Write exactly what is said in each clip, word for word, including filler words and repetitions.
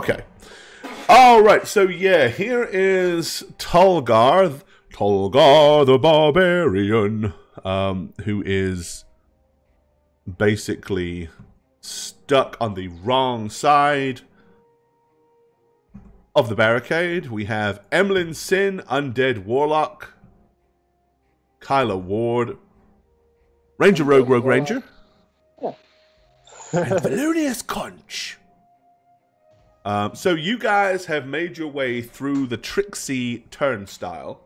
Okay. All right. So yeah, here is Tolgar, Tolgar the Barbarian, um, who is basically stuck on the wrong side of the barricade. We have Emlyn Sin, Undead Warlock, Kyla Ward, Ranger Rogue Rogue Ranger, yeah. and Valenius Conch. Um, so you guys have made your way through the Trixie turnstile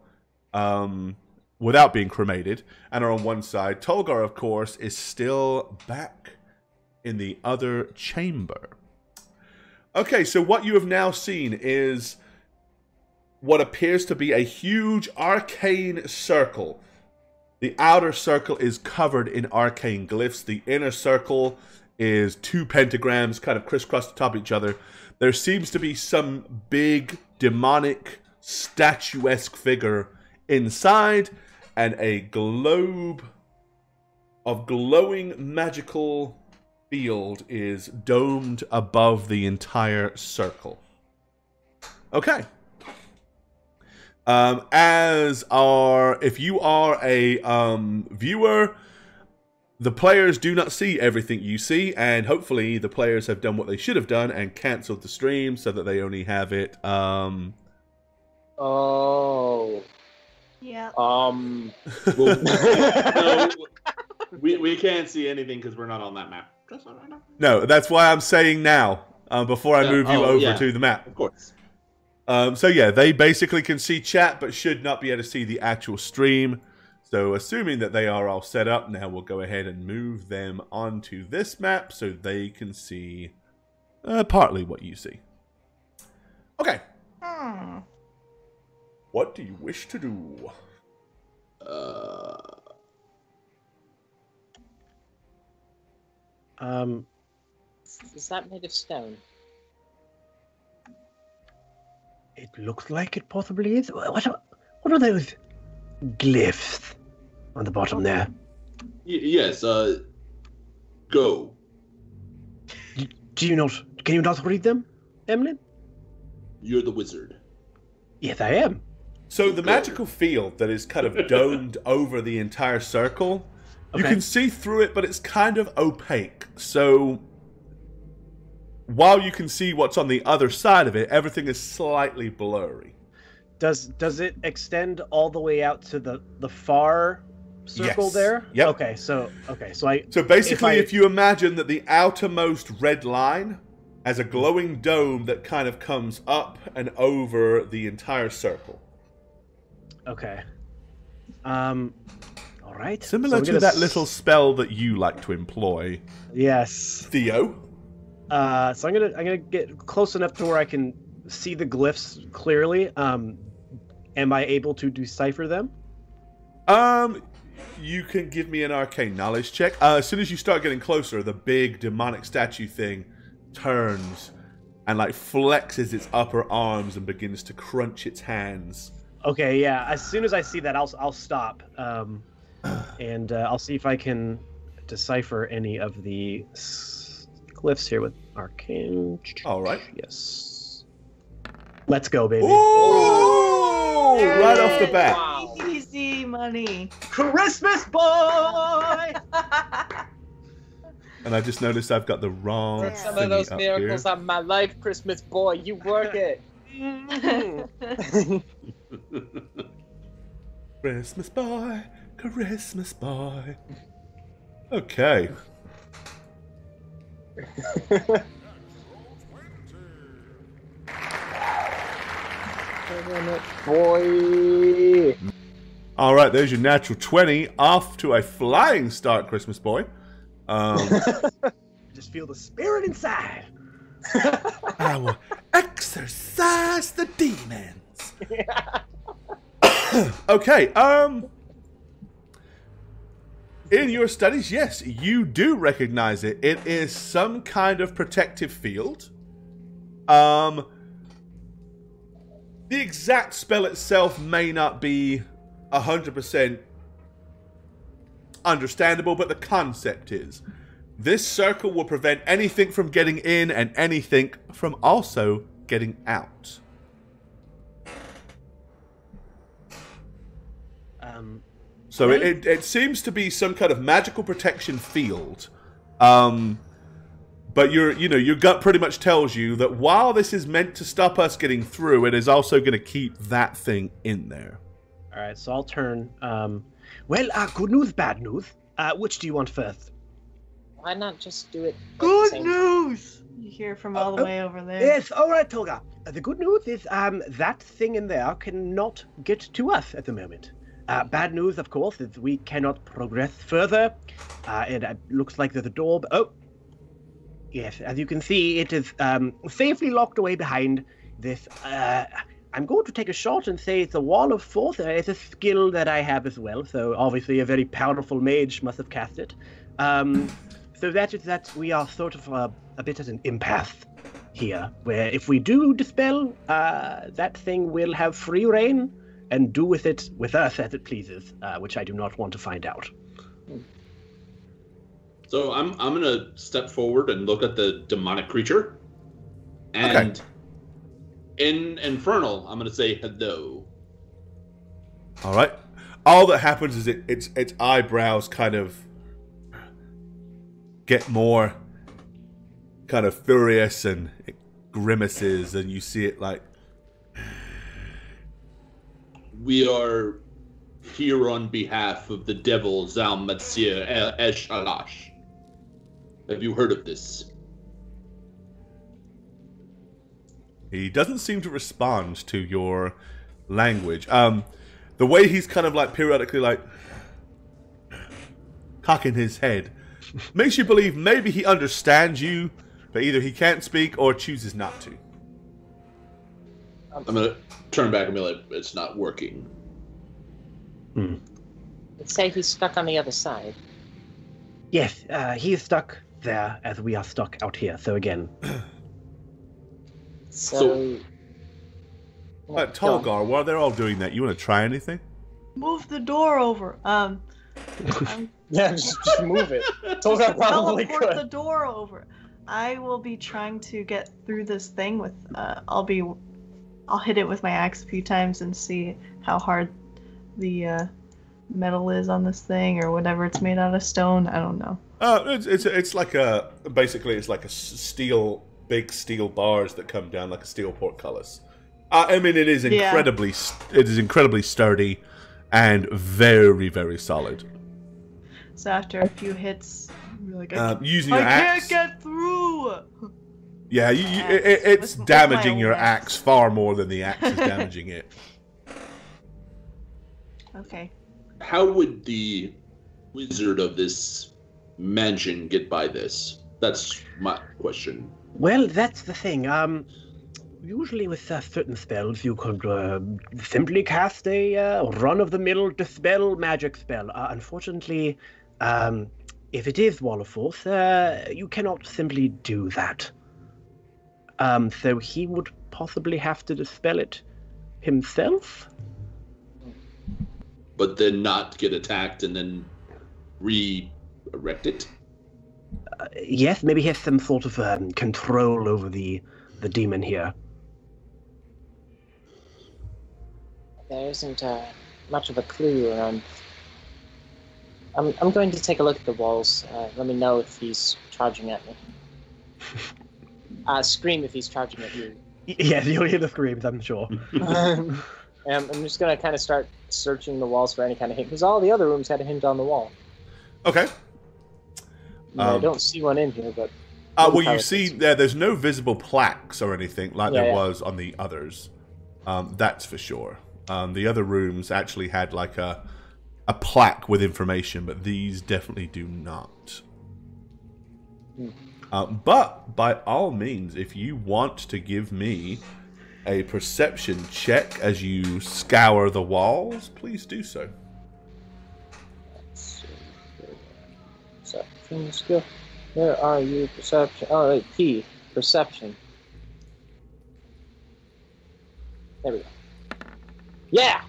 um, without being cremated and are on one side. Tolgar, of course, is still back in the other chamber. Okay, so what you have now seen is what appears to be a huge arcane circle. The outer circle is covered in arcane glyphs. The inner circle is two pentagrams kind of crisscrossed atop each other. There seems to be some big, demonic, statuesque figure inside, and a globe of glowing magical field is domed above the entire circle. Okay. Um, as are, if you are a um, viewer, the players do not see everything you see, and hopefully the players have done what they should have done and cancelled the stream so that they only have it. Um... Oh. Yeah. Um. Well, no, we we can't see anything because we're not on that map. No, that's why I'm saying now, uh, before I move you oh, over yeah. to the map. Of course. Um, so yeah, they basically can see chat, but should not be able to see the actual stream. So assuming that they are all set up, now we'll go ahead and move them onto this map so they can see uh, partly what you see. Okay. Hmm. What do you wish to do? Uh... Um, is that made of stone? It looks like it possibly is. What are, what are those glyphs on the bottom there? Y yes, uh, go. Do, do you not, can you not read them, Emlyn? You're the wizard. Yes, I am. So the magical field that is kind of domed over the entire circle, okay. you can see through it, but it's kind of opaque. So while you can see what's on the other side of it, everything is slightly blurry. Does does it extend all the way out to the the far circle yes. there? Yep. Okay, so okay, so I So basically if, I... if you imagine that the outermost red line has a glowing dome that kind of comes up and over the entire circle. Okay. Um all right. Similar so to that little spell that you like to employ. Yes. Theo. Uh, so I'm gonna I'm gonna get close enough to where I can see the glyphs clearly. Um, am I able to decipher them? Um, you can give me an arcane knowledge check. Uh, as soon as you start getting closer, the big demonic statue thing turns and like flexes its upper arms and begins to crunch its hands. Okay, yeah. As soon as I see that, I'll I'll stop. Um, and uh, I'll see if I can decipher any of the glyphs here with arcane. All right. Yes. Let's go, baby. Ooh! Yay! Right off the bat. Wow. Easy money. Christmas boy. And I just noticed I've got the wrong. That's some of those miracles here. On my life, Christmas boy. You work it. Christmas boy, Christmas boy. Okay. Boy. All right, there's your natural twenty. Off to a flying start, Christmas boy. Um, I just feel the spirit inside. I will exorcise the demons. Yeah. Okay. Um. In your studies, yes, you do recognize it. It is some kind of protective field. Um, the exact spell itself may not be one hundred percent understandable, but the concept is. This circle will prevent anything from getting in and anything from also getting out. Um, so it, it, it seems to be some kind of magical protection field. Um, but your, you know, your gut pretty much tells you that while this is meant to stop us getting through, it is also going to keep that thing in there. All right, so I'll turn. Um, well, uh, good news, bad news. Uh, which do you want first? Why not just do it? Good news! You hear from all uh, the way over there. Yes, all right, Tolgar. Uh, the good news is um, that thing in there cannot get to us at the moment. Uh, bad news, of course, is we cannot progress further. Uh, it uh, looks like there's a door. But, oh, yes, as you can see, it is um, safely locked away behind this. Uh, I'm going to take a shot and say it's a wall of force. Uh, it's a skill that I have as well, so obviously a very powerful mage must have cast it. Um... So that is that we are sort of a, a bit at an impasse here, where if we do dispel, uh, that thing will have free reign and do with it with us as it pleases, uh, which I do not want to find out. So I'm I'm gonna step forward and look at the demonic creature, and okay. In Infernal, I'm gonna say hello. All right. All that happens is it, its its eyebrows kind of get more kind of furious, and it grimaces, and you see it like, we are here on behalf of the devil Zal-Matsir, El-Esh-Alas. Have you heard of this? He doesn't seem to respond to your language. Um, the way he's kind of like periodically like cocking his head makes you believe maybe he understands you, but either he can't speak or chooses not to. I'm going to turn back and be like, it's not working. Hmm. Let's say he's stuck on the other side. Yes, uh, he is stuck there as we are stuck out here, so again. so... so uh, Tolgar, while they're all doing that, you want to try anything? Move the door over. Um... I'm, yeah, just, just move it. Tolgar probably teleport could. The door over. I will be trying to get through this thing with. Uh, I'll be, I'll hit it with my axe a few times and see how hard the uh, metal is on this thing, or whatever it's made out of, stone. I don't know. Uh, it's it's it's like a basically it's like a steel, big steel bars that come down like a steel portcullis. Uh, I mean, it is incredibly yeah. it is incredibly sturdy. And very, very solid. So after a few hits, you're like, I, uh, using your I axe, can't get through! Yeah, you, you, it, it's with, damaging with your axe. axe far more than the axe is damaging it. Okay. How would the wizard of this mansion get by this? That's my question. Well, that's the thing. Um... Usually with uh, certain spells, you could uh, simply cast a uh, run-of-the-mill dispel magic spell. Uh, unfortunately, um, if it is Wall of Force, uh, you cannot simply do that. Um, so he would possibly have to dispel it himself? But then not get attacked and then re-erect it? Uh, yes, maybe he has some sort of um, control over the, the demon here. There isn't uh, much of a clue, and I'm, I'm, I'm going to take a look at the walls. Uh, let me know if he's charging at me. Uh, scream if he's charging at you. Yeah, you'll hear the screams, I'm sure. um, I'm just going to kind of start searching the walls for any kind of hint, because all the other rooms had a hint on the wall. Okay. Um, I don't see one in here, but... Uh, well, you see, there, there's no visible plaques or anything like yeah, there yeah. was on the others. Um, that's for sure. Um, the other rooms actually had like a a plaque with information, but these definitely do not. Mm. Um, but by all means, if you want to give me a perception check as you scour the walls, please do so. Let's see. Perception skill. Where are you? Perception. Oh, right, P. Perception. There we go. Yeah!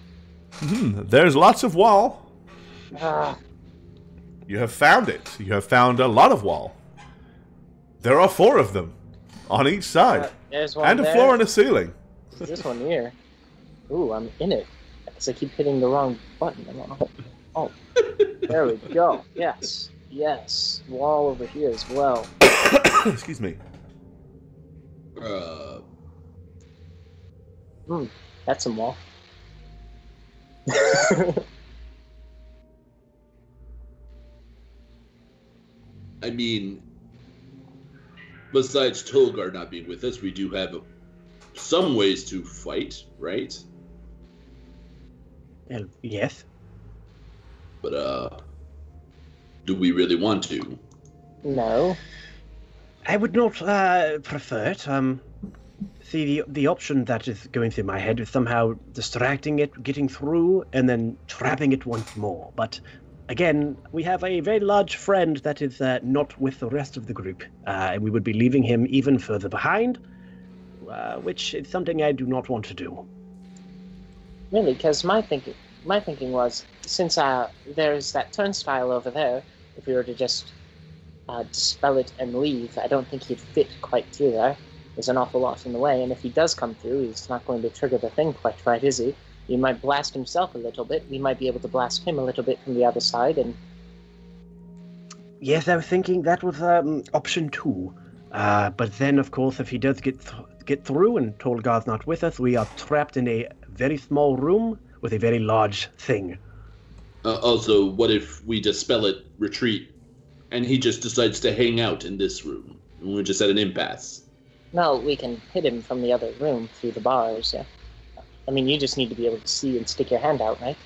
Mm-hmm. There's lots of wall. Uh, you have found it. You have found a lot of wall. There are four of them on each side. Uh, there's one and a there. Floor and a ceiling. There's this one here. Ooh, I'm in it. I keep hitting the wrong button. Oh, oh, there we go. Yes, yes. Wall over here as well. Excuse me. Uh. Hmm, that's a wall. I mean, besides Tolgar not being with us, we do have a, some ways to fight, right? And yes. But, uh, do we really want to? No. I would not uh, prefer it. Um, see, the, the option that is going through my head is somehow distracting it, getting through, and then trapping it once more. But, again, we have a very large friend that is uh, not with the rest of the group. Uh, and we would be leaving him even further behind, uh, which is something I do not want to do. Really, because my thinking, my thinking was, since uh, there's that turnstile over there, if we were to just uh, dispel it and leave, I don't think he'd fit quite through there. There's an awful lot in the way, and if he does come through, he's not going to trigger the thing quite right, is he? He might blast himself a little bit, we might be able to blast him a little bit from the other side, and... Yes, I was thinking that was um, option two. Uh, but then, of course, if he does get th get through and Tolgar's not with us, we are trapped in a... very small room with a very large thing. Uh, also, what if we dispel it, retreat, and he just decides to hang out in this room? And we're just at an impasse. No, we can hit him from the other room through the bars. Yeah. I mean, you just need to be able to see and stick your hand out, right?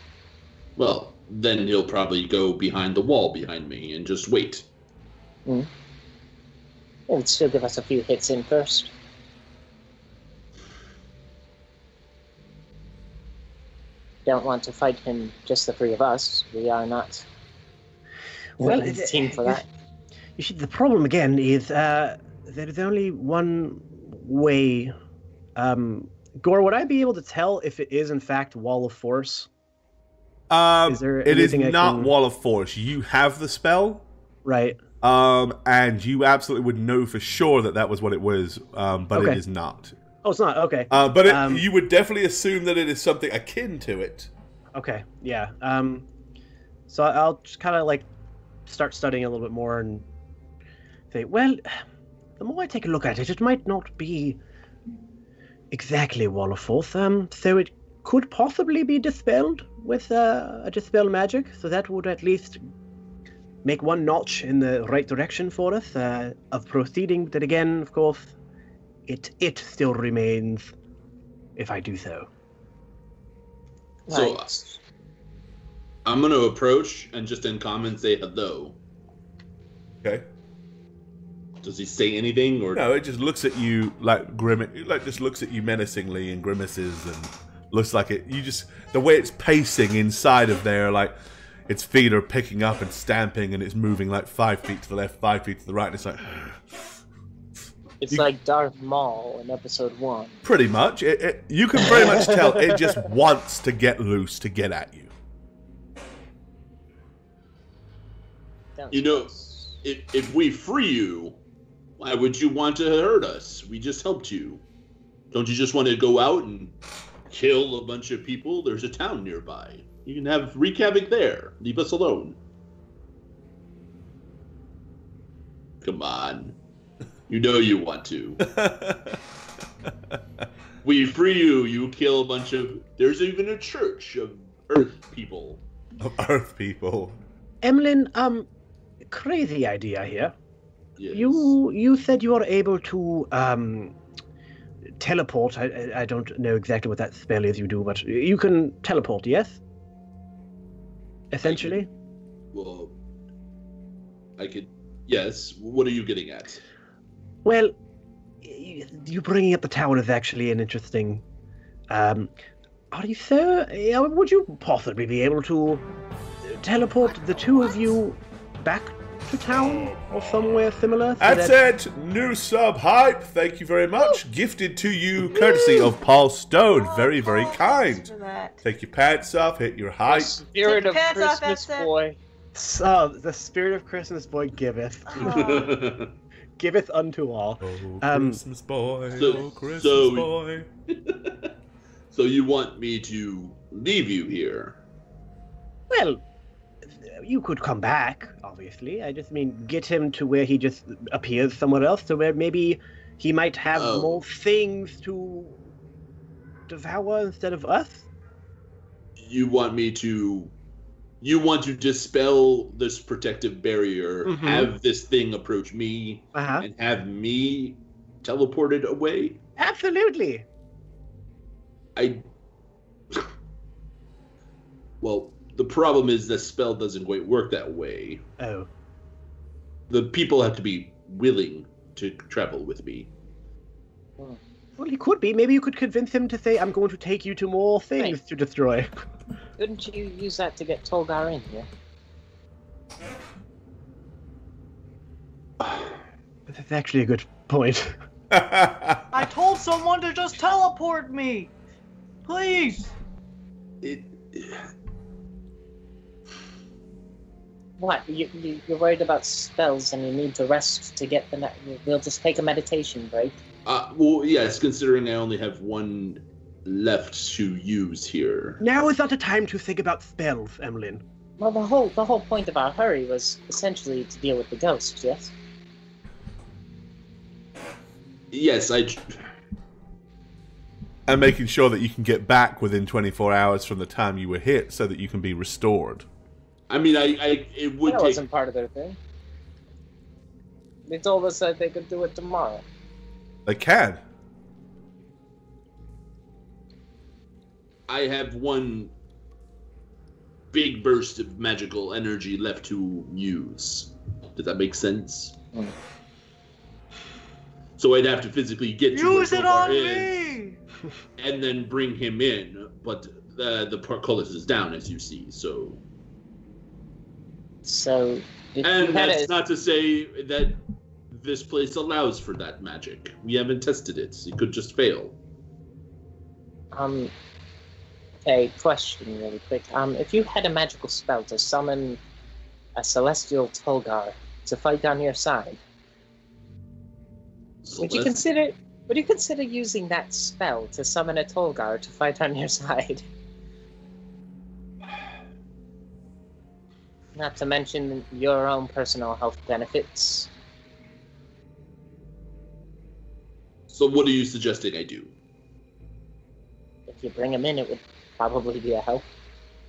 Well, then he'll probably go behind the wall behind me and just wait. Mm. It would still give us a few hits in first. Don't want to fight him, just the three of us. We are not well it, team for it, that. You see, the problem again is uh, there is only one way. Um, Gore, would I be able to tell if it is in fact Wall of Force? Um, is there it is not can... Wall of Force. You have the spell, right? Um, and you absolutely would know for sure that that was what it was, um, but okay. It is not. Oh, it's not? Okay. Uh, but it, um, you would definitely assume that it is something akin to it. Okay, yeah. Um, so I'll just kind of, like, start studying a little bit more and say, well, the more I take a look at it, it might not be exactly Wall of Force, um, so it could possibly be dispelled with uh, a dispel magic, so that would at least make one notch in the right direction for us uh, of proceeding. But again, of course... It it still remains, if I do so. Right. So, uh, I'm going to approach and just in common say hello. Okay. Does he say anything or no? It just looks at you like grim. It like just looks at you menacingly and grimaces and looks like it. You just the way it's pacing inside of there, like its feet are picking up and stamping, and it's moving like five feet to the left, five feet to the right, and it's like. It's you, like Darth Maul in episode one. Pretty much. It, it, you can very much tell it just wants to get loose, to get at you. You know, if, if we free you, why would you want to hurt us? We just helped you. Don't you just want to go out and kill a bunch of people? There's a town nearby. You can have wreak havoc there. Leave us alone. Come on. You know you want to. We free you. You kill a bunch of... There's even a church of Earth people. Of Earth people. Emlyn, um, crazy idea here. Yes. You you said you were able to um teleport. I, I don't know exactly what that spell is you do, but you can teleport, yes? Essentially? I could, well, I could... Yes. What are you getting at? Well, you bringing up the tower is actually an interesting... Um, are you so... Would you possibly be able to teleport the two of you back to town or somewhere similar? So That's that... it! New sub hype! Thank you very much. Ooh. Gifted to you courtesy of Paul Stone. Oh, very, very oh, kind. Take your pants off, hit your height. The spirit of Christmas off, boy. So, the spirit of Christmas boy giveth. Oh. giveth unto all. Oh, um, Christmas boy, so, oh, Christmas so, boy. So you want me to leave you here? Well, you could come back, obviously. I just mean get him to where he just appears somewhere else, to where maybe he might have oh. more things to devour instead of us. You want me to... You want to dispel this protective barrier, mm-hmm. have this thing approach me, uh-huh. and have me teleported away? Absolutely! I... Well, the problem is the spell doesn't quite work that way. Oh. The people have to be willing to travel with me. Oh. Well, he could be. Maybe you could convince him to say, I'm going to take you to more things Thanks. to destroy. Couldn't you use that to get Tolgar in here? That's actually a good point. I told someone to just teleport me! Please! It... What? You, you, you're worried about spells and you need to rest to get the... Ne we'll just take a meditation break. Uh, well, yes, considering I only have one left to use here. Now is not a time to think about spells, Emlyn. Well, the whole the whole point of our hurry was essentially to deal with the ghost, yes? Yes, I... And making sure that you can get back within twenty-four hours from the time you were hit so that you can be restored. I mean, I... I it would that take... wasn't part of their thing. They told us that they could do it tomorrow. They can. I have one big burst of magical energy left to use. Does that make sense? Mm. So I'd have to physically get to use it on me, and then bring him in. But the the portcullis is down, as you see. So. So. And that's not to say that this place allows for that magic. We haven't tested it. It could just fail. Um, a question really quick. Um, if you had a magical spell to summon a celestial Tolgar to fight on your side, Celest would you consider would you consider using that spell to summon a Tolgar to fight on your side? Not to mention your own personal health benefits. So what are you suggesting I do? If you bring him in, it would probably be a help.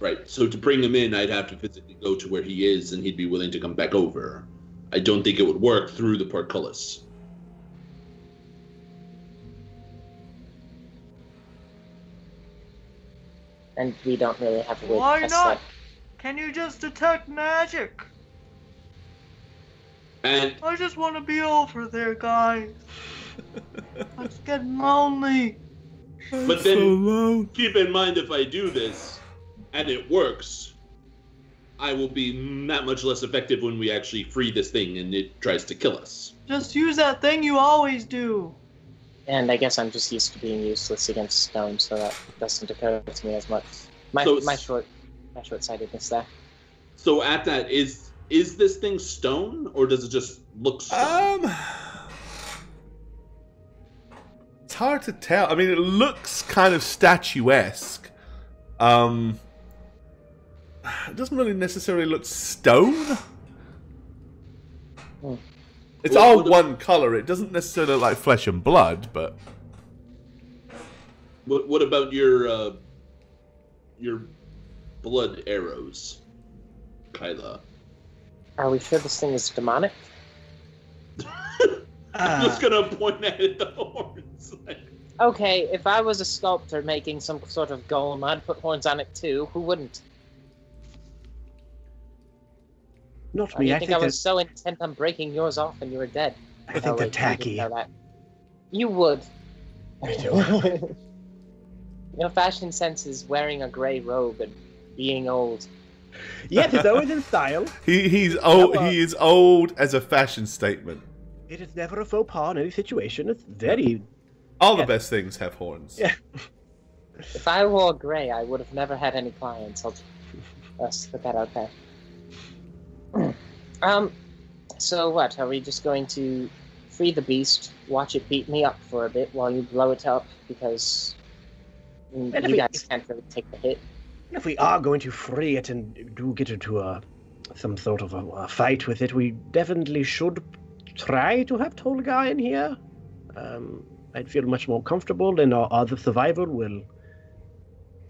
Right, so to bring him in, I'd have to physically go to where he is, and he'd be willing to come back over. I don't think it would work through the portcullis. And we don't really have a way Why to test not? That. Can you just detect magic? And I just want to be over there, guys. I'm getting lonely. I'm but then, so low. Keep in mind, if I do this, and it works, I will be that much less effective when we actually free this thing and it tries to kill us. Just use that thing you always do. And I guess I'm just used to being useless against stone, so that doesn't occur to me as much. My so, my short, my short-sightedness there. So at that, is is this thing stone, or does it just look stone? Um... It's hard to tell. I mean, it looks kind of statuesque. Um, it doesn't really necessarily look stone. Hmm. It's well, all one about, color. It doesn't necessarily look like flesh and blood, but... What, what about your, uh, your blood arrows, Kyla? Are we sure this thing is demonic? I'm just gonna point at it, the horns. Okay, if I was a sculptor making some sort of golem, I'd put horns on it too. Who wouldn't? Not me. Oh, I think, think I was so intent on breaking yours off and you were dead. I think oh, they're wait, tacky. You, that. you would. I do. Your fashion sense is wearing a grey robe and being old. Yes, it's always in style. He, he's old. He is old as a fashion statement. It is never a faux pas in any situation. It's very... All yeah. the best things have horns. Yeah. If I wore grey, I would have never had any clients. I'll just put that out there. Um, so what? Are we just going to free the beast, watch it beat me up for a bit while you blow it up, because you we, guys can't really take the hit. And if we are going to free it and do get into a, some sort of a, a fight with it, we definitely should try to have Tolgar in here. Um, I'd feel much more comfortable, and our other survival will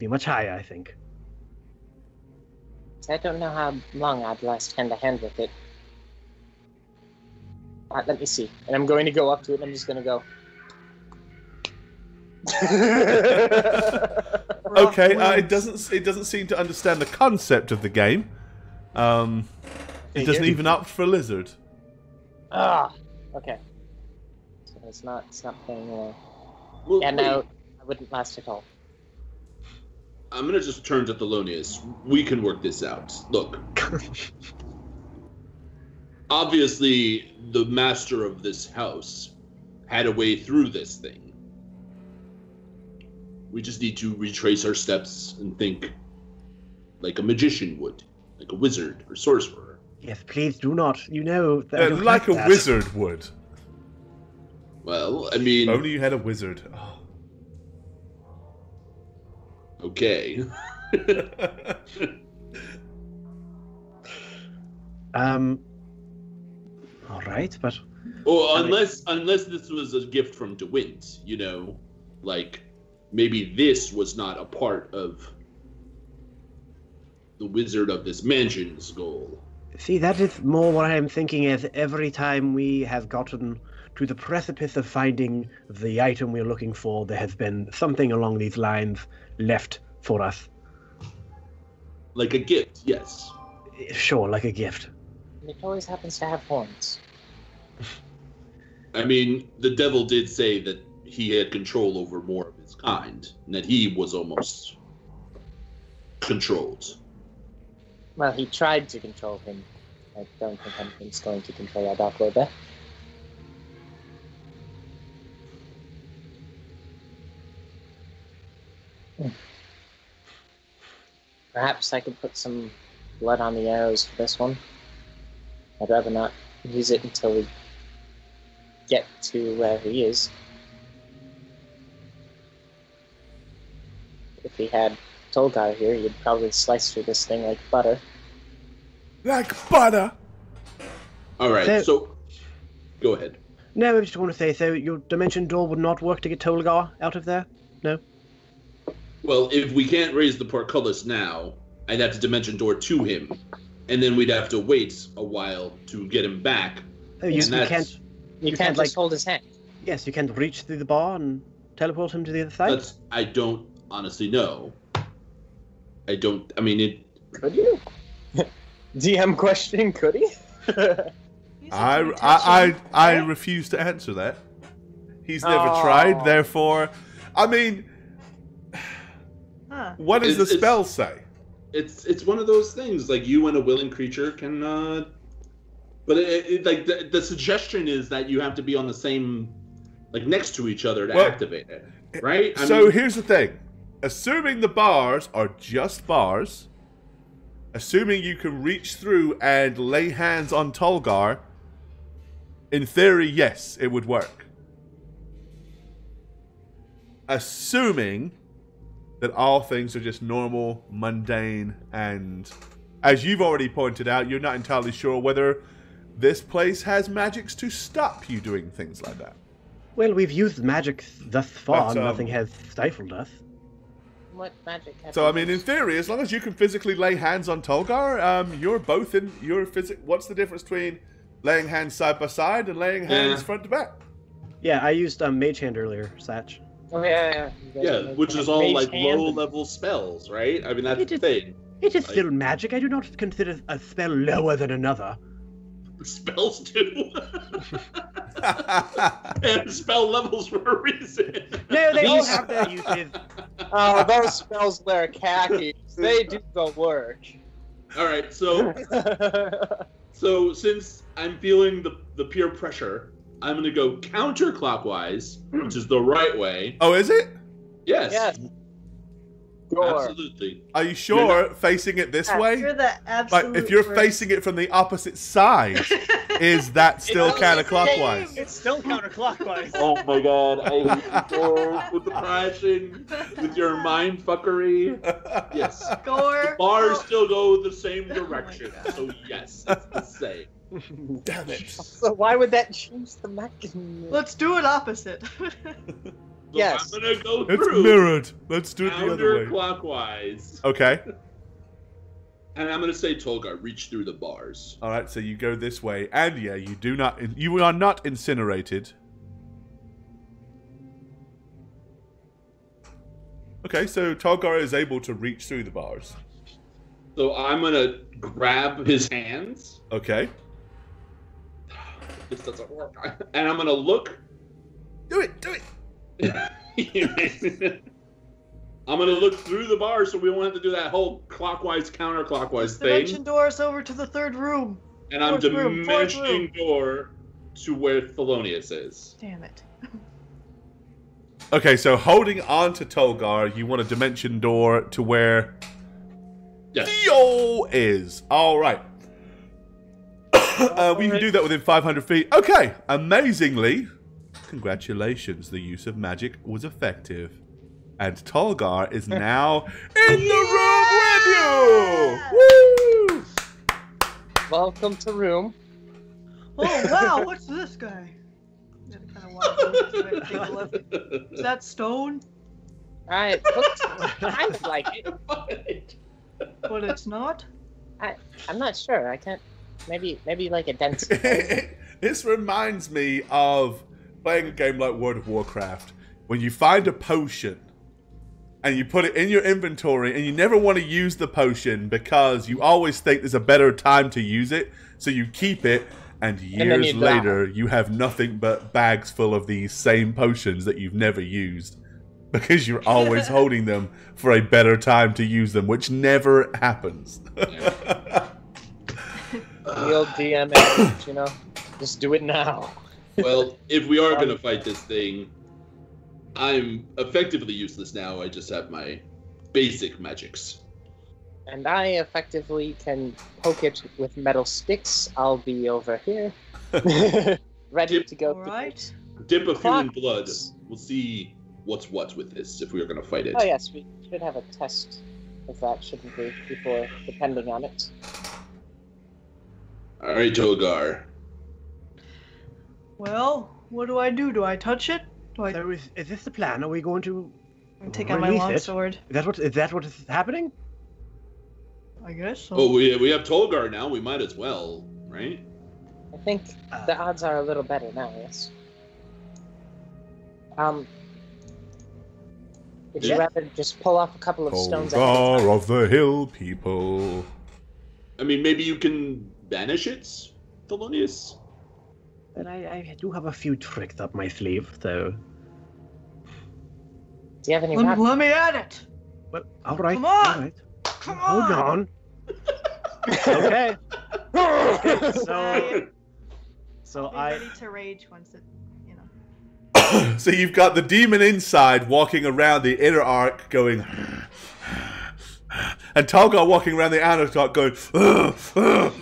be much higher, I think. I don't know how long I'd last hand-to-hand with it. Right, let me see. And I'm going to go up to it, and I'm just going to go. Okay, uh, it doesn't it doesn't seem to understand the concept of the game. Um, it doesn't even opt for lizard. Ah, okay. So it's not it's not playing well. well and now I wouldn't last at all. I'm going to just turn to Thelonious. We can work this out. Look. Obviously, the master of this house had a way through this thing. We just need to retrace our steps and think like a magician would, like a wizard or sorcerer. Yes, please do not. You know that. Yeah, I don't like, like a that. wizard would. Well, I mean. If only you had a wizard. Oh. Okay. um. All right, but. Or I unless mean... unless this was a gift from DeWint, you know, like maybe this was not a part of the wizard of this mansion's goal. See, that is more what I'm thinking. Is every time we have gotten to the precipice of finding the item we're looking for, there has been something along these lines left for us. Like a gift, yes. Sure, like a gift. It always happens to have horns. I mean, the devil did say that he had control over more of his kind, and that he was almost controlled. Well, he tried to control him. I don't think anything's going to control our Dark Lord there. Perhaps I could put some blood on the arrows for this one. I'd rather not use it until we get to where he is. If we had Tolgar here, he'd probably slice through this thing like butter. Like butter! Alright, so, so... Go ahead. No, I just want to say, so your dimension door would not work to get Tolgar out of there? No? Well, if we can't raise the portcullis now, I'd have to dimension door to him. And then we'd have to wait a while to get him back. Oh, you, you can't... You, you can't, can't like, just hold his hand. Yes, you can't reach through the bar and teleport him to the other side? That's, I don't honestly know. I don't... I mean, it... Could you? D M question, could he? I, I, I, I refuse to answer that. He's never oh. tried, therefore... I mean... Huh. What does it's, the spell it's, say? It's it's one of those things, like you and a willing creature can, uh, but it, it, like the, the suggestion is that you have to be on the same, like next to each other to well, activate it, right? I so mean, here's the thing, assuming the bars are just bars, assuming you can reach through and lay hands on Tolgar, in theory, yes, it would work. Assuming that all things are just normal, mundane, and as you've already pointed out, you're not entirely sure whether this place has magics to stop you doing things like that. Well, we've used magic thus far, but, um, nothing has stifled us. What magic have So, I mean, in theory, as long as you can physically lay hands on Tolgar, um, you're both in your physics. What's the difference between laying hands side by side and laying hands yeah. front to back? Yeah, I used um, Mage Hand earlier, Satch. Oh, yeah, yeah, yeah. yeah which is all, like, low-level spells, right? I mean, that's the thing. It is still magic. I do not consider a spell lower than another. Spells do. And spell levels for a reason. No, they all have their uses. Oh, those spells, they're khakis. They do the work. All right, so... so, since I'm feeling the, the peer pressure... I'm going to go counterclockwise, which is the right way. Oh, is it? Yes. Yes. Sure. Absolutely. Are you sure not... facing it this yeah, way? You're the absolute like, if you're worst. Facing it from the opposite side, is that still counterclockwise? It's still counterclockwise. Oh my god, I hate the door with the crashing, with your mind fuckery. Yes. Gore. The bars still go the same direction, oh so yes, it's the same. Damn it. So why would that change the mechanism? Let's do it opposite. So yes. I'm gonna go through. It's mirrored. Let's do it the other way. Counterclockwise. Okay. And I'm gonna say Tolgar, reach through the bars. All right. So you go this way, and yeah, you do not. You are not incinerated. Okay. So Tolgar is able to reach through the bars. So I'm gonna grab his hands. Okay. This doesn't work. And I'm gonna look. Do it. Do it. I'm gonna look through the bar so we won't have to do that whole clockwise counterclockwise thing. Dimension doors over to the third room. And fourth I'm dimensioning room, door to where Thelonious is. Damn it. Okay, so holding on to Tolgar, you want a dimension door to where yes. Theo is. All right. uh, we can do that within five hundred feet. Okay, amazingly. Congratulations, the use of magic was effective. And Tolgar is now in the yeah! room with you! Woo! Welcome to room. Oh, wow, what's this guy? Is that stone? Uh, it looks kind of like it. But it's not? I, I'm not sure. I can't. Maybe, maybe like a dense. This reminds me of playing a game like World of Warcraft, when you find a potion and you put it in your inventory and you never want to use the potion because you always think there's a better time to use it, so you keep it, and years and you later die. You have nothing but bags full of these same potions that you've never used because you're always holding them for a better time to use them, which never happens. Real D M, you know? Just do it now. Well, if we are going to fight this thing, I'm effectively useless now. I just have my basic magics. And I effectively can poke it with metal sticks. I'll be over here. Ready dip, to go. All right. Dip a few in blood. We'll see what's what with this if we are going to fight it. Oh, yes. We should have a test of that, shouldn't we, before depending on it. All right, Tolgar. Well, what do I do? Do I touch it? Do I... So is, is this the plan? Are we going to take out my longsword? Is that what is that what is happening? I guess so. Well, we we have Tolgar now. We might as well, right? I think uh, the odds are a little better now. Yes. Um. Would yeah. you rather just pull off a couple of Tolgar stones? Tolgar of the hill people. I mean, maybe you can banish it, Thelonious. But I, I do have a few tricks up my sleeve, so. Do you have any? Let, let me at it. Well, all right. Come on. All right. Come on. Hold on. Okay. so. So Be I. Ready to rage once it, you know. So you've got the demon inside walking around the inner arc, going, and Tolgar walking around the outer arc, going.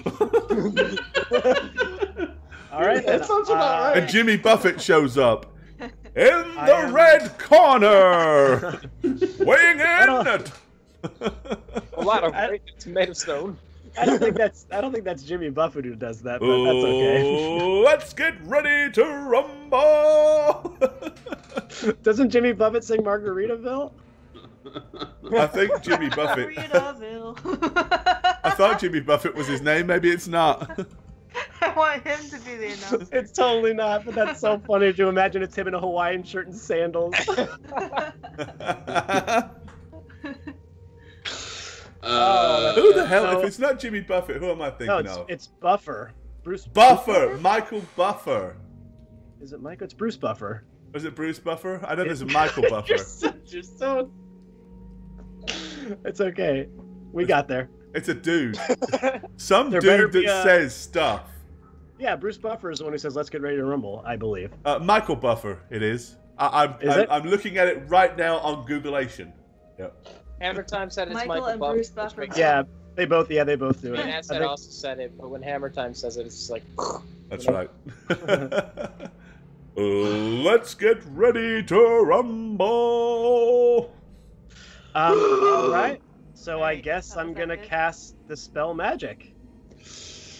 All right, that sounds about right. And Jimmy Buffett shows up in the am... red corner, weighing in at a lot of great tomato stone. I don't think that's I don't think that's Jimmy Buffett who does that, but oh, that's okay. Let's get ready to rumble. Doesn't Jimmy Buffett sing Margaritaville? I think Jimmy Buffett. Margaritaville. I thought Jimmy Buffett was his name. Maybe it's not. I want him to be the announcer. It's totally not, but that's so funny to imagine it's him in a Hawaiian shirt and sandals. uh, who the hell? So, if it's not Jimmy Buffett, who am I thinking no, it's, of? It's Buffer. Bruce Buffer. Buffer. Michael Buffer. Is it Michael? It's Bruce Buffer. Is it Bruce Buffer? I know there's a Michael Buffer. You're so, you're so... It's okay. We it's... got there. It's a dude. Some dude that a... says stuff. Yeah, Bruce Buffer is the one who says, let's get ready to rumble, I believe. Uh, Michael Buffer, it is. I, I'm, is I'm, it? I'm looking at it right now on Googleation. Yep. Hammer Time said it's Michael, Michael and Buff, Bruce Buffer. Yeah, they both. Yeah, they both do it. And Asset think... also said it, but when Hammer Time says it, it's just like. That's you know? Right. Let's get ready to rumble. Um, all right. So I guess I'm gonna good? cast the spell magic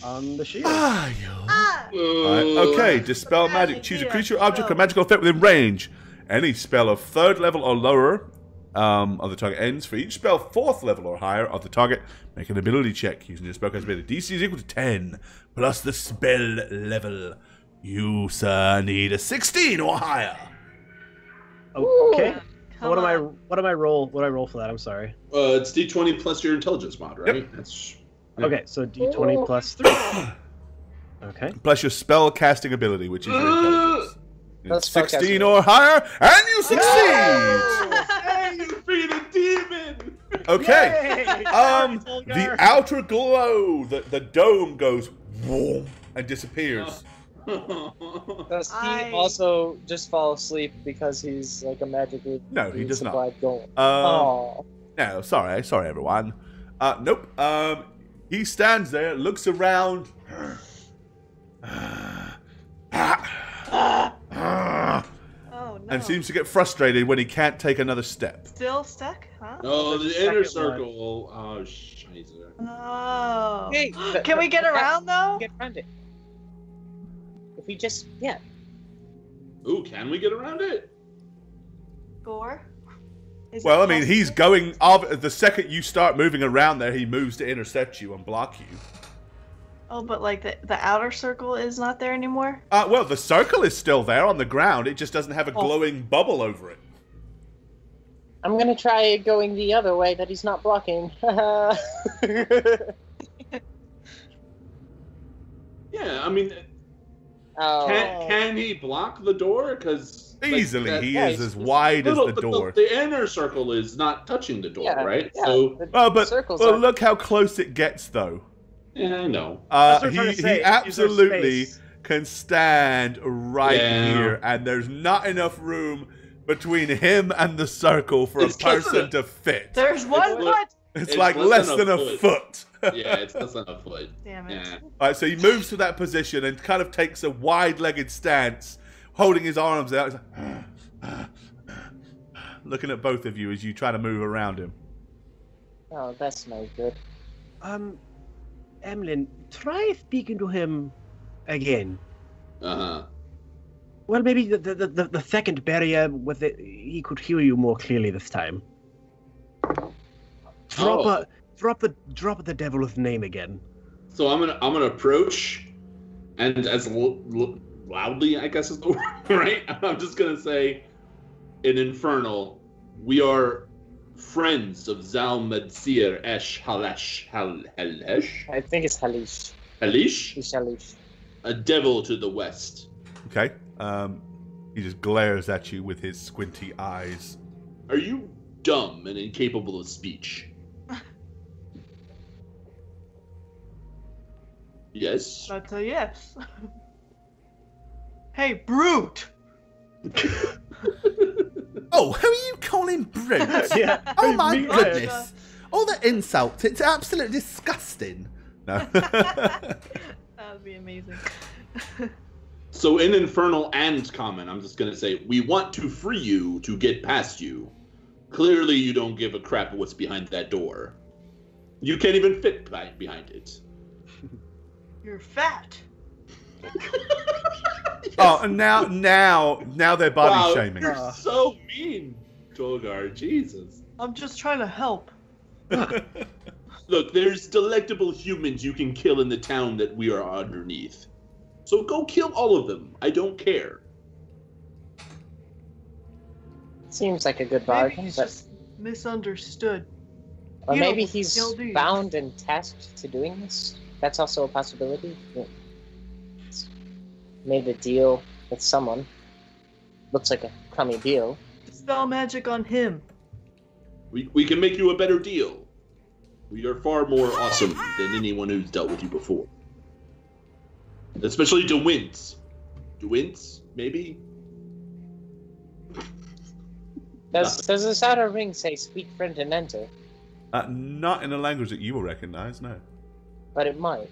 on the shield. Ah, ah. Right. Okay, dispel magic. Choose a creature, object, or magical effect within range. Any spell of third level or lower um, of the target ends. For each spell fourth level or higher of the target, make an ability check using your spellcast ability. D C is equal to ten plus the spell level. You, sir, need a sixteen or higher. Okay. Ooh. Come what on. am I? What am I roll? What do I roll for that? I'm sorry. Uh, it's D twenty plus your intelligence mod, right? Yep. That's yeah. Okay. So D twenty oh. plus three. Okay. Plus your spell casting ability, which is your intelligence. That's sixteen or higher, and you succeed. No! Hey, you beat a demon. Okay. Yay! Um, the outer glow, the the dome goes and disappears. Oh. Does he I... also just fall asleep because he's like a magically No, he does not. Gold? Um, oh. No, sorry, sorry everyone. Uh, nope. Um, he stands there, looks around. Oh, no. And seems to get frustrated when he can't take another step. Still stuck, huh? Oh, no, the inner circle. One. Oh, shit. Oh. Hey, can we get around though? Get around it. We just, yeah. Ooh, can we get around it? Gore? Is well, I mean, he's going, the second you start moving around there, he moves to intercept you and block you. Oh, but like the, the outer circle is not there anymore? Uh, well, the circle is still there on the ground. It just doesn't have a glowing oh. bubble over it. I'm going to try going the other way that he's not blocking. Yeah, I mean... Oh. Can, can he block the door? Because easily like, that, he yeah, is as wide little, as the door. The, the inner circle is not touching the door, yeah, right? Yeah, so, the, oh, but well, are... look how close it gets, though. Yeah, I know. Uh, he he absolutely can stand right yeah. here, and there's not enough room between him and the circle for it's a person to fit. There's one it's foot. Like, it's, it's like less, less than a, than a foot. foot. Yeah, it's that's not a foot. Damn it. Yeah. All right, so he moves to that position and kind of takes a wide-legged stance, holding his arms out. He's like, uh, uh, uh, looking at both of you as you try to move around him. Oh, that's no good. Um, Emlyn, try speaking to him again. Uh-huh. Well, maybe the, the, the, the second barrier, with the, he could hear you more clearly this time. Drop oh. a... Drop the drop the devil's name again. So I'm gonna I'm gonna approach, and as l l loudly I guess is the word, right? I'm just gonna say, in Infernal, we are friends of Zal-Matsir Esh Halash Hal Halesh. I think it's Halish. Halish. It's Halish. A devil to the west. Okay. Um, he just glares at you with his squinty eyes. Are you dumb and incapable of speech? Yes. That's a yes. Hey, brute! Oh, who are you calling brute? Yeah. Oh my Me goodness! Either. All the insults—it's absolutely disgusting. No. That would be amazing. So, in Infernal and Common, I'm just gonna say we want to free you to get past you. Clearly, you don't give a crap what's behind that door. You can't even fit behind it. You're fat. Yes. Oh, and now, now, now they're body wow, shaming. You're uh. so mean, Tolgar. Jesus. I'm just trying to help. Look, there's delectable humans you can kill in the town that we are underneath. So go kill all of them. I don't care. Seems like a good bargain. Maybe he's but... just misunderstood. Or you maybe he's bound and tasked to doing this. That's also a possibility. It's made a deal with someone. Looks like a crummy deal. Spell magic on him. We we can make you a better deal. We are far more awesome than anyone who's dealt with you before. Especially DeWint. DeWint, maybe? Does, does this outer ring say speak friend and enter? Uh, not in a language that you will recognize, no. But it might.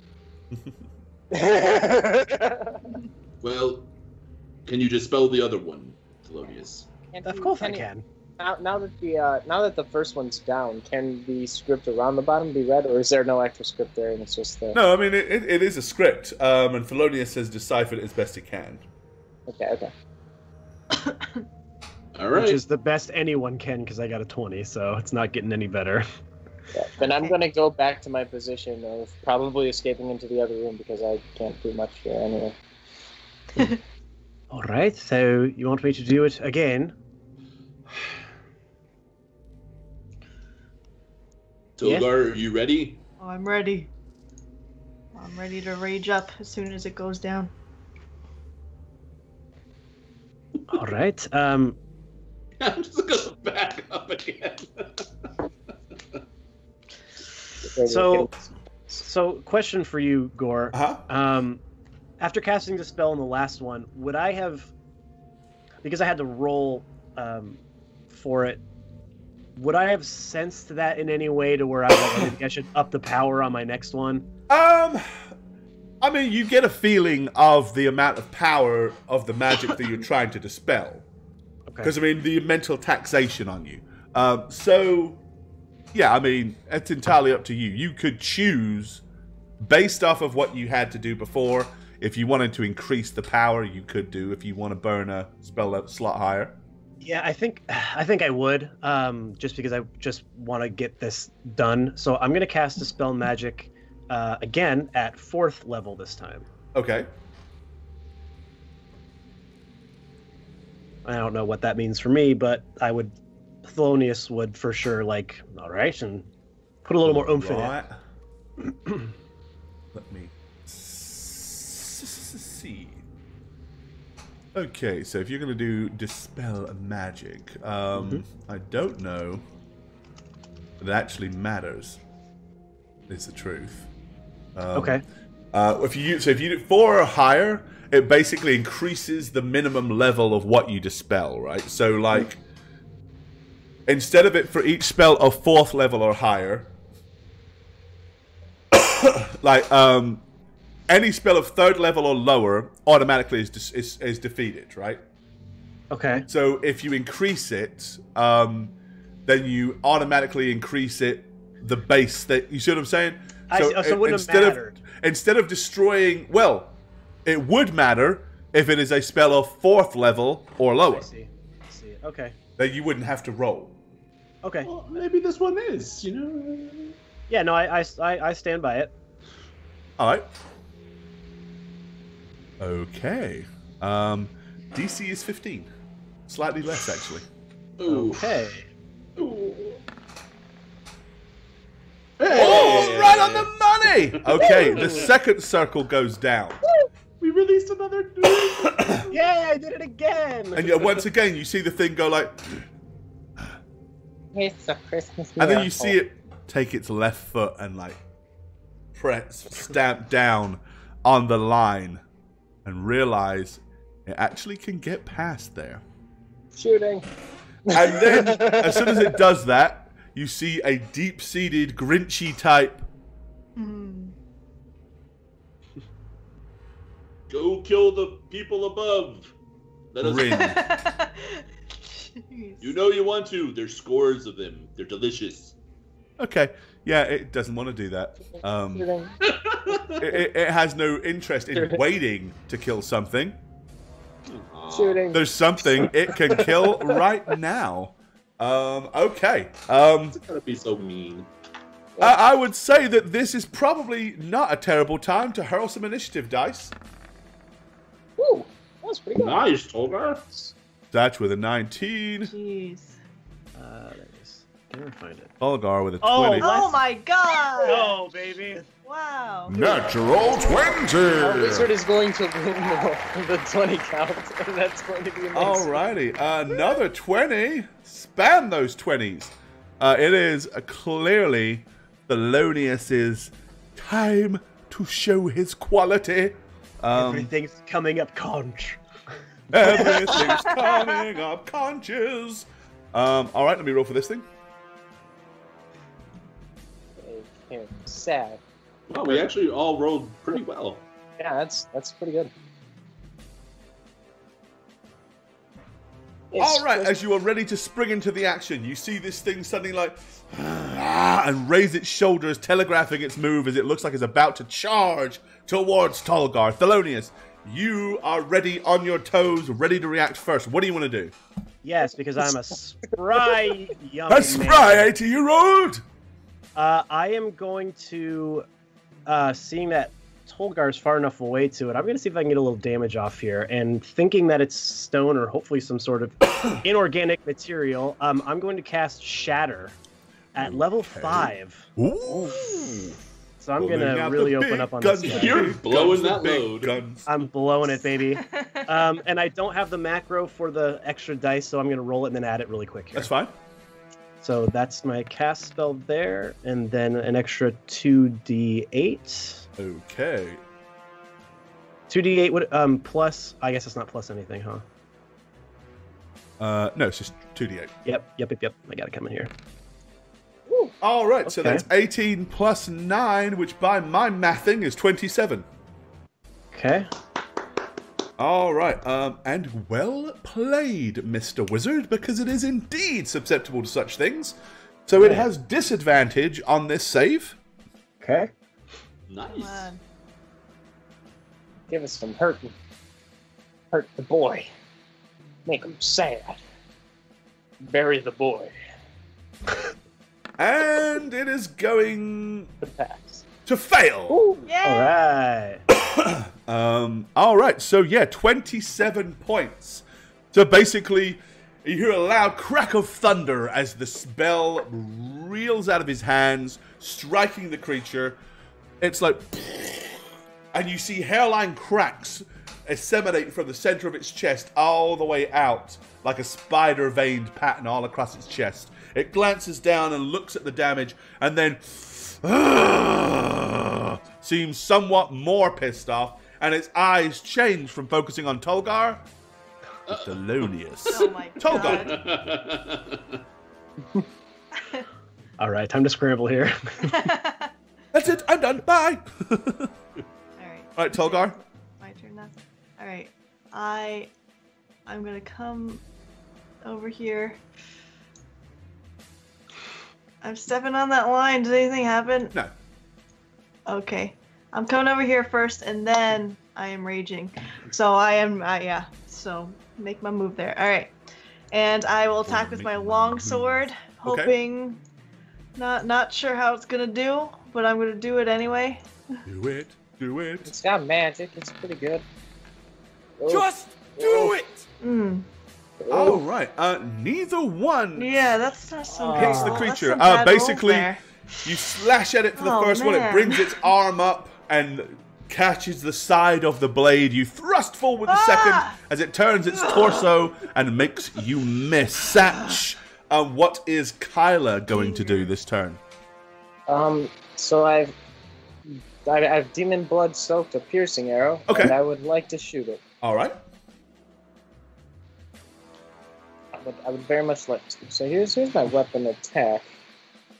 Well, can you dispel the other one, Thelonious? Of course I can. Now, now that the uh, now that the first one's down, can the script around the bottom be read, or is there no extra script there and it's just the... No, I mean, it, it, it is a script, um, and Thelonious has deciphered it as best he can. Okay, okay. All right. Which is the best anyone can, because I got a twenty, so it's not getting any better. Yeah, then I'm going to go back to my position of probably escaping into the other room, because I can't do much here anyway. All right, so you want me to do it again? Tolgar, yeah. Are you ready? Oh, I'm ready. I'm ready to rage up as soon as it goes down. All right. Um, I'm just going to back up again. so, so question for you, Gore. Uh-huh. Um, after casting the spell in the last one, would I have, because I had to roll um, for it, would I have sensed that in any way to where I, I think I should up the power on my next one? Um, I mean, you get a feeling of the amount of power of the magic that you're trying to dispel. Okay. Because, I mean, the mental taxation on you. Um, so, yeah, I mean, it's entirely up to you. You could choose, based off of what you had to do before, if you wanted to increase the power, you could do. If you want to burn a spell slot higher. Yeah, I think I think I would, um, just because I just want to get this done. So I'm going to cast Dispel Magic uh, again at fourth level this time. Okay. I don't know what that means for me, but I would, Thelonious would for sure, like, all right, and put a little all more oomph right. in it. Let me see. Okay, so if you're going to do Dispel Magic, um, mm-hmm. I don't know that it actually matters, is the truth. Um, okay. Uh, if you So if you do four or higher, it basically increases the minimum level of what you dispel, right? So, like, mm-hmm. instead of it for each spell of fourth level or higher, like, um... any spell of third level or lower automatically is, de is is defeated, right? Okay. So if you increase it, um, then you automatically increase it the base that you see what I'm saying. I, so, so it would have mattered. Of, instead of destroying, well, it would matter if it is a spell of fourth level or lower. I see. I see. Okay. Then you wouldn't have to roll. Okay. Well, maybe this one is. You know. Yeah. No, I I I stand by it. All right. Okay. Um, D C is fifteen. Slightly less, actually. Ooh. Okay. Ooh. Hey. Oh, right on the money! Okay, the second circle goes down. We released another... Yay, I did it again! And yeah, once again, you see the thing go like... It's a Christmas miracle. And then you see it take its left foot and, like, press, stamp down on the line. And realize it actually can get past there. Shooting. And then, as soon as it does that, you see a deep-seated, Grinchy type. Mm. Go kill the people above. Let us. Grin. You know you want to. There's scores of them. They're delicious. Okay. Yeah, it doesn't want to do that. Um, it, it has no interest in waiting to kill something. Shooting. There's something it can kill right now. Um, okay. Um, it's gonna be so mean. I, I would say that this is probably not a terrible time to hurl some initiative dice. Ooh, that was pretty good. Nice, Tolgar. That's with a nineteen. Jeez. Uh, find it. Tolgar with a oh, twenty. Oh my god! Oh, baby. Wow. Natural twenty! Our wizard is going to win the twenty count, and that's going to be amazing. Alrighty, another twenty. Spam those twenties. Uh, it is uh, clearly Thelonious's time to show his quality. Um, Everything's coming up conch. Everything's coming up conches. Um, all right, let me roll for this thing. Okay, sad. Well, we actually all rolled pretty well. Yeah, that's that's pretty good. It's all right, as you are ready to spring into the action, you see this thing suddenly like and raise its shoulders, telegraphing its move as it looks like it's about to charge towards Tolgar. Thelonious, you are ready on your toes, ready to react first. What do you want to do? Yes, because I'm a spry young man. A spry eighty-year-old! Uh, I am going to, uh, seeing that Tolgar's far enough away to it, I'm going to see if I can get a little damage off here. And thinking that it's stone or hopefully some sort of inorganic material, um, I'm going to cast Shatter at okay. level five. Ooh. So I'm well, going to really open up on guns. This guy. You're blowing guns, that load. Guns. I'm blowing it, baby. Um, and I don't have the macro for the extra dice, so I'm going to roll it and then add it really quick here. That's fine. So that's my cast spell there, and then an extra two d eight. Okay. two d eight would um plus, I guess it's not plus anything, huh? Uh, no, it's just two d eight. Yep, yep, yep, yep. I gotta come in here. Woo. All right, okay. So that's eighteen plus nine, which by my mathing is twenty-seven. Okay. All right, um, and well played, Mister Wizard, because it is indeed susceptible to such things. So yeah. It has disadvantage on this save. Okay. Nice. Give us some hurting. Hurt the boy. Make him sad. Bury the boy. And it is going to pass. To fail. Ooh, yeah. All right. Um, all right, so yeah, twenty-seven points. So basically, you hear a loud crack of thunder as the spell reels out of his hands, striking the creature. It's like, and you see hairline cracks disseminate from the center of its chest all the way out, like a spider-veined pattern all across its chest. It glances down and looks at the damage, and then uh, seems somewhat more pissed off. And its eyes change from focusing on Tolgar to Thelonious. Oh my Tolgar. God. All right, time to scramble here. That's it. I'm done. Bye. All right. All right, Tolgar. My turn now. All right, I, I'm gonna come over here. I'm stepping on that line. Does anything happen? No. Okay. I'm coming over here first, and then I am raging. So I am, uh, yeah. So make my move there. All right, and I will attack with my long sword, hoping. Okay. Not not sure how it's gonna do, but I'm gonna do it anyway. Do it, do it. It's got magic. It's pretty good. Oh. Just do oh. it. Mm. Oh. All right. Uh, neither one. Yeah, that's not so. Oh. Hits the creature. That's some bad uh, basically, you slash at it for the oh, first man. one. It brings its arm up and catches the side of the blade. You thrust forward the ah! second as it turns its torso and makes you miss. Satch, uh, what is Kyla going to do this turn? Um, so I've I've demon blood soaked a piercing arrow, okay. and I would like to shoot it. All right. I would, I would very much like to. So here's here's my weapon attack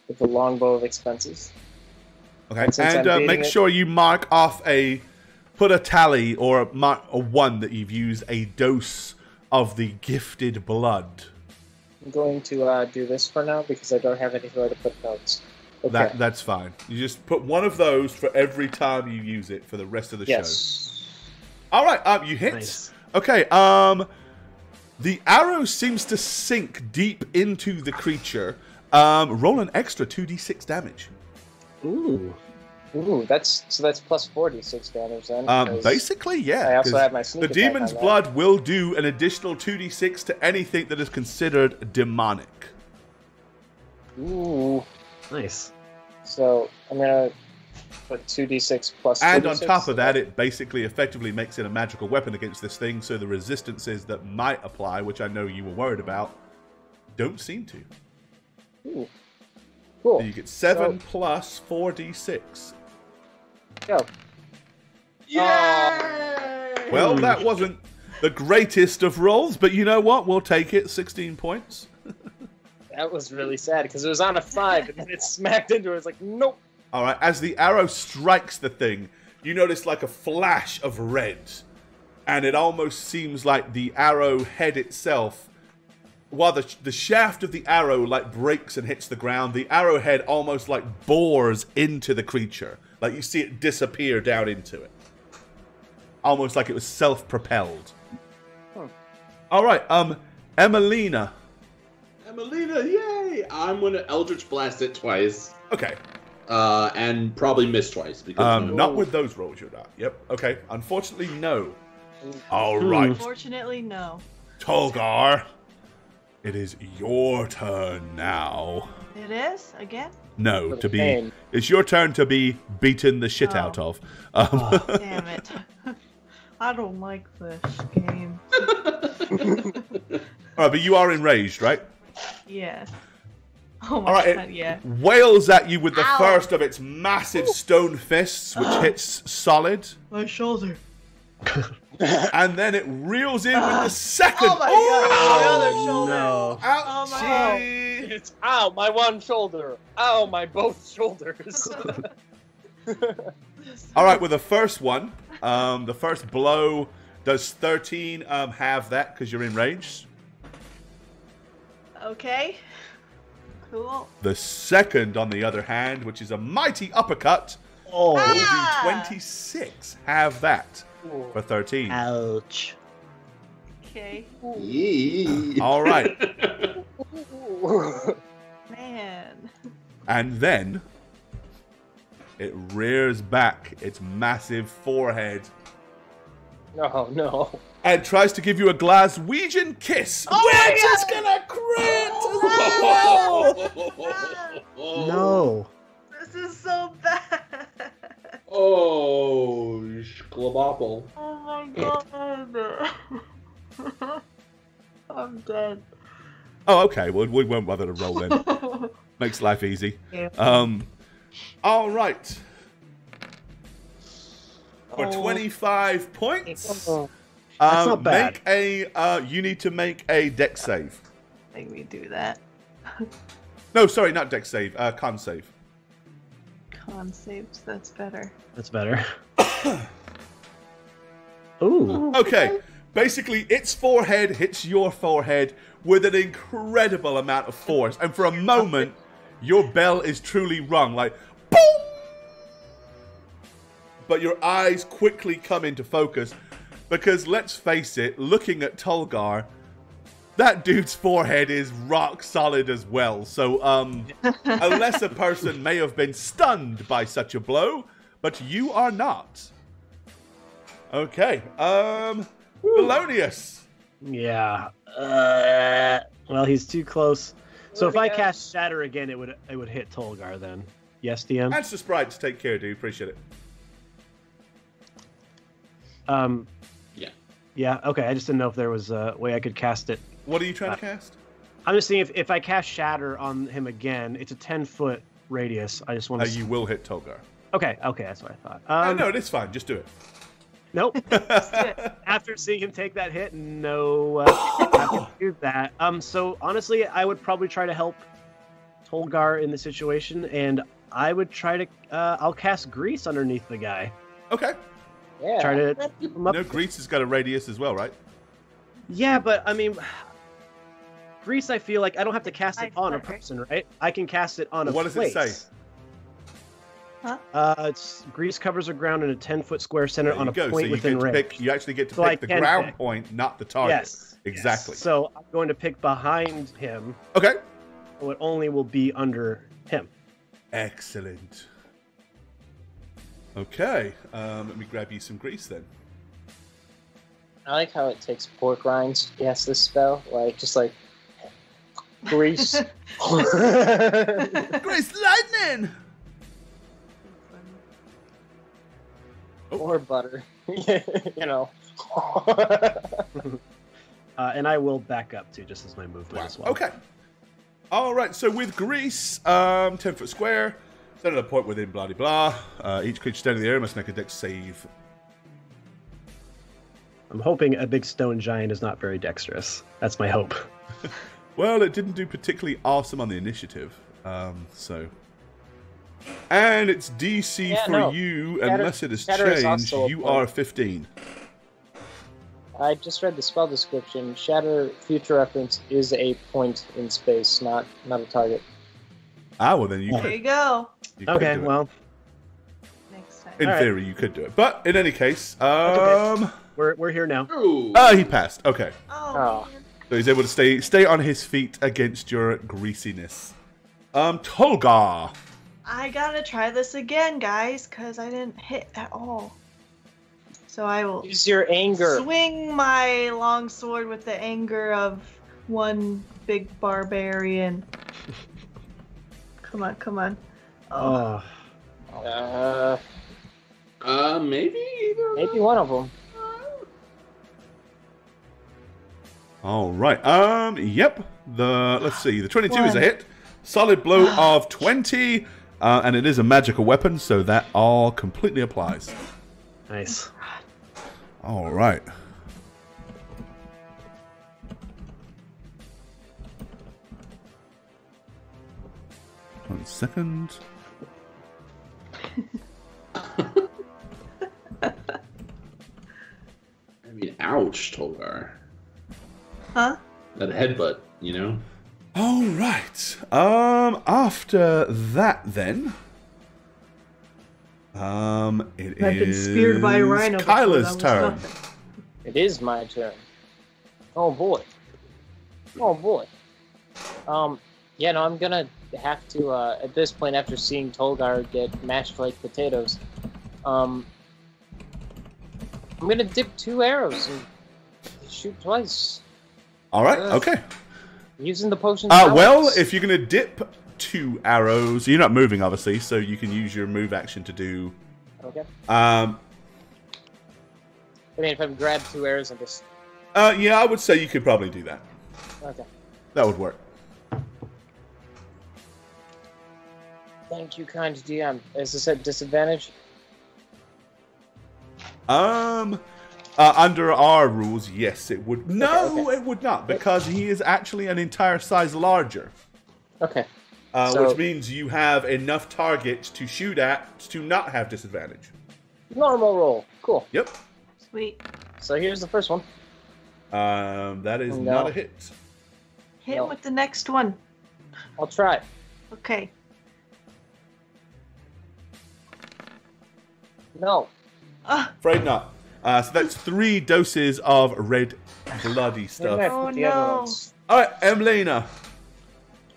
with the longbow of expenses. Okay, and, and uh, make it. sure you mark off a, put a tally or a, mark, a one that you've used a dose of the gifted blood. I'm going to uh, do this for now because I don't have anywhere to put notes. Okay. That that's fine. You just put one of those for every time you use it for the rest of the yes. show. All right, um, you hit. Nice. Okay, um, the arrow seems to sink deep into the creature. Um, roll an extra two d six damage. Ooh, ooh, that's so that's plus forty-six damage then. Um, basically, yeah. I also have my sneak attack. The demon's blood will do an additional two d six to anything that is considered demonic. Ooh, nice. So I'm gonna put two d six plus. And on top of that, it basically effectively makes it a magical weapon against this thing. So the resistances that might apply, which I know you were worried about, don't seem to. Ooh. Cool. So you get seven so, plus four d six. Go. Yeah. Uh, well, that wasn't the greatest of rolls, but you know what? We'll take it. sixteen points. that was really sad because it was on a five and then it smacked into it. It's like, nope. All right, as the arrow strikes the thing, you notice like a flash of red, and it almost seems like the arrow head itself, while the, the shaft of the arrow like breaks and hits the ground, the arrowhead almost like bores into the creature. Like you see it disappear down into it. Almost like it was self-propelled. Huh. All right, um, Emelina. Emelina, yay! I'm gonna Eldritch Blast it twice. Okay. Uh, and probably miss twice. Because um, no. Not with those rolls, you're not. Yep, okay. Unfortunately, no. All right. Unfortunately, no. Tolgar, it is your turn now. It is? Again? No, okay. to be... It's your turn to be beaten the shit oh. out of. Um, oh, damn it. I don't like this game. All right, but you are enraged, right? Yes. Oh my All right, God, it yeah. wails at you with the Ow. first of its massive stone fists, which hits solid. My shoulder. And then it reels in with the second. Oh my oh, God! My other shoulder. No. Ouch. Oh my it's, ow, my one shoulder. Ow, my both shoulders. All right, with well, the first one, um, the first blow does thirteen um, have that because you're enraged. Okay. Cool. The second, on the other hand, which is a mighty uppercut, oh. will ah. do twenty-six. Have that for thirteen. Ouch. Okay. Yeah. All right. Man. And then it rears back its massive forehead. Oh no. And tries to give you a Glaswegian kiss, oh which is gonna crit! Oh. Oh. No. This is so bad. Oh, globopple. Oh my God. I'm dead. Oh, okay. Well, we won't bother to roll then. Makes life easy. Yeah. Um. All right. For oh. twenty-five points. Oh. That's um, not bad. Make a, uh, you need to make a dex save. I think we do that. No, sorry, not dex save. Uh, con save. Con saves, that's better. That's better. Ooh. Okay, basically its forehead hits your forehead with an incredible amount of force. And for a moment, your bell is truly rung, like, boom! But your eyes quickly come into focus. Because let's face it, looking at Tolgar, that dude's forehead is rock solid as well. So um, unless a person may have been stunned by such a blow, but you are not. Okay. Um, Valenius. Yeah. Uh, well, he's too close. So if I cast Shatter again, it would it would hit Tolgar then. Yes, D M? That's the sprites. Take care, dude. Appreciate it. Um... Yeah, okay, I just didn't know if there was a way I could cast it. What are you trying uh, to cast? I'm just seeing if, if I cast Shatter on him again, it's a ten-foot radius. I just want to... Uh, you will hit Tolgar. Okay, okay, that's what I thought. Um, no, no, it's fine. Just do it. Nope. After seeing him take that hit, no, uh, I can't do that. Um, so, honestly, I would probably try to help Tolgar in the situation, and I would try to... Uh, I'll cast Grease underneath the guy. Okay. Yeah. Try to no, Grease has got a radius as well, right? Yeah, but I mean, Grease. I feel like I don't have to cast it on a person, right? I can cast it on a. What does place. It say? Huh? Uh, it's Grease covers the ground in a ten-foot square center on a go. point so within range. Pick, you actually get to so pick I the ground pick. point, not the target. Yes, exactly. Yes. So I'm going to pick behind him. Okay. So it only will be under him. Excellent. Okay, um, let me grab you some Grease then. I like how it takes pork rinds to cast this spell, like just like Grease. Grease lightning. Oh. Or butter, you know. uh, and I will back up too, just as my movement wow. as well. Okay. All right. So with Grease, um, ten foot square. Then at a point within blah de blah, uh, each creature standing in the area must make a dex save. I'm hoping a big stone giant is not very dexterous. That's my hope. Well, it didn't do particularly awesome on the initiative, um, so. And it's D C yeah, for no. you, Shatter, unless it has changed, you are fifteen. I just read the spell description. Shatter, future reference, is a point in space, not not a target. Ah, well then you there could. There you go. You okay, well. Next time. In All theory, right. you could do it. But in any case, um... Okay. We're, we're here now. Oh, uh, he passed. Okay. Oh, man. So he's able to stay stay on his feet against your greasiness. Um, Tolgar. I gotta try this again, guys, because I didn't hit at all. So I will use your anger. Swing my long sword with the anger of one big barbarian. Come on, come on. Oh. Uh, uh, uh maybe maybe one of them. All right. Um. Yep. The let's see. The twenty-two one. Is a hit. Solid blow of twenty. Uh, and it is a magical weapon, so that all completely applies. Nice. All right. One second. I mean, ouch, Tolgar. Huh? That headbutt, you know? All right. Um, after that, then, um, it I've is been speared by a rhino Kyla's turn. It is my turn. Oh boy. Oh boy. Um, yeah, no, I'm gonna have to. Uh, at this point, after seeing Tolgar get mashed like potatoes, um, I'm gonna dip two arrows and shoot twice. All right. Ugh. Okay. Using the potion. Uh, well, if you're going to dip two arrows, you're not moving, obviously, so you can use your move action to do... Okay. Um, I mean, if I grab two arrows and just... Uh, yeah, I would say you could probably do that. Okay. That would work. Thank you, kind D M. Is this at disadvantage? Um... Uh, under our rules, yes, it would. No, okay, okay. it would not, because he is actually an entire size larger. Okay. Uh, so, which means you have enough targets to shoot at to not have disadvantage. Normal roll. Cool. Yep. Sweet. So here's the first one. Um, that is no. not a hit. Hit no. with the next one. I'll try. Okay. No. Uh. Afraid not. Uh, so that's three doses of red bloody stuff. Oh, no. All right, Emlena.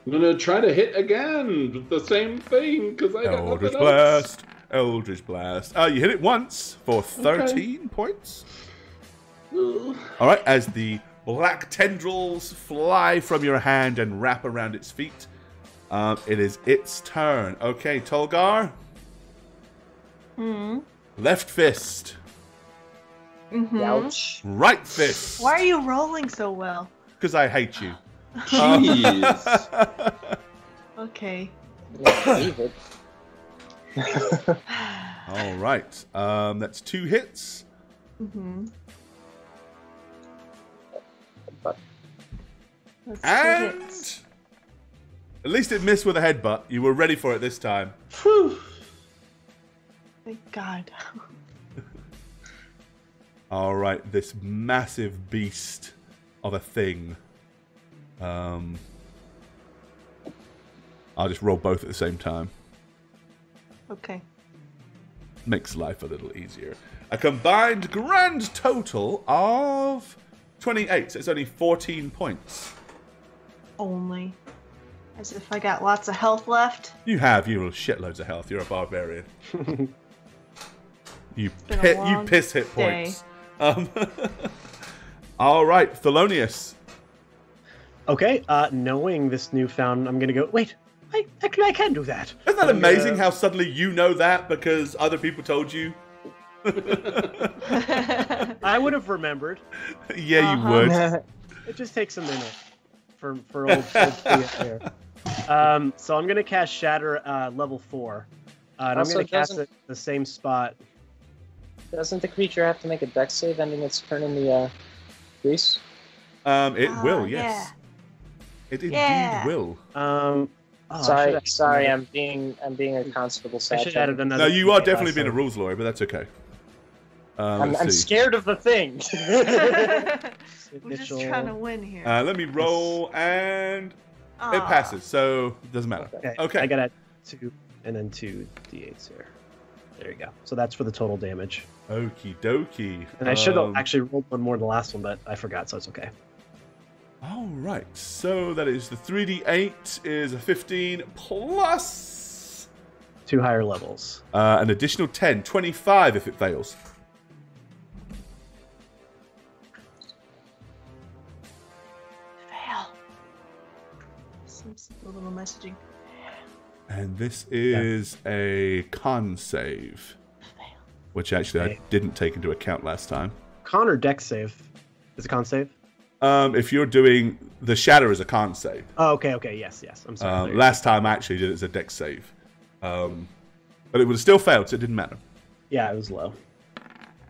I'm going to try to hit again with the same thing because I don't know. Eldritch Blast. Eldritch Blast. Uh, you hit it once for thirteen okay. points. Ooh. All right, as the black tendrils fly from your hand and wrap around its feet, um, it is its turn. Okay, Tolgar. Mm. Left fist. Mm-hmm. Ouch. Right fist. Why are you rolling so well? Because I hate you. Jeez. Okay. All right. Um, that's two hits. Mm-hmm. That's and two hits. At least it missed with a headbutt. You were ready for it this time. Whew. Thank God. All right, this massive beast of a thing. Um, I'll just roll both at the same time. Okay. Makes life a little easier. A combined grand total of twenty-eight. So it's only fourteen points. Only. As if I got lots of health left. You have. You have shitloads of health. You're a barbarian. you, pi you piss hit points. Day. Um, all right, Thelonious. Okay, uh, knowing this newfound, I'm going to go, wait, I, actually I can do that. Isn't that I'm amazing gonna... how suddenly you know that because other people told you? I would have remembered. Yeah, you uh-huh. would. It just takes a minute for, for old folks to get there. Um, so I'm going to cast Shatter uh, level four. Uh, and also, I'm going to cast it the same spot. Doesn't the creature have to make a dex save ending its turn in the uh, grease? Um, it uh, will, yes. Yeah. It indeed yeah. will. Um, oh, sorry, I sorry, I'm being, I'm being a constable. I should added another. No, you are definitely being a rules lawyer, but that's okay. Uh, I'm, I'm scared of the thing. We're just trying to win here. Uh, let me roll, and Aww. It passes, so it doesn't matter. Okay, okay. I got a two, and then two d eights here. There you go. So that's for the total damage. Okie dokie. And I should have um, actually rolled one more than the last one, but I forgot, so it's okay. All right. So that is the three d eight is a fifteen plus two higher levels. Uh, an additional ten, twenty-five if it fails. Fail. Some simple little messaging. And this is yeah. a con save, which actually I didn't take into account last time. Con or dex save? Is it con save? Um, if you're doing the shatter is a con save. Oh, okay, okay, yes, yes. I'm sorry. Um, last time I actually did it as a dex save, um, but it would have still failed, so it didn't matter. Yeah, it was low.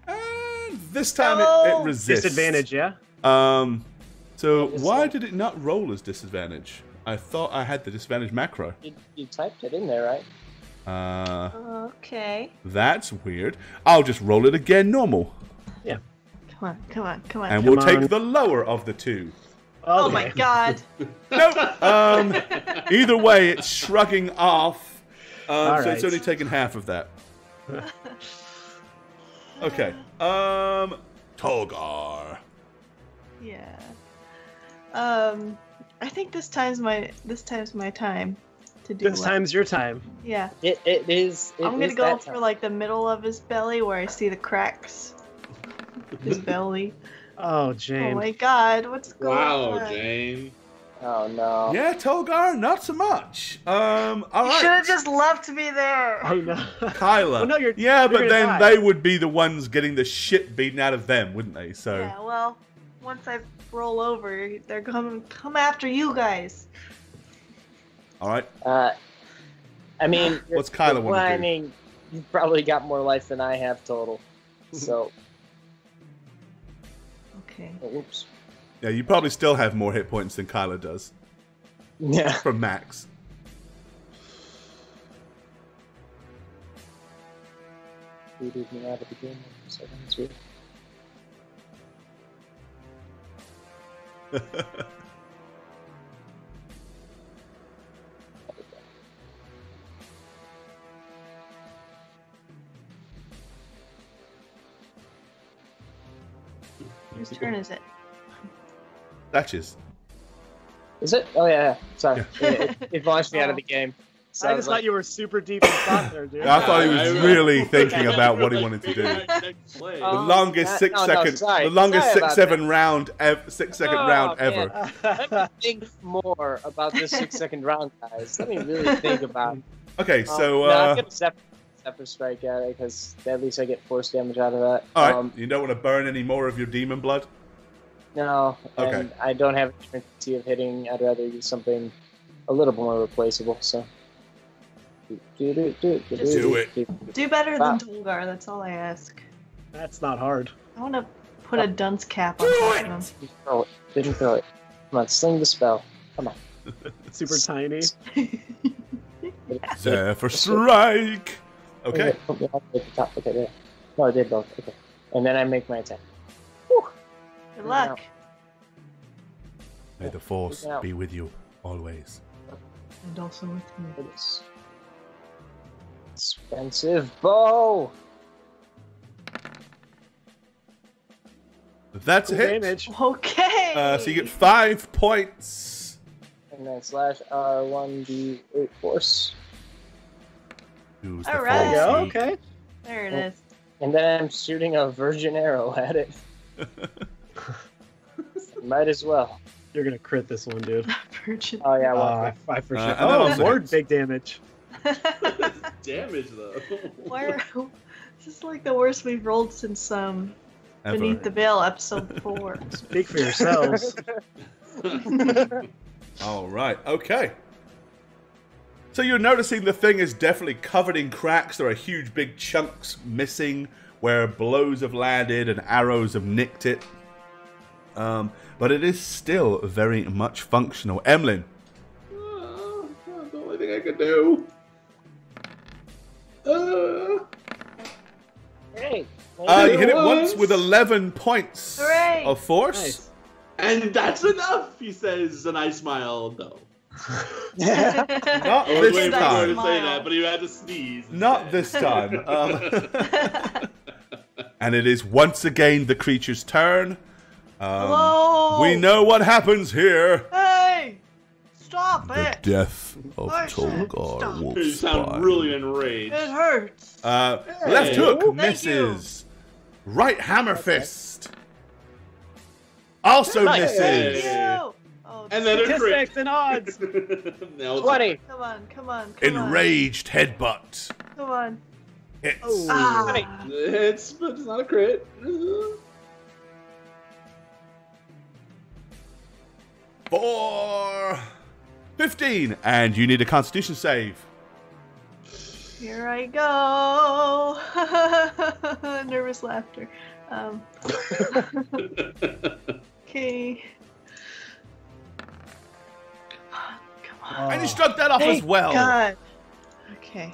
And this time oh! it, it resists. Disadvantage, yeah. Um, so why did it not roll as disadvantage? I thought I had the disadvantage macro. You, you typed it in there, right? Uh, okay. That's weird. I'll just roll it again normal. Yeah. Come on, come on, come on. And come we'll on. take the lower of the two. Oh, oh my god. Nope. Um, either way, it's shrugging off. Um, All so right. it's only taken half of that. Okay. Um, Tolgar. Yeah. Um... I think this time's my this time's my time to do. This what? time's your time. Yeah. It it is. It I'm gonna is go for time. like the middle of his belly where I see the cracks. His belly. Oh, Jayne. Oh my God, what's going wow, on? Wow, Jayne. Oh no. Yeah, Tolgar, not so much. Um, all you right. should have just left me there. I know. Kyla. Well, no, you're, yeah, you're but then die. They would be the ones getting the shit beaten out of them, wouldn't they? So. Yeah. Well. Once I roll over, they're gonna come after you guys. All right. Uh, I mean, what's Kyla want to do? I mean, you probably got more life than I have total, so. Okay. Oh, oops. Yeah, you probably still have more hit points than Kyla does. Yeah. From max. We didn't have it again, so that's weird. Whose turn is it? Thatch's. Is it? Oh yeah. Sorry, yeah. it, it, it launched me oh. out of the game. Sounds I just like... thought you were super deep in thought there, dude. I thought he was really thinking about what he wanted to do. The longest six oh, second, no, the longest six seven that. round, ev six second oh, round man. ever. Let me think more about this six second round, guys. Let me really think about it. Okay, so um, uh, no, I'm gonna separate, separate strike at it because at least I get force damage out of that. All right, um, you don't want to burn any more of your demon blood. No, and okay. I don't have a tendency of hitting. I'd rather use something a little more replaceable. So. Do, do, do, do, Just do it. Do better wow. than Tolgar. That's all I ask. That's not hard. I want to put oh. a dunce cap on him. Throw it. Didn't throw it. Come on, sling the spell. Come on. Super tiny. There for strike. Okay. Okay, there. No, I did both. Okay. And then I make my attack. Whew. Good luck. May the force be with you always. And also with me. Expensive bow. That's a hit. Damage. Okay. Uh, so you get five points. And then slash our one d eight force. All right. Yeah, okay. There it and, is. And then I'm shooting a virgin arrow at it. Might as well. You're gonna crit this one, dude. Virgin. Oh yeah. Well, uh, I, I for sure. Uh, oh, more big damage. Damage though. Why are, this is like the worst we've rolled since um, Beneath the Veil episode four. Speak for yourselves. All right. Okay. So you're noticing the thing is definitely covered in cracks. There are huge, big chunks missing where blows have landed and arrows have nicked it. Um, but it is still very much functional. Emlyn. Uh, that's the only thing I could do. Uh, hey. Uh, you hit it once with eleven points Hooray. Of force. Nice. And that's enough, he says, and I smile, no. Not this time. I was going to say that, but he had to sneeze. Not this time. Um, and it is once again the creature's turn. Um, Hello? We know what happens here. Hey! Stop it! The death of Tolgar Wolfspine. You sound really enraged. It hurts. Uh, hey. Left hook Thank misses. You. Right hammer okay. fist. Also nice. Misses. Hey. Oh, and then statistics and odds. No, twenty. Come on, come on, come Enraged on. Headbutt. Come on. It's, oh. ah. it's, it's not a crit. Four. fifteen. And you need a constitution save. Here I go. Nervous laughter. Um. Okay. Oh. And you struck that off Thank as well. God. Okay.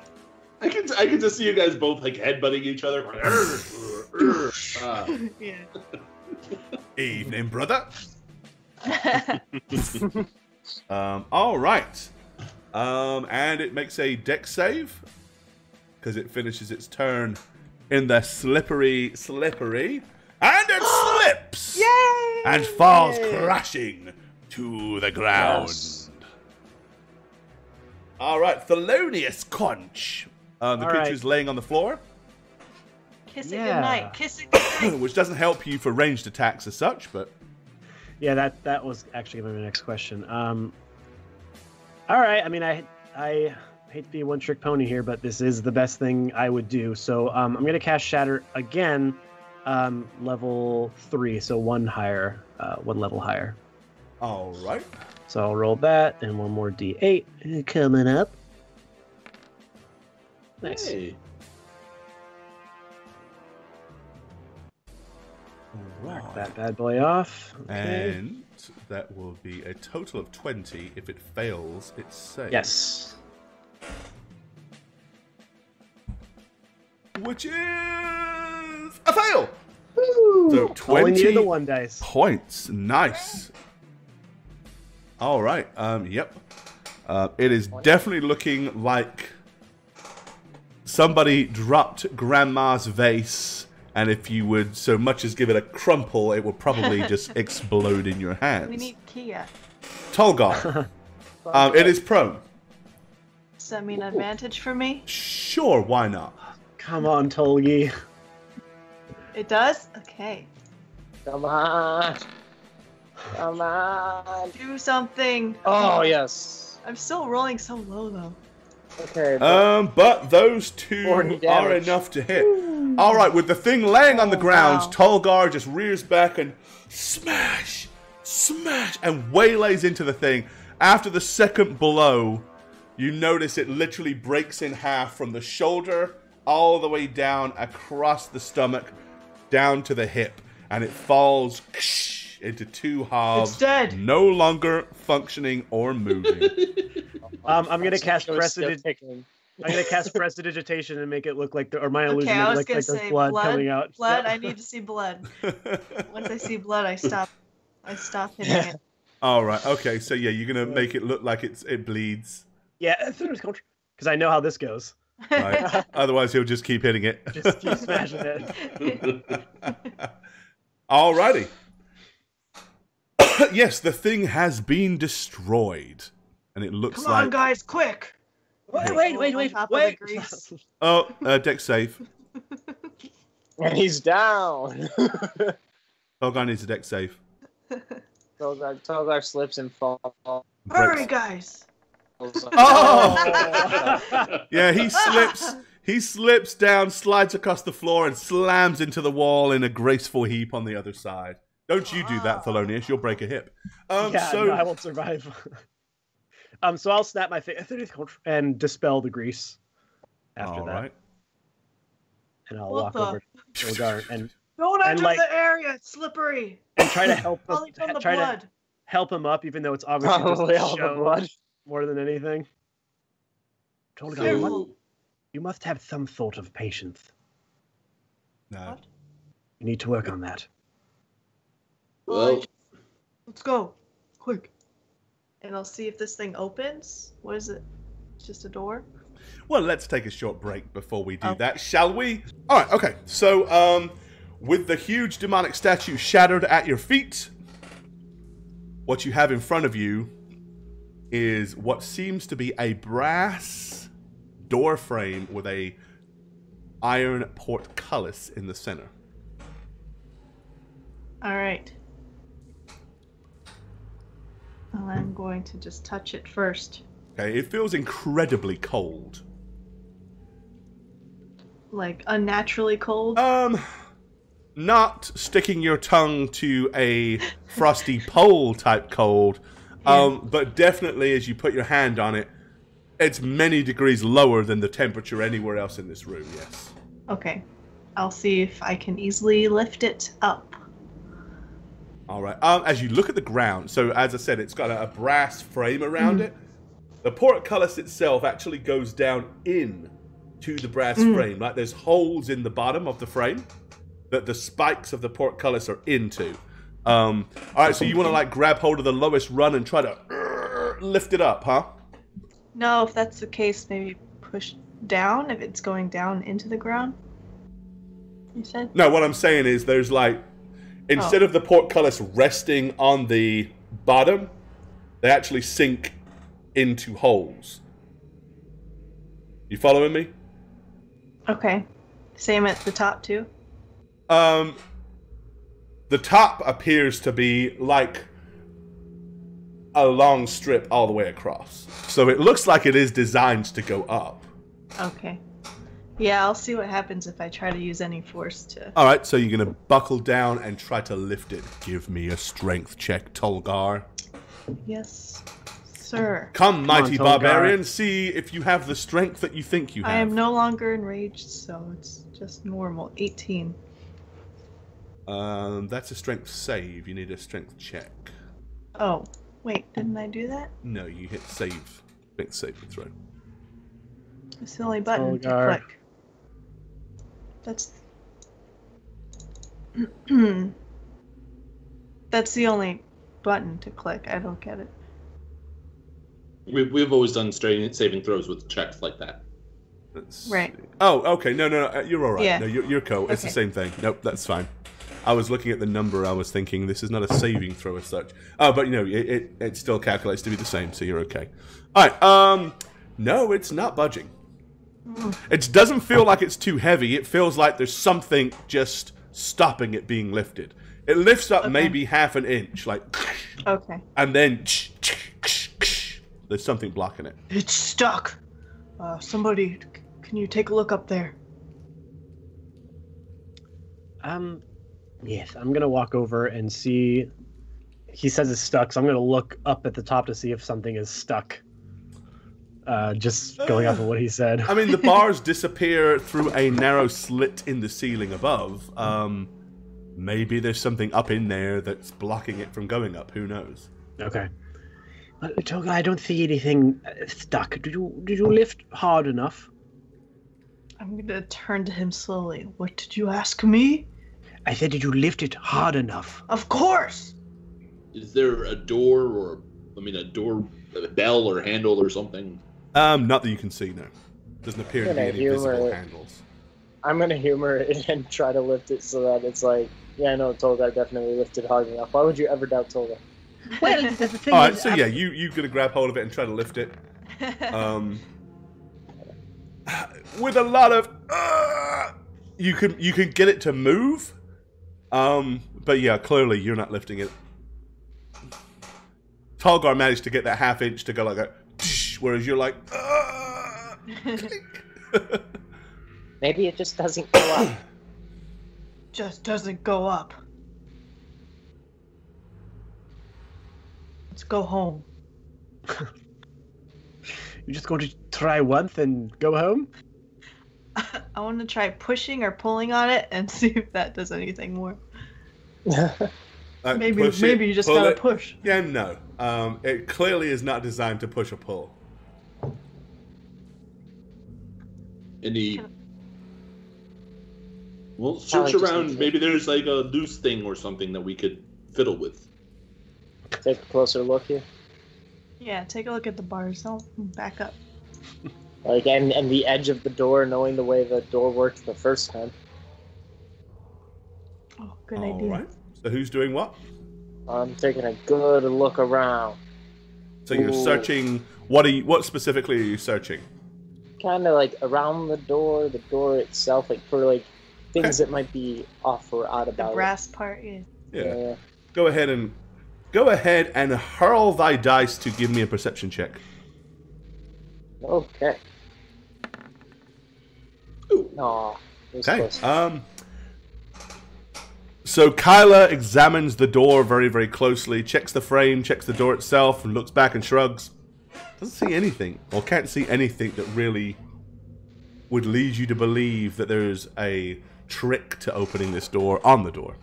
I can I can just see you guys both like headbutting each other. uh. Yeah. Evening, brother. um. All right. Um. And it makes a dex save because it finishes its turn in the slippery, slippery, and it slips. Yay! And falls Yay. Crashing to the ground. Yes. All right, Valenius Conch. Um, the All creature's right. laying on the floor. Kiss it yeah. goodnight. Kiss it goodnight. Which doesn't help you for ranged attacks as such, but... Yeah, that that was actually my next question. Um, all right, I mean, I, I hate to be a one-trick pony here, but this is the best thing I would do. So um, I'm going to cast Shatter again, um, level three, so one higher, uh, one level higher. All right. So I'll roll that and one more d eight coming up. Nice. Hey. Mark right. that bad boy off. Okay. And that will be a total of twenty. If it fails, it's safe. Yes. Which is a fail. Woo. So twenty the one dice. Points. Nice. All right. Um, yep. Uh, it is definitely looking like somebody dropped Grandma's vase, and if you would so much as give it a crumple, it would probably just explode in your hands. We need Kia. Tolgar. um, it is prone. Does that mean Ooh. Advantage for me? Sure. Why not? Come on, Tolgi. It does? Okay. Come on. Come on. Do something. Oh, yes. I'm still rolling so low, though. Okay. But um, but those two are enough to hit. Ooh. All right, with the thing laying on the ground, oh, wow. Tolgar just rears back and smash, smash, and waylays into the thing. After the second blow, you notice it literally breaks in half from the shoulder all the way down across the stomach, down to the hip, and it falls... into two halves. It's dead. No longer functioning or moving. um, I'm gonna cast prestidigitation. I'm gonna cast prestidigitation and make it look like the, or my illusion okay, I was like, gonna like say there's blood, blood coming out. Blood. I need to see blood. Once I see blood, I stop. I stop hitting it. All right. Okay. So yeah, you're gonna make it look like it's it bleeds. Yeah, because I know how this goes. Right. Otherwise, he'll just keep hitting it. Just keep smashing it. All righty. Yes, the thing has been destroyed, and it looks Come like. Come on, guys, quick! Wait, wait, wait, wait, wait! wait. Oh, uh, deck save. And he's down. Tolgar needs a deck save. Tolgar, Tolgar slips and falls. Hurry, guys! Oh! Yeah, he slips. He slips down, slides across the floor, and slams into the wall in a graceful heap on the other side. Don't you do that, Thelonious. You'll break a hip. Um, yeah, so... no, I won't survive. um, so I'll snap my face and dispel the grease after All that. Right. And I'll what walk the... over to Tolgar and don't enter and, like, the area. It's slippery. And try to help him, try blood. to help him up, even though it's obviously Probably just a show blood. more than anything. Tolgar, you, must, you must have some sort of patience. No. What? You need to work on that. Well, let's go, quick. And I'll see if this thing opens. What is it? It's just a door? Well, let's take a short break before we do okay. that, shall we? All right, okay. So, um, with the huge demonic statue shattered at your feet, what you have in front of you is what seems to be a brass door frame with a iron portcullis in the center. All right. Well, I'm going to just touch it first. Okay, it feels incredibly cold. Like unnaturally cold? Um, not sticking your tongue to a frosty pole type cold, um, yeah. but definitely as you put your hand on it, it's many degrees lower than the temperature anywhere else in this room, yes. Okay, I'll see if I can easily lift it up. All right, um, as you look at the ground, so as I said, it's got a, a brass frame around mm. it. The portcullis itself actually goes down in to the brass mm. frame. Like there's holes in the bottom of the frame that the spikes of the portcullis are into. Um, all right, so you want to like grab hold of the lowest run and try to uh, lift it up, huh? No, if that's the case, maybe push down if it's going down into the ground. You said? No, what I'm saying is there's like, instead oh. of the portcullis resting on the bottom, they actually sink into holes. You following me? Okay. Same at the top too? Um, the top appears to be like a long strip all the way across. So it looks like it is designed to go up. Okay. Yeah, I'll see what happens if I try to use any force to... All right, so you're going to buckle down and try to lift it. Give me a strength check, Tolgar. Yes. Sir. Come, Come mighty on, barbarian, see if you have the strength that you think you have. I am no longer enraged, so it's just normal. eighteen. Um, that's a strength save. You need a strength check. Oh, wait, didn't I do that? No, you hit save. Strength save and throw. It's the only button Tolgar. to click. That's... that's the only button to click. I don't get it. We've, we've always done saving throws with checks like that. Let's right. See. Oh, okay. No, no, no. You're all right. Yeah. No, you're, you're cool. Okay. It's the same thing. Nope, that's fine. I was looking at the number. I was thinking this is not a saving throw as such. Oh, but, you know, it, it, it still calculates to be the same, so you're okay. All right. Um, no, it's not budging. Mm. It doesn't feel like it's too heavy. It feels like there's something just stopping it being lifted. It lifts up okay. maybe half an inch, like... Okay. And then... There's something blocking it. It's stuck. Uh, somebody, can you take a look up there? Um, yes, I'm going to walk over and see. He says it's stuck, so I'm going to look up at the top to see if something is stuck. Uh, just going off of what he said. I mean, the bars disappear through a narrow slit in the ceiling above. Um, maybe there's something up in there that's blocking it from going up. Who knows? Okay. Tolgar, I don't see anything stuck. Did you did you lift hard enough? I'm gonna turn to him slowly. What did you ask me? I said, did you lift it hard enough? Of course. Is there a door or I mean a door, a bell or handle or something? Um, not that you can see. No, doesn't appear to be any visible handles. I'm gonna humor it and try to lift it so that it's like, yeah, I know Tolgar definitely lifted hard enough. Why would you ever doubt Tolgar? Well, the thing all right, is, so I'm... yeah, you you gonna grab hold of it and try to lift it, um, with a lot of uh, you can you can get it to move, um, but yeah, clearly you're not lifting it. Tolgar managed to get that half inch to go like a, whereas you're like, uh, maybe it just doesn't go up. Just doesn't go up. Let's go home. You're just going to try once and go home? I want to try pushing or pulling on it and see if that does anything more. Uh, maybe maybe it, you just gotta it. push. Yeah, no. Um, it clearly is not designed to push or pull. Any... Well, search like around. Maybe there's like a loose thing or something that we could fiddle with. Take a closer look here. Yeah, take a look at the bars. Don't back up. Like, and, and the edge of the door, knowing the way the door worked the first time. Oh, good All idea. Right. So who's doing what? I'm taking a good look around. So you're Ooh. searching. What are you? What specifically are you searching? Kind of like around the door, the door itself, like for like things okay. that might be off or out about. The brass it. part, yeah. yeah. Yeah. Go ahead and go ahead and hurl thy dice to give me a perception check. Okay. Ooh. No. Okay. Close. Um. So Kyla examines the door very, very closely, checks the frame, checks the door itself, and looks back and shrugs. Doesn't see anything, or can't see anything that really would lead you to believe that there's a trick to opening this door on the door.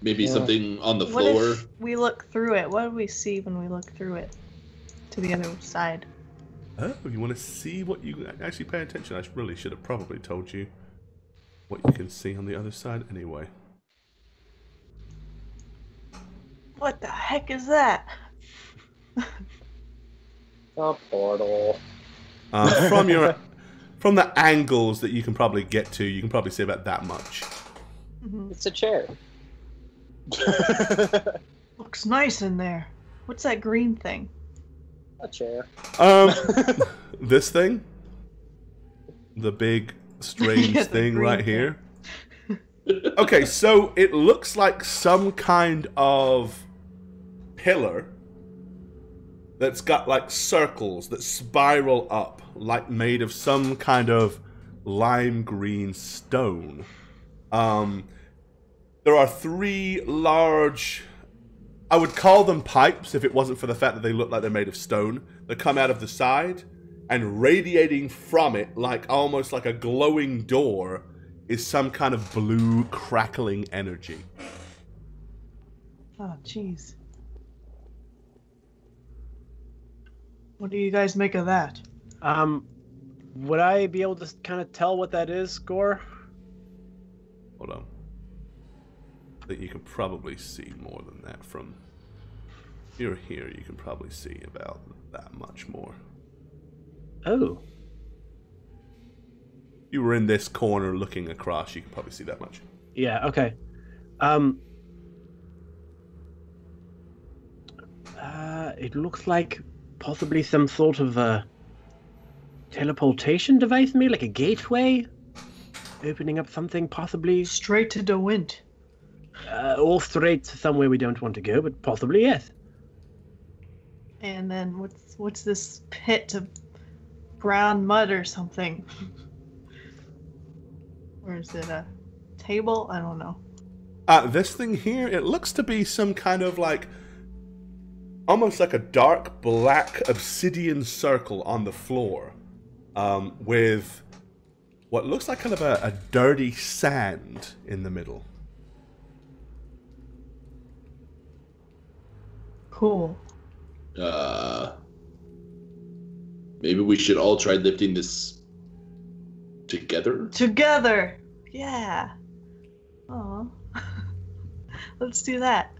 Maybe yeah. something on the floor. What if we look through it? What do we see when we look through it to the other side? Oh, you want to see what you... Actually, pay attention. I really should have probably told you what you can see on the other side anyway. What the heck is that? A portal. Uh, from your, from the angles that you can probably get to, you can probably see about that much. It's a chair. Looks nice in there. What's that green thing? A chair. Um, this thing? The big... strange yeah, thing right here. Okay, so it looks like some kind of pillar that's got like circles that spiral up, like made of some kind of lime green stone. Um, there are three large, I would call them pipes if it wasn't for the fact that they look like they're made of stone, that come out of the side. And radiating from it, like almost like a glowing door, is some kind of blue crackling energy. Oh, jeez. What do you guys make of that? Um, would I be able to kind of tell what that is, Gore? Hold on. I think you can probably see more than that from... If you're here, you can probably see about that much more. Oh. If you were in this corner looking across, you can probably see that much. Yeah, okay. Um, uh, it looks like possibly some sort of a teleportation device, maybe like a gateway? Opening up something, possibly? Straight to DeWint. Uh, or straight to somewhere we don't want to go, but possibly, yes. And then what's, what's this pit of... brown mud or something? Or is it a table? I don't know. Uh, this thing here, it looks to be some kind of like, almost like a dark black obsidian circle on the floor, um, with what looks like kind of a, a dirty sand in the middle. Cool. Uh... Maybe we should all try lifting this together? Together! Yeah! Aw. Let's do that.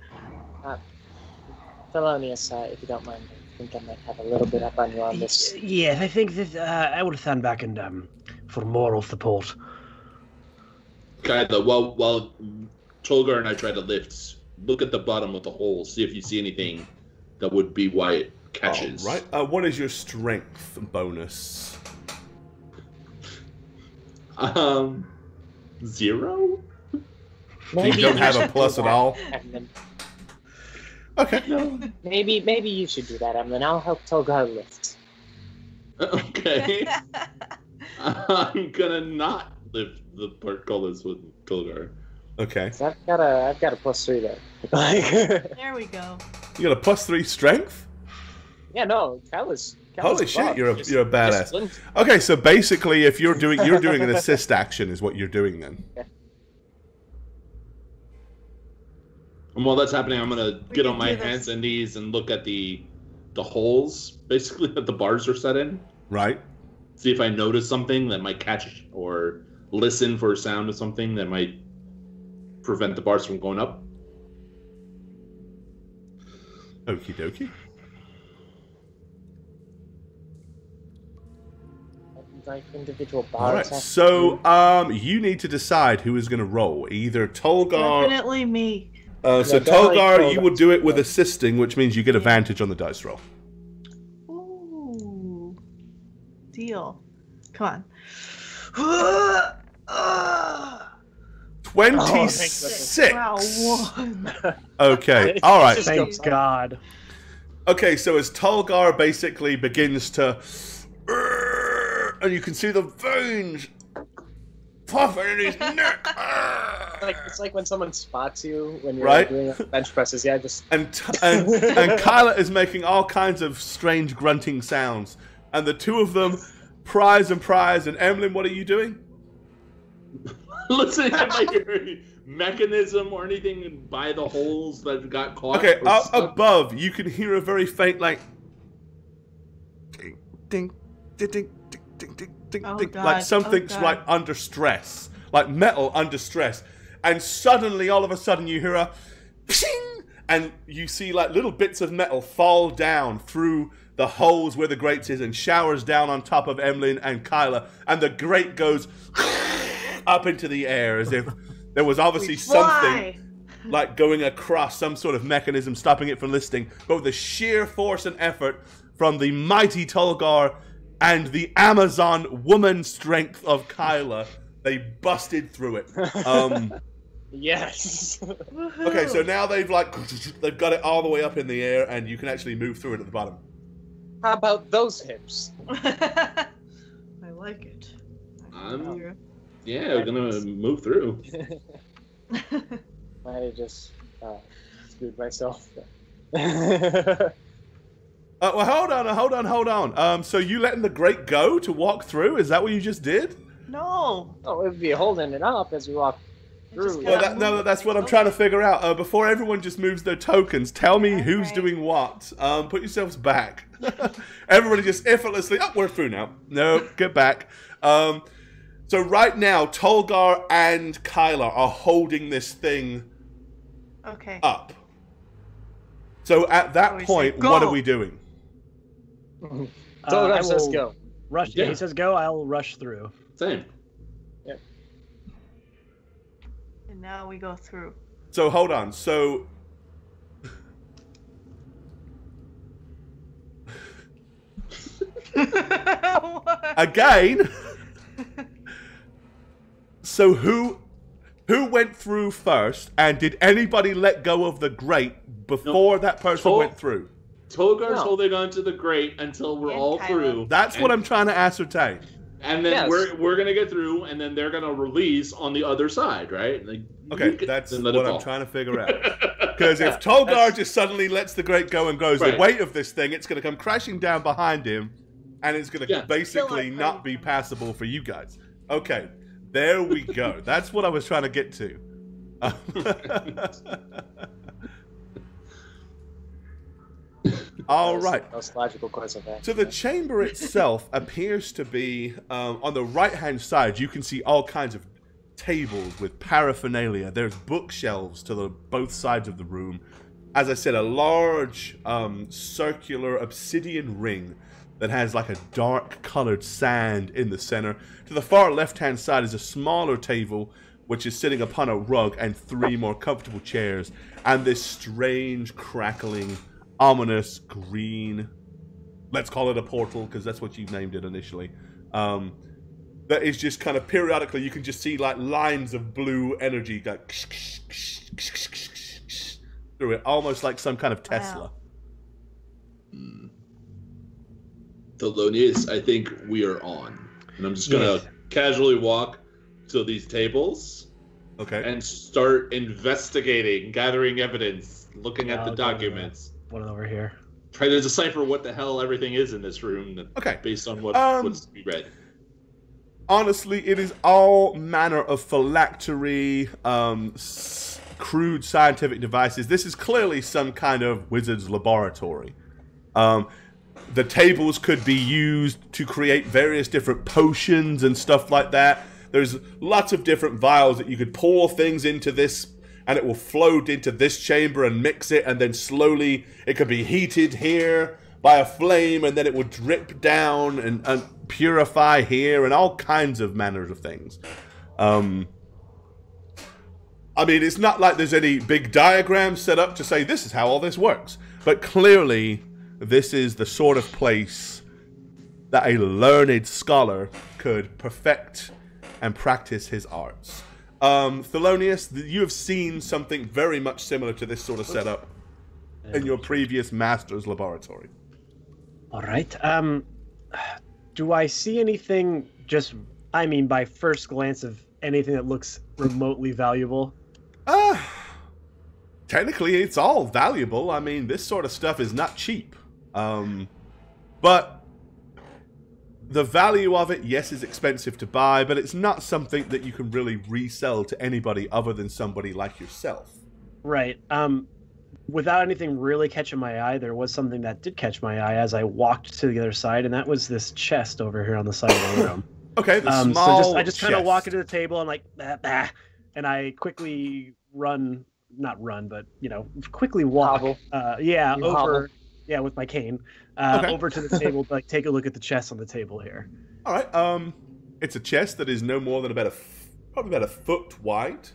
Uh, Thelonious, uh, if you don't mind, I think I might have a little bit up on you on this. Yes, I think this, uh, I will stand back and, um, for moral support. Kyla, while, while Tolgar and I try to lift, look at the bottom of the hole, see if you see anything that would be why it catches. All right. Uh, what is your strength bonus? Um, zero? You don't have a plus at all? Okay. No. Maybe maybe you should do that, Emlyn. I'll help Tolgar lift. Okay. I'm gonna not lift the portcullis with Tolgar. Okay. So I've got a, I've got a plus three there. There we go. You got a plus three strength? Yeah, no, Kyla's. Holy shit, you're a, you're a badass. Okay, so basically, if you're doing, you're doing an assist action, is what you're doing then. And while that's happening, I'm going to get on my hands and knees and look at the the holes, basically, that the bars are set in. Right. See if I notice something that might catch or listen for a sound of something that might prevent the bars from going up. Okie dokie. Like individual bars. All right, so um, you need to decide who is going to roll. Either Tolgar... Definitely me. Uh, so no, Tolgar, Tolgar, you will do it with assisting, which means you get advantage on the dice roll. Ooh. Deal. Come on. twenty-six. Oh, wow, okay, all right. Thank God. Okay, so as Tolgar basically begins to... And you can see the veins puffing in his neck. It's like, it's like when someone spots you when you're right? doing bench presses. Yeah, just and t and, and Kyla is making all kinds of strange grunting sounds, and the two of them prize and prize. And Emlyn, what are you doing? Listening to my mechanism or anything by the holes that got caught. Okay, up above you can hear a very faint like ding ding ding ding. Ding, ding, ding, oh, ding. Like something's oh, like under stress, like metal under stress, and suddenly all of a sudden you hear a ping, and you see like little bits of metal fall down through the holes where the grate is and showers down on top of Emlyn and Kyla, and the grate goes up into the air as if there was obviously something like going across, some sort of mechanism stopping it from listing, but with the sheer force and effort from the mighty Tolgar and the Amazon woman strength of Kyla, they busted through it. Um, yes. Okay, so now they've like they've got it all the way up in the air, and you can actually move through it at the bottom. How about those hips? I like it. Um, yeah, we're gonna move through. I might have just uh, screwed myself. Uh, well, hold on, hold on, hold on. Um, so you letting the grate go to walk through? Is that what you just did? No. Oh, it would be holding it up as we walk through. Well, that, no, that's what I'm trying to figure out. Uh, before everyone just moves their tokens, tell me okay. who's doing what. Um, put yourselves back. Everybody just effortlessly, oh, we're through now. No, get back. Um, so right now, Tolgar and Kyla are holding this thing okay. up. So at that oh, point, what are we doing? Uh, Tolgar says go. Rush. Yeah. He says go. I'll rush through. Same. Yeah. And now we go through. So hold on. So again. So who who went through first, and did anybody let go of the grate before no. that person Tol went through? Tolgar's no. holding on to the grate until we're and all Kyla. through. That's and, what I'm trying to ascertain. And then yes. we're we're gonna get through, and then they're gonna release on the other side, right? Like, okay, can, that's what I'm trying to figure out. Because if Tolgar that's... just suddenly lets the grate go and goes right. the weight of this thing, it's gonna come crashing down behind him, and it's gonna yeah. basically like not be passable for you guys. Okay, there we go. That's what I was trying to get to. All right. Most logical course of action. So the chamber itself appears to be um, on the right-hand side. You can see all kinds of tables with paraphernalia. There's bookshelves to the both sides of the room. As I said, a large um, circular obsidian ring that has like a dark-colored sand in the center. To the far left-hand side is a smaller table, which is sitting upon a rug and three more comfortable chairs, and this strange crackling, ominous green, let's call it a portal because that's what you named it initially, um that is just kind of periodically, you can just see like lines of blue energy go ksh, ksh, ksh, ksh, ksh, ksh, ksh, ksh, through it, almost like some kind of Tesla. Wow. Mm. Thelonious, I think we are on, and I'm just gonna yes. casually walk to these tables okay and start investigating, gathering evidence, looking yeah, at the I'll documents. One over here. Try to decipher what the hell everything is in this room that, okay. based on what, um, what's to be read. Honestly, it is all manner of phylactery, um, crude scientific devices. This is clearly some kind of wizard's laboratory. Um, the tables could be used to create various different potions and stuff like that. There's lots of different vials that you could pour things into this, and it will float into this chamber and mix it, and then slowly it could be heated here by a flame, and then it will drip down and, and purify here, and all kinds of manners of things. Um, I mean, it's not like there's any big diagram set up to say this is how all this works, but clearly this is the sort of place that a learned scholar could perfect and practice his arts. Um, Thelonious, you have seen something very much similar to this sort of setup in your previous master's laboratory. All right. Um, do I see anything just, I mean, by first glance of anything that looks remotely valuable? Uh, technically, it's all valuable. I mean, this sort of stuff is not cheap. Um, but the value of it, yes, is expensive to buy, but it's not something that you can really resell to anybody other than somebody like yourself. Right. Um, without anything really catching my eye, there was something that did catch my eye as I walked to the other side, and that was this chest over here on the side of the room. Okay, the um, small so just, I just kind of walk into the table, I'm like, bah, bah, and I quickly run, not run, but, you know, quickly walk. Uh, yeah, you over... Hobble. Yeah, with my cane, uh, okay. over to the table to like, take a look at the chest on the table here. All right. Um, it's a chest that is no more than about a, f probably about a foot wide,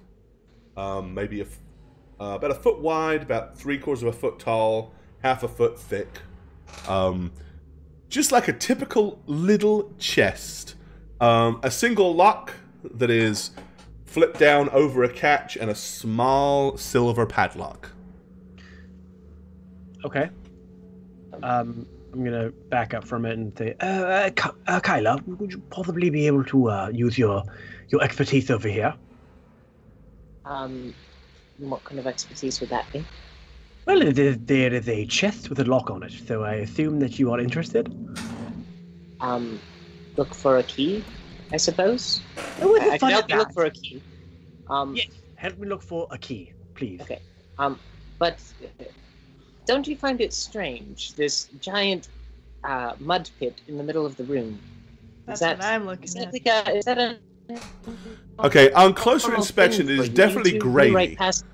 um, maybe a f uh, about a foot wide, about three quarters of a foot tall, half a foot thick. Um, just like a typical little chest. Um, a single lock that is flipped down over a catch and a small silver padlock. Okay. Um, I'm going to back up from it and say, uh, uh, Ky uh, Kyla, would you possibly be able to uh, use your your expertise over here? Um, what kind of expertise would that be? Well, it is, there is a chest with a lock on it, so I assume that you are interested. Um, look for a key, I suppose. Oh, I, I can help you look for a key. Um, yes, help me look for a key, please. Okay. Um, but... Don't you find it strange, this giant uh, mud pit in the middle of the room? That's that, what I'm looking is at. That like a, is that a... Okay, on closer inspection, it is definitely grainy. Right past...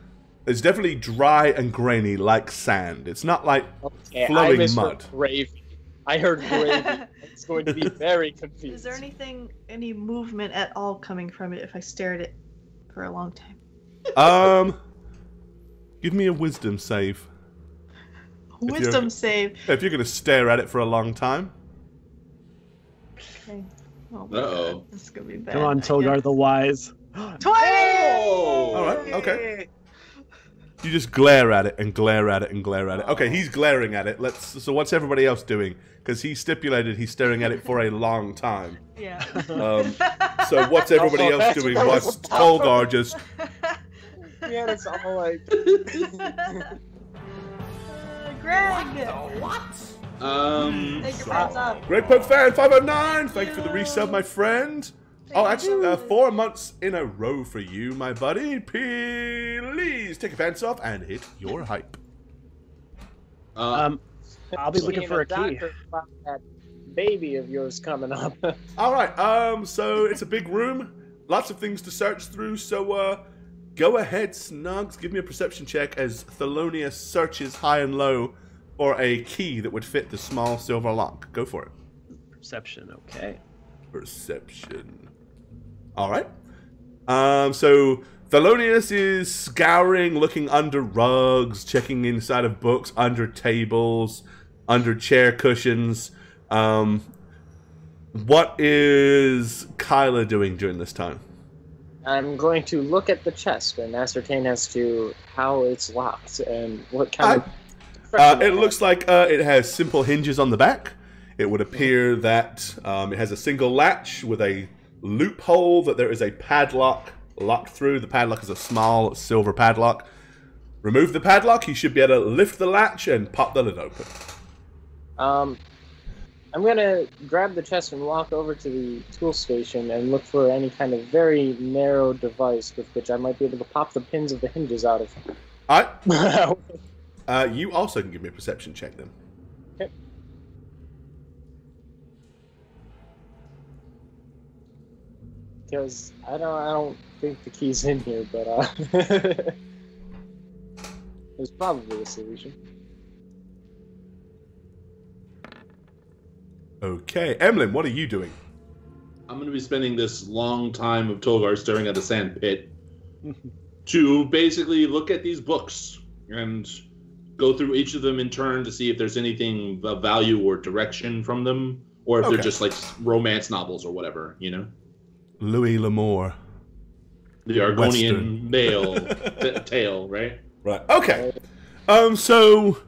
It's definitely dry and grainy, like sand. It's not like okay, flowing I mud. Gravy. I heard gravy. It's going to be very confused. Is there anything, any movement at all coming from it if I stare at it for a long time? Um, give me a wisdom save. If Wisdom save. If you're going to stare at it for a long time. Okay. Oh, my Uh-oh. God. This is going to be bad. Come on, Tolgar the Wise. twenty! Oh! All right, okay. You just glare at it and glare at it and glare at it. Okay, he's glaring at it. Let's. So what's everybody else doing? Because he stipulated he's staring at it for a long time. Yeah. Um, so what's everybody oh, else doing? What's Tolgar just... Yeah, that's all like... Greg! What? what? Um. Take your pants up. Greg Pokefan five oh nine! Thank you for the resub, my friend. Thank oh, actually, uh, four months in a row for you, my buddy. Please take your pants off and hit your hype. Um, I'll be looking for a key. That baby of yours coming up. All right. Um. So it's a big room. Lots of things to search through. So, uh. Go ahead, Snugs. Give me a perception check as Thelonious searches high and low for a key that would fit the small silver lock. Go for it. Perception, okay. Perception. All right. Um, so Thelonious is scouring, looking under rugs, checking inside of books, under tables, under chair cushions. Um, what is Kyla doing during this time? I'm going to look at the chest and ascertain as to how it's locked and what kind I, of... Uh, it looks like uh, it has simple hinges on the back. It would appear that um, it has a single latch with a loophole, that there is a padlock locked through. The padlock is a small silver padlock. Remove the padlock. You should be able to lift the latch and pop the lid open. Um, I'm going to grab the chest and walk over to the tool station and look for any kind of very narrow device with which I might be able to pop the pins of the hinges out of. All right. uh, you also can give me a perception check then. Okay. Because I don't, I don't think the key's in here, but uh, there's probably a solution. Okay, Emlyn, what are you doing? I'm going to be spending this long time of Tolgar staring at a sand pit to basically look at these books and go through each of them in turn to see if there's anything of value or direction from them, or if okay. they're just like romance novels or whatever, you know? Louis L'Amour. The Argonian male tale, right? Right. Okay. Um, so...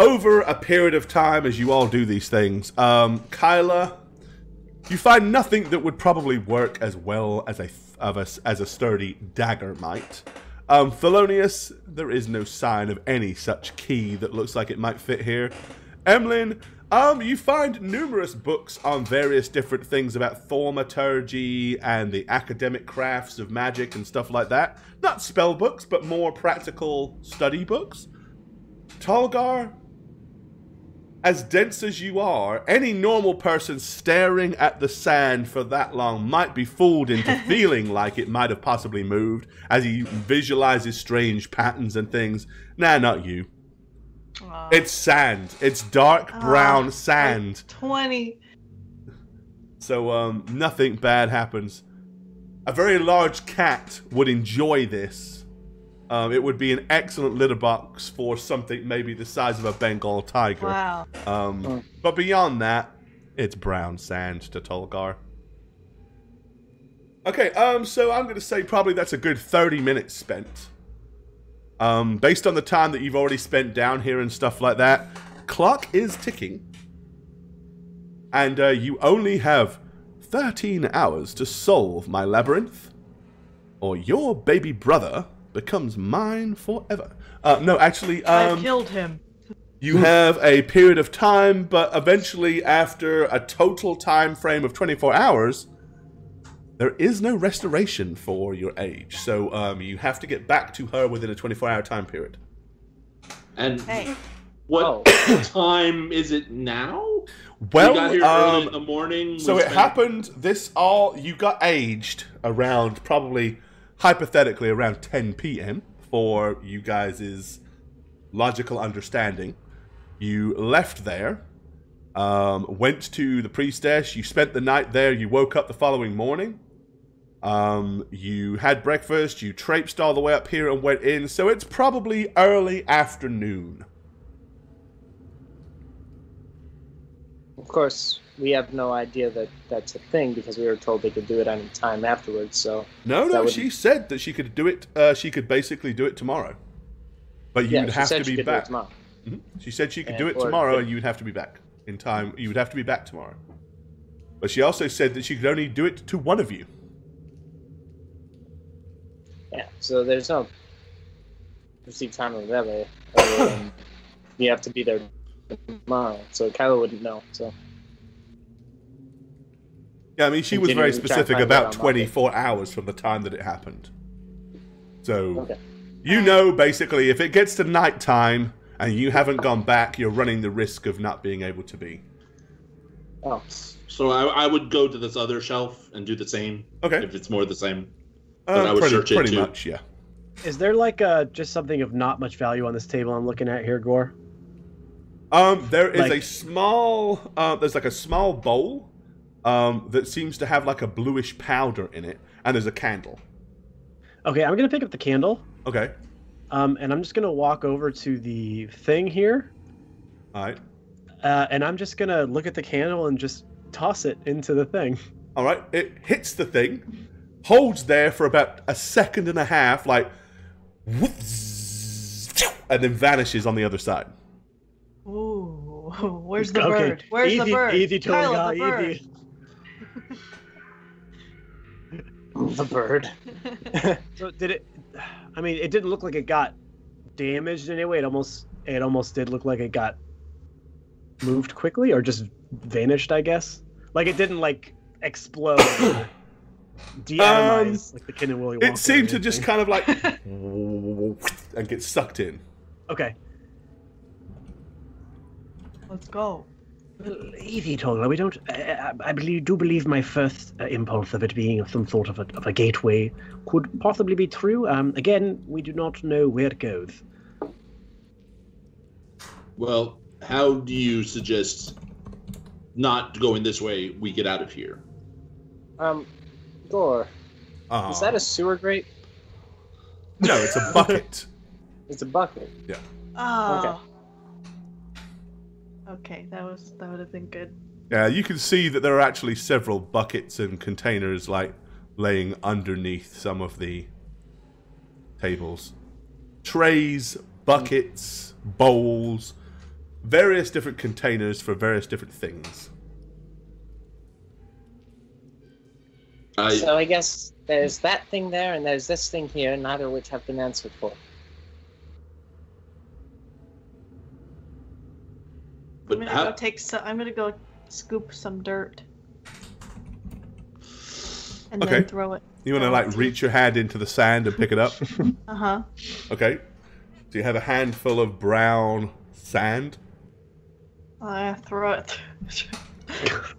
Over a period of time, as you all do these things, um, Kyla, you find nothing that would probably work as well as a of a, as a sturdy dagger might. Um, Thelonious, there is no sign of any such key that looks like it might fit here. Emlyn, um, you find numerous books on various different things about thaumaturgy and the academic crafts of magic and stuff like that. Not spell books, but more practical study books. Tolgar, as dense as you are, any normal person staring at the sand for that long might be fooled into feeling like it might have possibly moved as he visualizes strange patterns and things. Nah, not you. Aww. It's sand. It's dark brown Aww, sand. twenty. So, um, nothing bad happens. A very large cat would enjoy this. Um, it would be an excellent litter box for something maybe the size of a Bengal tiger. Wow. Um, oh. But beyond that, it's brown sand to Tolgar. Okay, um, so I'm going to say probably that's a good thirty minutes spent. Um, based on the time that you've already spent down here and stuff like that, clock is ticking. And uh, you only have thirteen hours to solve my labyrinth, or your baby brother... becomes mine forever. Uh, no, actually... Um, I killed him. You have a period of time, but eventually after a total time frame of twenty-four hours, there is no restoration for your age. So um, you have to get back to her within a twenty-four hour time period. And hey. what oh. time is it now? Well, we got here um, early in the morning. So it happened this all... You got aged around probably... hypothetically around ten p m for you guys' logical understanding. You left there, um, went to the priestess, you spent the night there, you woke up the following morning, um, you had breakfast, you traipsed all the way up here and went in, so it's probably early afternoon. Of course, we have no idea that that's a thing because we were told they could do it any time afterwards. So no, no, would... she said that she could do it. Uh, she could basically do it tomorrow, but you'd yeah, have to be back. Mm-hmm. She said she could and, do it tomorrow, or... and you'd have to be back in time. You would have to be back tomorrow. But she also said that she could only do it to one of you. Yeah. So there's no perceived time or whatever. um, you have to be there tomorrow. So Kyla wouldn't know. So. Yeah, I mean, she was very specific about twenty-four hours from the time that it happened. So, okay. you know, basically, if it gets to nighttime and you haven't gone back, you're running the risk of not being able to be. Oh. So I, I would go to this other shelf and do the same. Okay. If it's more the same. Uh, I would pretty search it pretty too. much, yeah. Is there, like, uh, just something of not much value on this table I'm looking at here, Gore? Um, there is like, a small, uh, there's like a small bowl. Um, that seems to have like a bluish powder in it, and there's a candle. Okay, I'm gonna pick up the candle. Okay. Um, and I'm just gonna walk over to the thing here. All right. Uh, and I'm just gonna look at the candle and just toss it into the thing. All right. It hits the thing, holds there for about a second and a half, like, whoops, and then vanishes on the other side. Ooh, where's the okay. bird? Where's easy, the bird? Easy, Kyla, the bird. Easy. The bird. So did it? I mean, it didn't look like it got damaged in any way. It almost, it almost did look like it got moved quickly or just vanished, I guess? Like it didn't like explode or de-atomize, um, like the kid in Willy Wonka. It seemed to just kind of like and get sucked in. Okay. Let's go. Well, easy, Tolgar. We don't. I, I believe, do believe my first uh, impulse of it being some sort of a, of a gateway could possibly be true. Um, again, we do not know where it goes. Well, how do you suggest not going this way? We get out of here. Um, door. Uh-huh. Is that a sewer grate? No, it's a bucket. It's a bucket. Yeah. Oh. Okay. Okay, that was that would have been good. Yeah, you can see that there are actually several buckets and containers like laying underneath some of the tables. Trays, buckets, bowls, various different containers for various different things. I... So I guess there's that thing there and there's this thing here, neither of which have been answered for. But I'm gonna how... go take. So I'm gonna go scoop some dirt, and okay. then throw it. You wanna like reach your hand into the sand and pick it up? Uh huh. Okay. So you have a handful of brown sand. I throw it.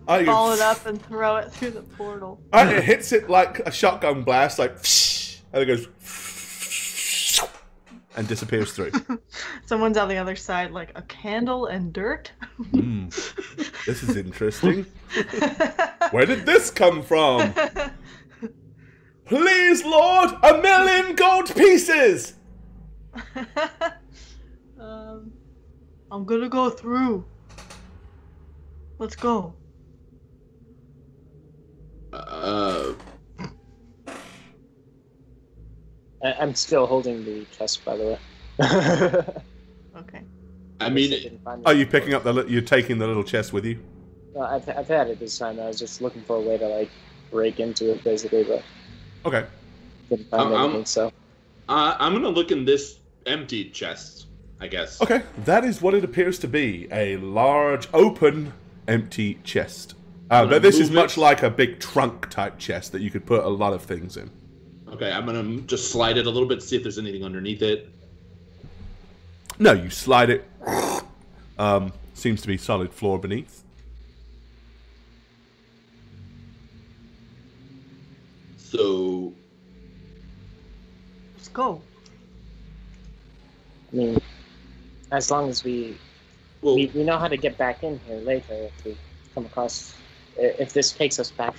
I ball it up and throw it through the portal. Right, it hits it like a shotgun blast, like, and it goes and disappears through. Someone's on the other side, like a candle and dirt. Mm. This is interesting. Where did this come from? Please, Lord, a million gold pieces! um, I'm gonna go through. Let's go. Uh, I I'm still holding the chest, by the way. Okay. I mean, I are you picking up the? Li you're taking the little chest with you? No, I've I've had it this time. I was just looking for a way to like break into it, basically. But okay. Didn't find um, anything, so. Uh, I'm gonna look in this empty chest, I guess. Okay, that is what it appears to be: a large, open, empty chest. Uh, but this is much it. like a big trunk type chest that you could put a lot of things in. Okay, I'm gonna just slide it a little bit, see if there's anything underneath it. No, you slide it. Um, seems to be solid floor beneath. So... Let's go. I mean, as long as we... Well, we, we know how to get back in here later if we come across... If this takes us back.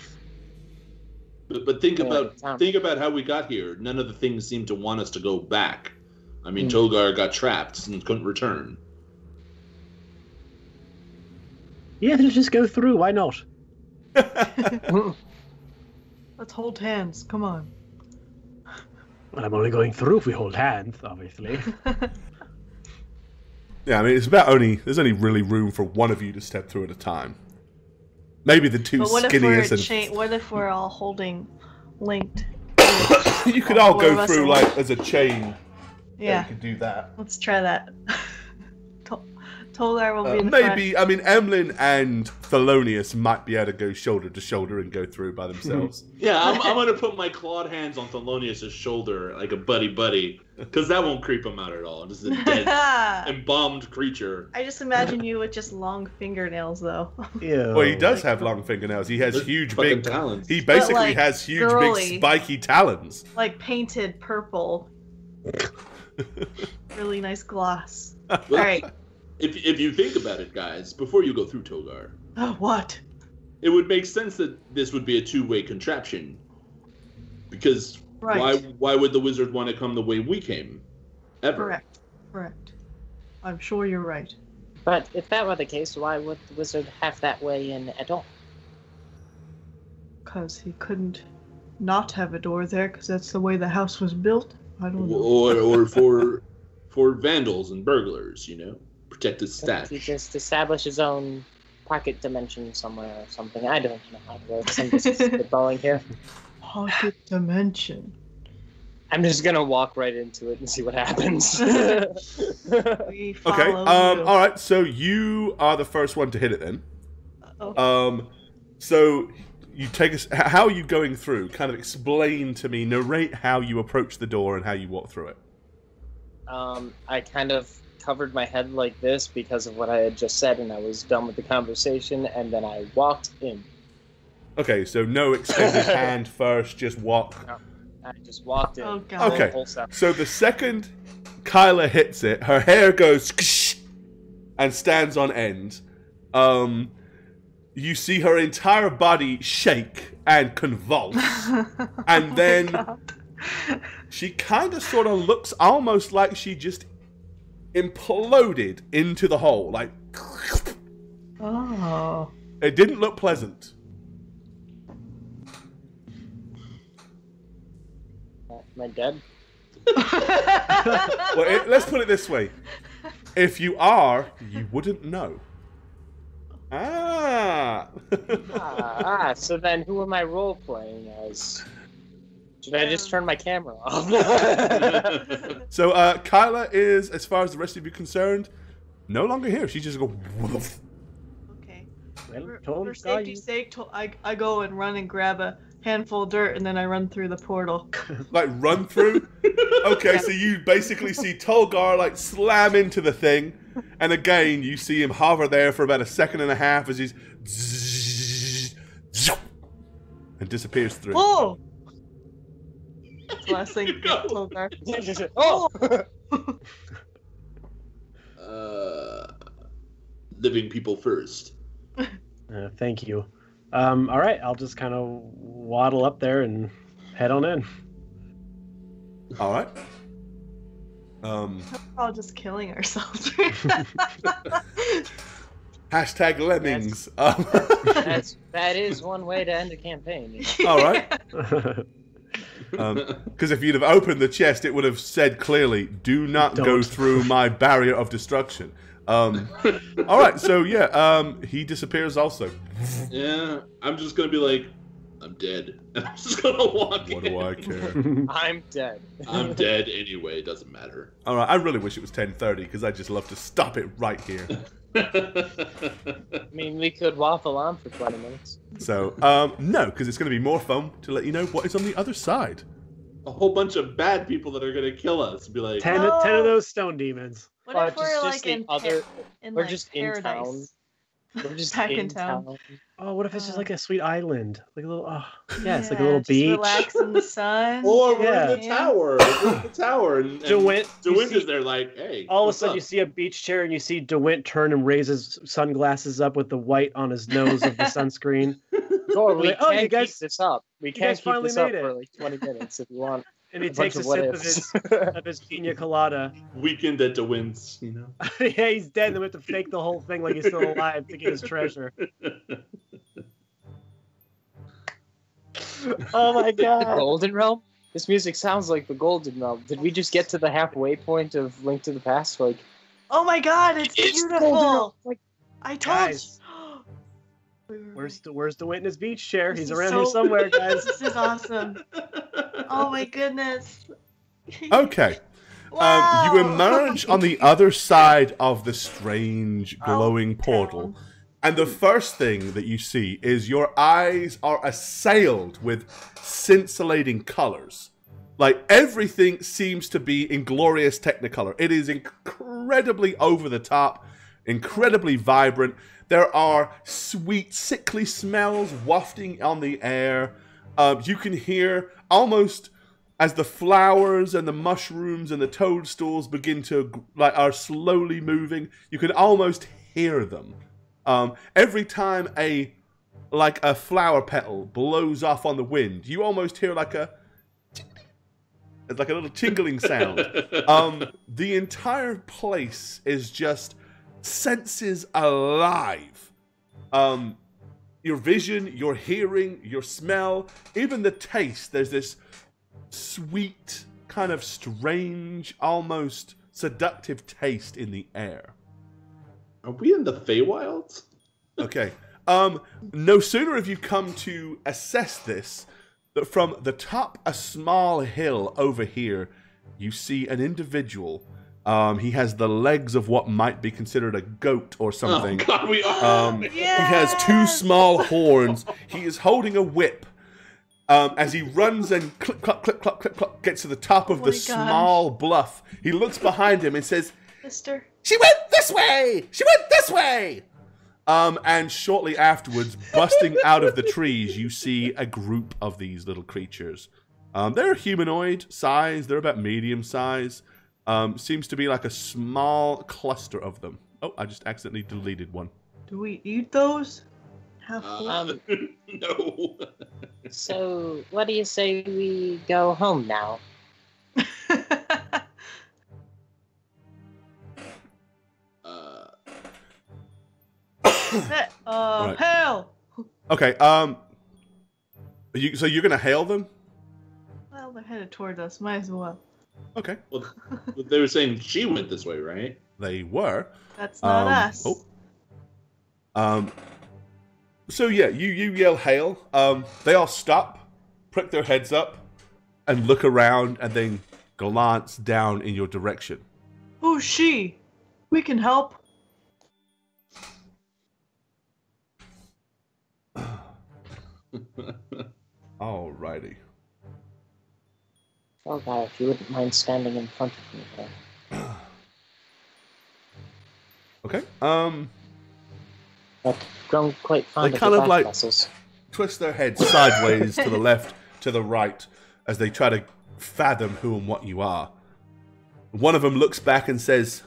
But, but think, about, think about how we got here. None of the things seem to want us to go back. I mean, mm. Tolgar got trapped and couldn't return. Yeah, let's just go through. Why not? Let's hold hands. Come on. Well, I'm only going through if we hold hands, obviously. Yeah, I mean, it's about only... There's only really room for one of you to step through at a time. Maybe the two but what skinniest if and... What if we're all holding linked? You could all, all go through, like, linked. as a chain... Yeah, we could do that. Let's try that. Tol Tolgar will uh, be in the maybe. Front. I mean, Emlyn and Thelonious might be able to go shoulder to shoulder and go through by themselves. Yeah, I'm, I'm gonna put my clawed hands on Thelonious's shoulder like a buddy buddy, because that won't creep him out at all. Just a dead, embalmed creature. I just imagine you with just long fingernails, though. Yeah. Well, he does have long fingernails. He has They're huge big talons. He basically like, has huge girly, big spiky talons, like painted purple. Really nice gloss. Well, all right. If if you think about it, guys, before you go through Tolgar. Oh, what? It would make sense that this would be a two-way contraption, because right. why why would the wizard want to come the way we came, ever? Correct. Correct. I'm sure you're right. But if that were the case, why would the wizard have that way in at all? Because he couldn't not have a door there, because that's the way the house was built. I don't know. Or, or for for vandals and burglars, you know, protect his stash. He just established his own pocket dimension somewhere or something. I don't know how it works. I'm just spitballing here. Pocket dimension. I'm just gonna walk right into it and see what happens. We follow okay. Um, you. All right. So you are the first one to hit it then. Uh-oh. Um, so you take us. How are you going through? Kind of explain to me. Narrate how you approach the door and how you walk through it. Um, I kind of covered my head like this because of what I had just said, and I was done with the conversation. And then I walked in. Okay. So no extended hand first. Just walk. No. I just walked in. Oh, God. Okay, so the second Kyla hits it, her hair goes and stands on end. Um, you see her entire body shake and convulse. And then oh she kind of sort of looks almost like she just imploded into the hole. Like, oh. It didn't look pleasant. Am I dead? Well, it, let's put it this way. If you are, you wouldn't know. Ah. ah, ah so then who am I role-playing as? Should I just turn my camera off? So uh, Kyla is, as far as the rest of you are concerned, no longer here. She just goes... Okay. For, for safety's sake, I, I go and run and grab a... handful of dirt, and then I run through the portal. Like, run through? Okay, so you basically see Tolgar, like, slam into the thing, and again, you see him hover there for about a second and a half as he's... and disappears through. Whoa! That's the last thing to get Tolgar. Oh! uh, living people first. Uh, thank you. Um, all right, I'll just kind of waddle up there and head on in. All right. Um, We're all just killing ourselves. Hashtag lemmings. That's, that's, that is one way to end a campaign. All right. Because um, if you'd have opened the chest, it would have said clearly, do not Don't. go through my barrier of destruction. Um, all right, so yeah, um, he disappears also. Yeah, I'm just gonna be like, I'm dead. And I'm just gonna walk what in. What do I care? I'm dead. I'm dead anyway. Doesn't matter. All right, I really wish it was ten thirty because I just love to stop it right here. I mean, we could waffle on for twenty minutes. So, um, no, because it's gonna be more fun to let you know what is on the other side. A whole bunch of bad people that are gonna kill us. Be like, ten, oh. ten of those stone demons. What uh, if we're just, like just in other? In we're like just paradise. in town. We're just back in town. town. Oh, what if it's just like a sweet island? Like a little, oh, yeah, yeah, it's like a little beach. Relax in the sun. Or we're yeah. in the tower. We're in the tower. And, and DeWint, DeWint see, is there like, hey. All of a sudden up? you see a beach chair and you see DeWint turn and raise his sunglasses up with the white on his nose of the sunscreen. Or we like, oh, you guys, keep this up. We can't keep this up it. for like twenty minutes if you want. And he a takes a sip of his, of his pina colada. Weekend at DeWint's, you know. Yeah, he's dead. And we have to fake the whole thing like he's still alive to get his treasure. Oh my God! Golden Realm. This music sounds like the Golden Realm. Did we just get to the halfway point of Link to the Past? Like, oh my God, it's, it's beautiful. Like, I told you. Where's the Where's the witness beach chair? He's around so, here somewhere, guys. This is awesome. Oh my goodness. Okay. Wow. Um, you emerge on the other side of the strange glowing oh, portal, and the first thing that you see is your eyes are assailed with scintillating colors. Like everything seems to be in glorious technicolor. It is incredibly over the top, incredibly vibrant. There are sweet, sickly smells wafting on the air. Uh, you can hear almost as the flowers and the mushrooms and the toadstools begin to like are slowly moving. You can almost hear them. Um, every time a like a flower petal blows off on the wind, you almost hear like a like a little tingling sound. Um, the entire place is just. Senses alive. Um, your vision, your hearing, your smell, even the taste. There's this sweet, kind of strange, almost seductive taste in the air. Are we in the Feywilds? Okay. Um, no sooner have you come to assess this that from the top a small hill over here, you see an individual. Um, he has the legs of what might be considered a goat or something. Oh, God, we are. Um, yes! He has two small horns. He is holding a whip. Um, as he runs and clip, clip, clip, clip, clip, clip, gets to the top of oh the small bluff, he looks behind him and says, "Mister, she went this way! She went this way!" Um, and shortly afterwards, busting out of the trees, you see a group of these little creatures. Um, they're humanoid size. They're about medium size. Um, seems to be like a small cluster of them. Oh, I just accidentally deleted one. Do we eat those? Have uh, no. So, what do you say we go home now? uh. uh right. Hail. Okay. Um. You so you're gonna hail them? Well, they're headed towards us. Might as well. Okay. Well, they were saying she went this way, right? They were. That's not um, us. Oh. Um. So yeah, you, you yell hail. Um, they all stop, prick their heads up, and look around, and then glance down in your direction. Who's she? We can help. Alrighty. Oh God, if you wouldn't mind standing in front of me, then. Okay. Um. I've grown quite fond of the back muscles. They kind of like muscles. Twist their heads sideways to the left, to the right, as they try to fathom who and what you are. One of them looks back and says,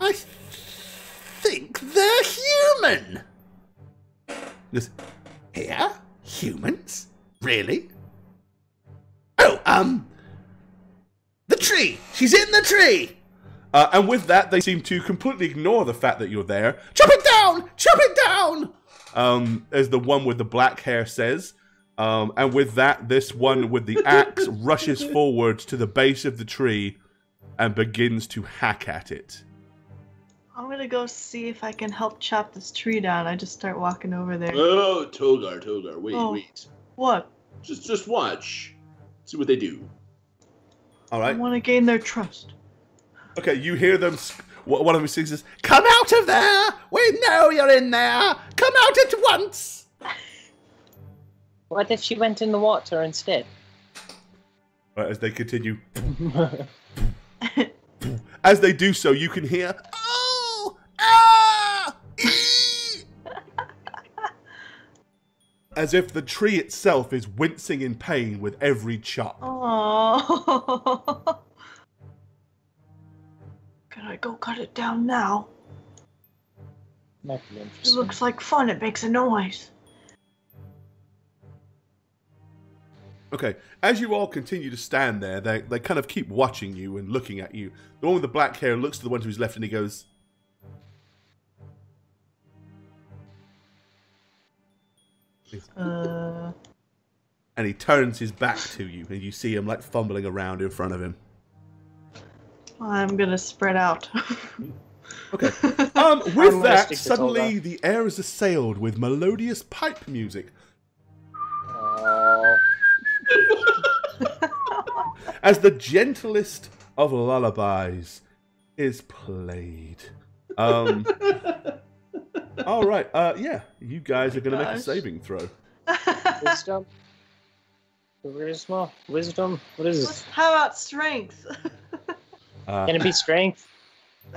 "I think they're human." This, here? Humans? Really? Oh, um, the tree. She's in the tree. Uh, and with that, they seem to completely ignore the fact that you're there. Chop it down! Chop it down! Um, as the one with the black hair says. Um, and with that, this one with the axe rushes forward to the base of the tree and begins to hack at it. I'm going to go see if I can help chop this tree down. I just start walking over there. Oh, Tolgar, Tolgar, wait, oh, wait. What? Just, just watch. See what they do. All right. I want to gain their trust. Okay, you hear them, one of them sings this, "Come out of there! We know you're in there! Come out at once!" What if she went in the water instead? Right, as they continue. As they do so, you can hear, "Oh! Ah! Ee!" As if the tree itself is wincing in pain with every chop. Oh. Can I go cut it down now? Might be interesting. It looks like fun. It makes a noise. Okay. As you all continue to stand there, they, they kind of keep watching you and looking at you. The one with the black hair looks to the one to his left and he goes, Uh... and he turns his back to you and you see him like fumbling around in front of him. I'm gonna spread out. Okay. Um, with that, suddenly the air is assailed with melodious pipe music. Uh... As the gentlest of lullabies is played. Um, all right. Uh, yeah, you guys are gonna Gosh. make a saving throw. Wisdom. Charisma. Wisdom. What is this? How about strength? Uh, Can it be strength?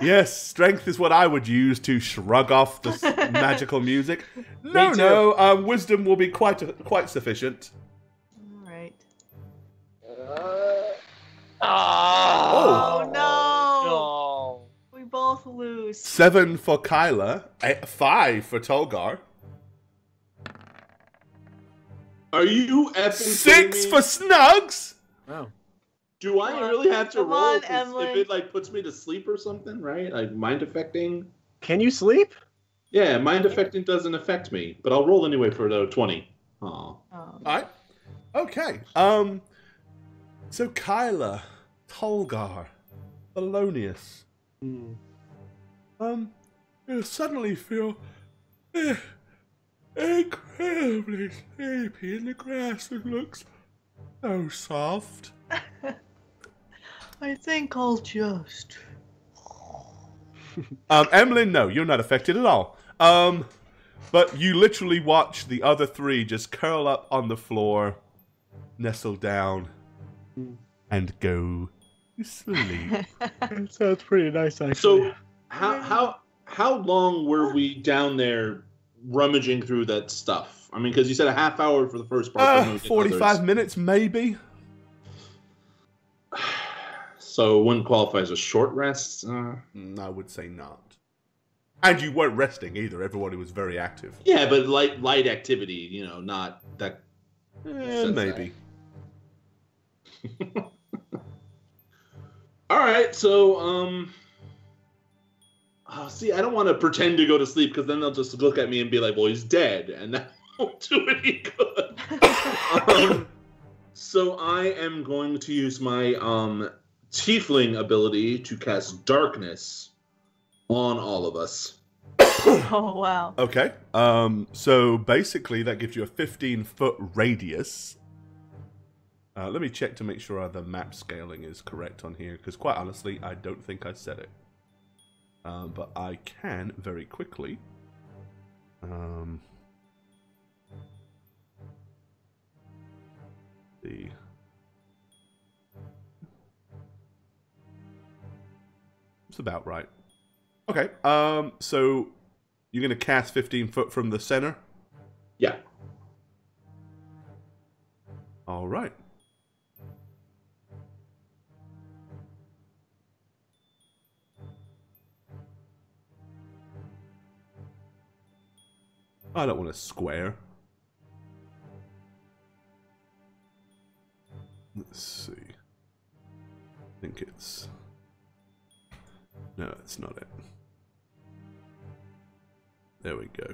Yes, strength is what I would use to shrug off the magical music. No, no, um, wisdom will be quite a, quite sufficient. All right. Uh, oh, oh no. no! We both lose. Seven for Kyla, eight, five for Tolgar. Are you effing six for Snugs? Wow. Do I on, really have to roll on, if it like puts me to sleep or something, right? Like mind affecting? Can you sleep? Yeah, mind affecting doesn't affect me, but I'll roll anyway for another twenty. Aww. Oh. All right. Okay. Um. So Kyla, Tolgar, Valenius. Mm. Um. You suddenly feel eh, incredibly sleepy in the grass that looks so soft. I think I'll just... um, Emlyn, no, you're not affected at all. Um, but you literally watch the other three just curl up on the floor, nestle down, and go sleep. That sounds pretty nice, actually. So, how how how long were we down there rummaging through that stuff? I mean, because you said a half hour for the first part. Uh, Forty-five minutes, maybe. So it wouldn't qualify as a short rest? Uh, I would say not. And you weren't resting either. Everybody was very active. Yeah, but light light activity, you know, not that... Eh, maybe. Alright, so... um, oh, see, I don't want to pretend to go to sleep, because then they'll just look at me and be like, well, he's dead, and that won't do any good. um, so I am going to use my... um. Tiefling ability to cast darkness on all of us. Oh, wow. Okay. Um, so basically that gives you a fifteen foot radius. Uh, let me check to make sure the map scaling is correct on here, because quite honestly, I don't think I said it. Um, but I can very quickly. Um, the... about right. Okay, um, so you're going to cast fifteen foot from the center? Yeah. All right. I don't want a square. Let's see. I think it's... No, that's not it. There we go.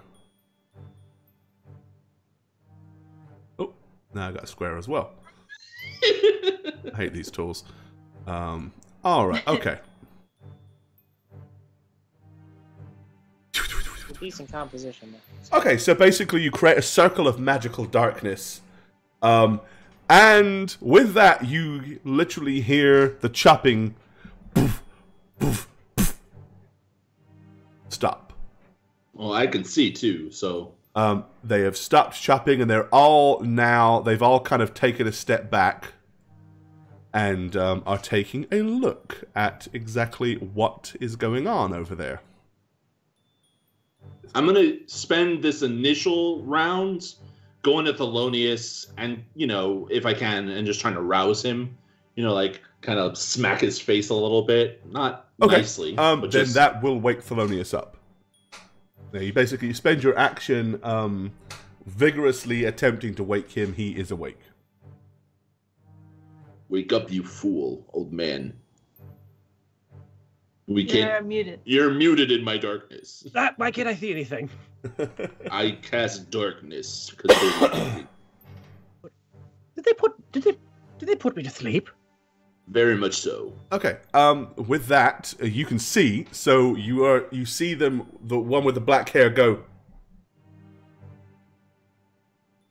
Oh, now I got a square as well. I hate these tools. Um, all right, okay. Decent composition. Okay, so basically you create a circle of magical darkness. Um, and with that, you literally hear the chopping. Poof, poof. Stop. Well, I can see too, so... Um, they have stopped chopping, and they're all now... They've all kind of taken a step back and um, are taking a look at exactly what is going on over there. I'm going to spend this initial round going to Thelonious and, you know, if I can, and just trying to rouse him. You know, like, kind of smack his face a little bit. Not... Okay, nicely, um, then just... that will wake Thelonious up. Now you basically you spend your action um, vigorously attempting to wake him. He is awake. Wake up, you fool, old man. We can't... You're muted. You're muted in my darkness. That, why can't I see anything? I cast darkness. They did they put? Did they? Did they put me to sleep? Very much so. Okay. Um, with that, uh, you can see. So you are. You see them. The one with the black hair go.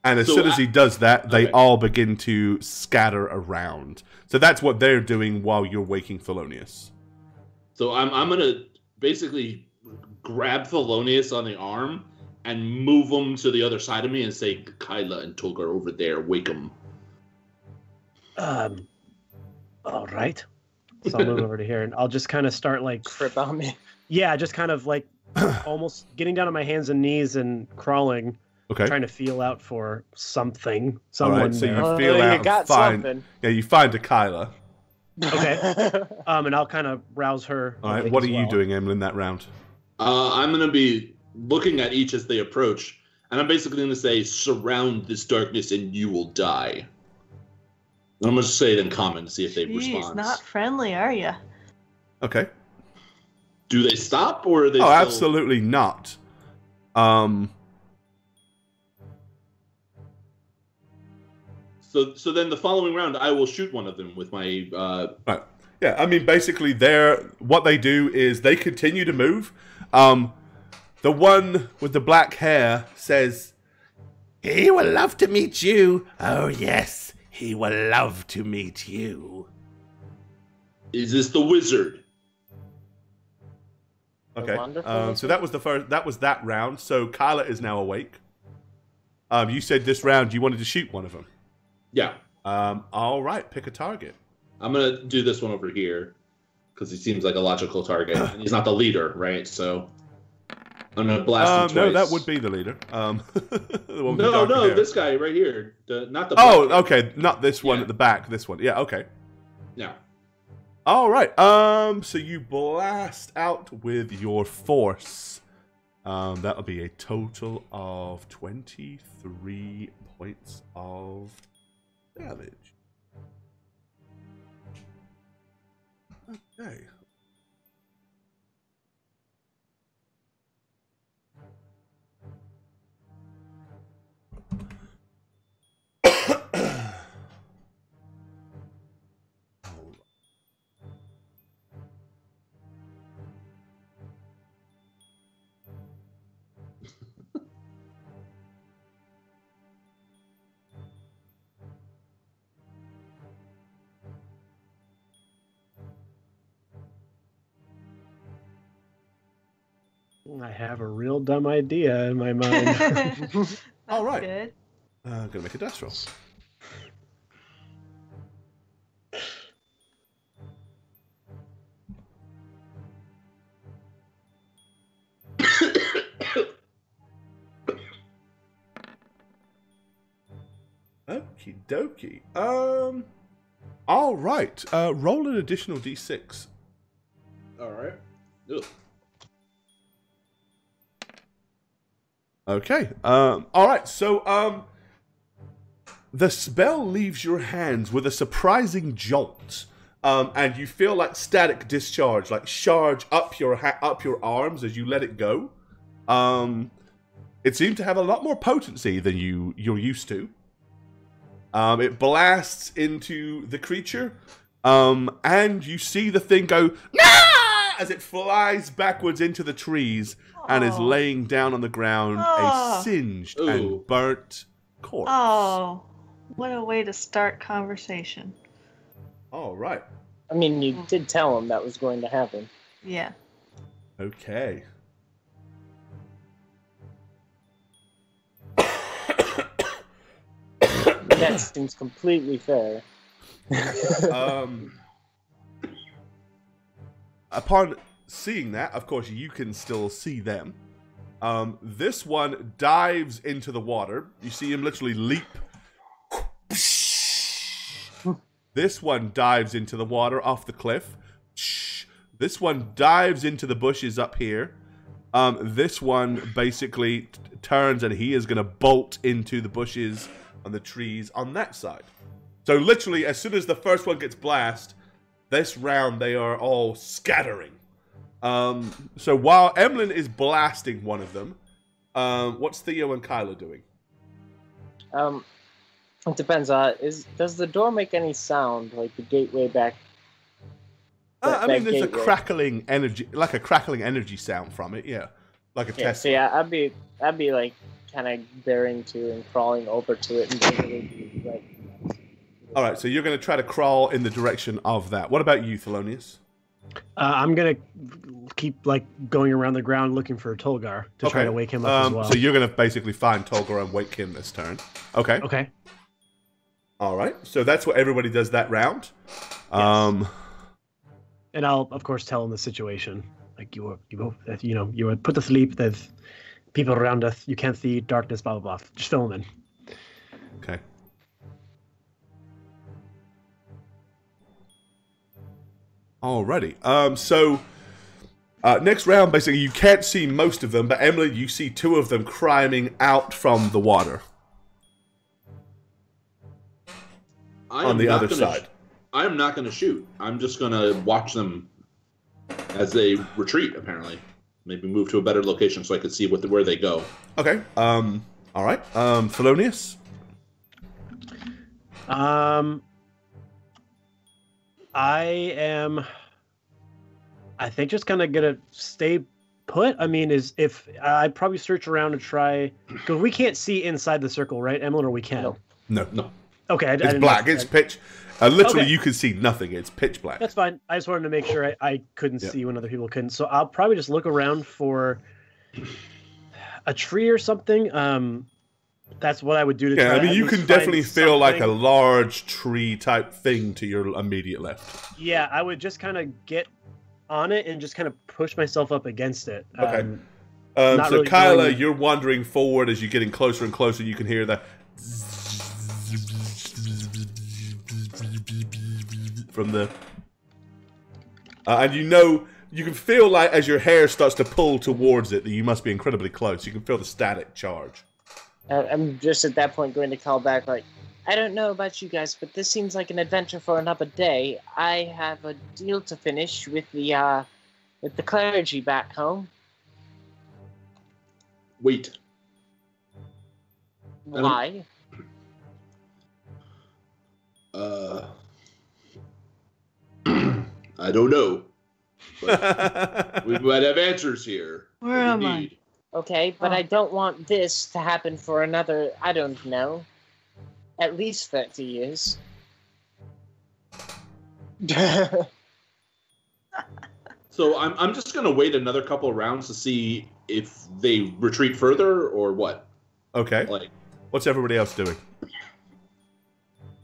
And as so soon I, as he does that, they okay. all begin to scatter around. So that's what they're doing while you're waking Thelonious. So I'm. I'm gonna basically grab Thelonious on the arm and move him to the other side of me and say, "Kyla and Tolgar over there. Wake them." Um. All right. So I'll move over to here, and I'll just kind of start, like... Trip on me. Yeah, just kind of, like, almost getting down on my hands and knees and crawling. Okay. Trying to feel out for something. Someone. All right, so you uh, feel you out you got find, something. Yeah, you find a Kyla. Okay. um, and I'll kind of rouse her. All right, what are well. you doing, Emlyn, that round? Uh, I'm going to be looking at each as they approach, and I'm basically going to say, surround this darkness and you will die. I'm going to say it in common to see if they respond. Jeez, not friendly, are you? Okay. Do they stop, or are they Oh, still... absolutely not. Um... So so then the following round, I will shoot one of them with my... Uh... Right. Yeah, I mean, basically, they're, what they do is they continue to move. Um, the one with the black hair says, He will love to meet you. Oh, yes, he will love to meet you. Is this the wizard? Okay, um, so that was the first, that was that round. So Kyla is now awake. Um, you said this round you wanted to shoot one of them. Yeah. Um, all right, pick a target. I'm going to do this one over here because he seems like a logical target. And he's not the leader, right? So I'm going to blast um, him twice. No, that would be the leader. Um, the one no, the no, hair. This guy right here. The, not the Oh, okay. Guy. Not this one yeah. at the back. This one. Yeah, okay. Yeah. All right. Um, so you blast out with your force. Um, that'll be a total of twenty-three points of damage. Okay. I have a real dumb idea in my mind. All right. Good. Uh, I'm gonna make a dice roll. Okie dokie. Um. All right. Uh, roll an additional d six. All right. Ugh. Okay. Um, all right. So um, the spell leaves your hands with a surprising jolt, um, and you feel like static discharge, like charge up your ha up your arms as you let it go. Um, it seemed to have a lot more potency than you you're used to. Um, it blasts into the creature, um, and you see the thing go nah! as it flies backwards into the trees. And is laying down on the ground oh. a singed Ooh. and burnt corpse. Oh, what a way to start conversation. All right. I mean, you did tell him that was going to happen. Yeah. Okay. That seems completely fair. um, upon... Seeing that, of course, you can still see them. Um, this one dives into the water. You see him literally leap. This one dives into the water off the cliff. This one dives into the bushes up here. Um, this one basically t turns and he is going to bolt into the bushes and the trees on that side. So literally, as soon as the first one gets blasted, this round they are all scattering. Um, so while Emlyn is blasting one of them, um, what's Theo and Kyla doing? Um, it depends. Uh, is does the door make any sound, like the gateway back? Uh, I mean, there's gateway. a crackling energy, like a crackling energy sound from it. Yeah, like a yeah, test. So yeah, I'd be, I'd be like kind of bearing to and crawling over to it. And like, all right, so you're going to try to crawl in the direction of that. What about you, Thelonious? Uh, I'm gonna keep like going around the ground looking for Tolgar to okay. try to wake him up um, as well. So you're gonna basically find Tolgar and wake him this turn. Okay. Okay. All right. So that's what everybody does that round. Yes. Um, and I'll of course tell him the situation. Like you, you, you know, you were put to sleep. There's people around us. You can't see darkness. Blah blah blah. Just fill him in. Okay. Alrighty. Um, so uh, next round, basically, you can't see most of them, but Emily, you see two of them climbing out from the water I on the other side. I am not going to shoot. I'm just going to watch them as they retreat. Apparently, maybe move to a better location so I could see what the, where they go. Okay. Um. All right. Um. Thelonious? Um. I am, I think, just kind of going to stay put? I mean, is if uh, I'd probably search around and try, because we can't see inside the circle, right, Emlyn? Or we can? No, no, no. Okay, I, it's I didn't black. Know. It's pitch. Uh, literally, okay. You can see nothing. It's pitch black. That's fine. I just wanted to make sure I, I couldn't yep. see when other people couldn't. So I'll probably just look around for a tree or something. Um, that's what I would do to. Yeah, try I mean, you can definitely feel something. Like a large tree type thing to your immediate left. Yeah, I would just kind of get on it and just kind of push myself up against it. Okay. Um, um, so really Kyla, doing... you're wandering forward as you're getting closer and closer. You can hear that from the, uh, and you know you can feel like as your hair starts to pull towards it that you must be incredibly close. You can feel the static charge. Uh, I'm just at that point going to call back like, I don't know about you guys, but this seems like an adventure for another day. I have a deal to finish with the uh, with the clergy back home. Wait. Why? Uh, I don't know. But we might have answers here. Where am I? Okay, but oh. I don't want this to happen for another, I don't know, at least thirty years. So I'm, I'm just going to wait another couple of rounds to see if they retreat further or what. Okay. Like, what's everybody else doing?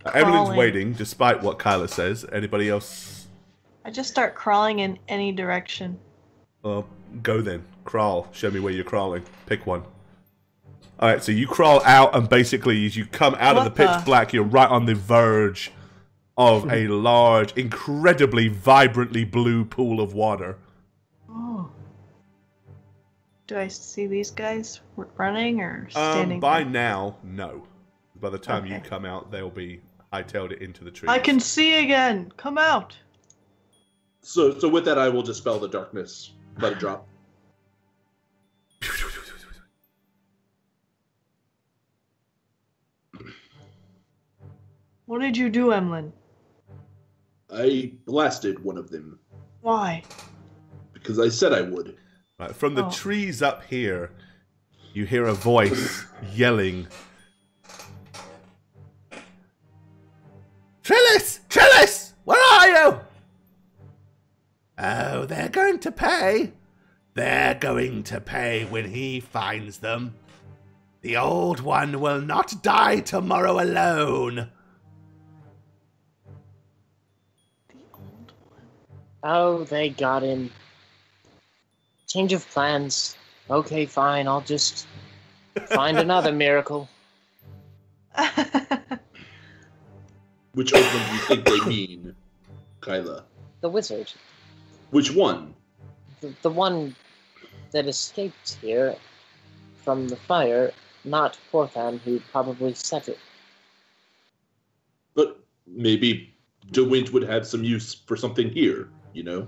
Uh, Emlyn's waiting, despite what Kyla says. Anybody else? I just start crawling in any direction. Well, go then. Crawl. Show me where you're crawling. Pick one. All right, so you crawl out, and basically as you come out what of the pitch the? black, you're right on the verge of a large, incredibly vibrantly blue pool of water. Oh. Do I see these guys running or standing? Um, by there? now, no. By the time okay. you come out, they'll be hightailed it into the trees. I can see again. Come out. So, so with that, I will dispel the darkness. Let it drop. What did you do, Emlyn? I blasted one of them. Why? Because I said I would. Right, from the oh. trees up here, you hear a voice yelling, Trillis! Trillis! Where are you? Oh, they're going to pay. They're going to pay when he finds them. The old one will not die tomorrow alone. Oh, they got him. Change of plans. Okay, fine. I'll just find another miracle. Which old one do you think they mean, Kyla? The wizard. Which one? The, the one that escaped here from the fire, not Horthan, who probably set it. But maybe DeWint would have some use for something here. You know?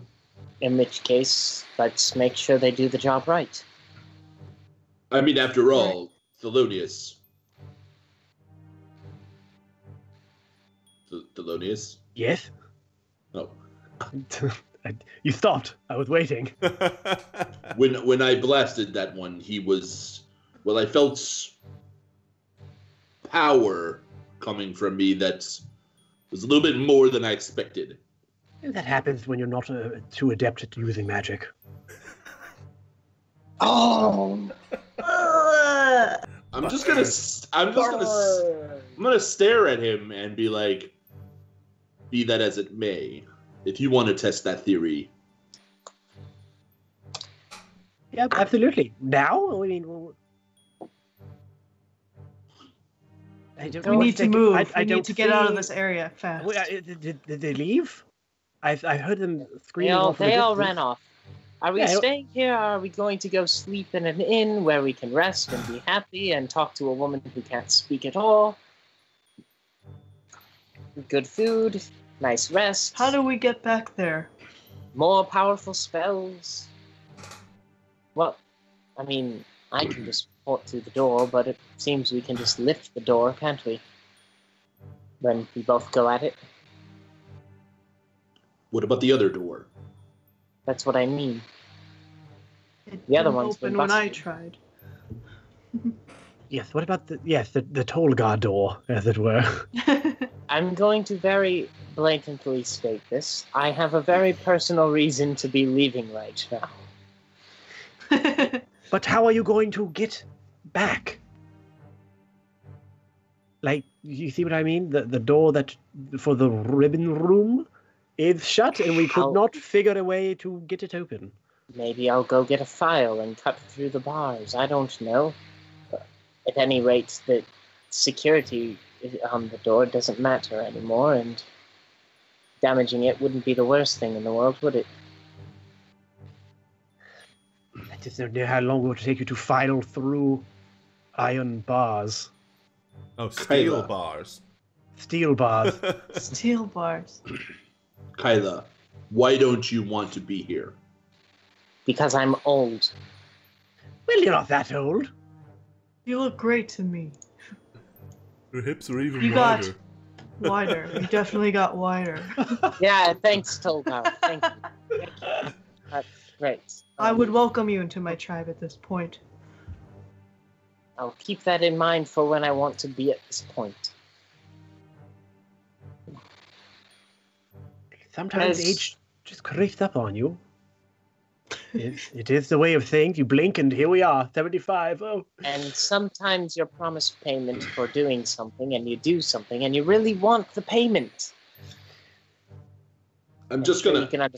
In which case, let's make sure they do the job right. I mean, after all, Thelonious. Th Thelonious? Yes? Oh. You stopped. I was waiting. when, when I blasted that one, he was... Well, I felt power coming from me that was a little bit more than I expected. That happens when you're not uh, too adept at using magic. Oh! I'm just gonna, I'm just gonna, I'm gonna stare at him and be like, "Be that as it may, if you want to test that theory." Yeah, absolutely. Now, I mean, we'll... I don't we need to move. I, I we need to get see... out of this area fast. Wait, I, did, did they leave? I've, I heard them screaming. They all, they all ran off. Are we yeah, staying here, or are we going to go sleep in an inn where we can rest and be happy and talk to a woman who can't speak at all? Good food, nice rest. How do we get back there? More powerful spells. Well, I mean, I can just port through the door, but it seems we can just lift the door, can't we? When we both go at it. What about the other door? That's what I mean. It the other one's been busted. When I tried. Yes, what about the, yes, the, the Tolgar door, as it were? I'm going to very blatantly state this. I have a very personal reason to be leaving right now. But how are you going to get back? Like, you see what I mean? The the door that for the ribbon room is shut, and we could I'll, not figure a way to get it open. Maybe I'll go get a file and cut through the bars. I don't know. At any rate, the security on the door doesn't matter anymore, and damaging it wouldn't be the worst thing in the world, would it? I just don't know how long it would take you to file through iron bars. Oh, steel Kyla. bars. Steel bars. Steel bars. Kyla, why don't you want to be here? Because I'm old. Well, you're not that old. You look great to me. Your hips are even you wider. Got wider. You definitely got wider. Yeah, thanks, Tolgar. Thank you. Thank you. That's great. Um, I would welcome you into my tribe at this point. I'll keep that in mind for when I want to be at this point. Sometimes As... age just creeps up on you. It, it is the way of things. You blink and here we are, seventy-five. Oh. And sometimes you're promised payment for doing something and you do something and you really want the payment. I'm just going to...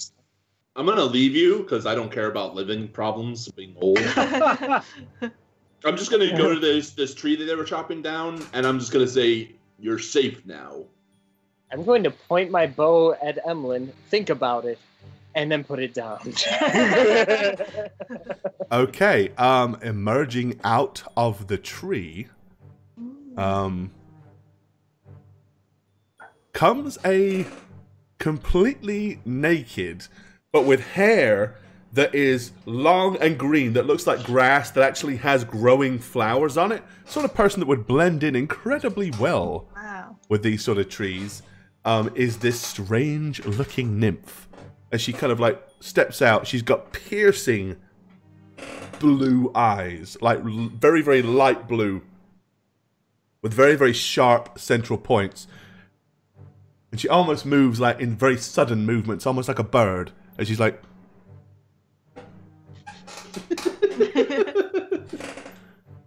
I'm going to leave you because I don't care about living problems, being old. I'm just going to go to this, this tree that they were chopping down, and I'm just going to say, you're safe now. I'm going to point my bow at Emlyn, think about it, and then put it down. Okay, um, emerging out of the tree um, comes a completely naked, but with hair that is long and green, that looks like grass, that actually has growing flowers on it. Sort of person that would blend in incredibly well wow. with these sort of trees um, is this strange-looking nymph. As she kind of like steps out, she's got piercing blue eyes, like very, very light blue, with very, very sharp central points. And she almost moves like in very sudden movements, almost like a bird. And she's like...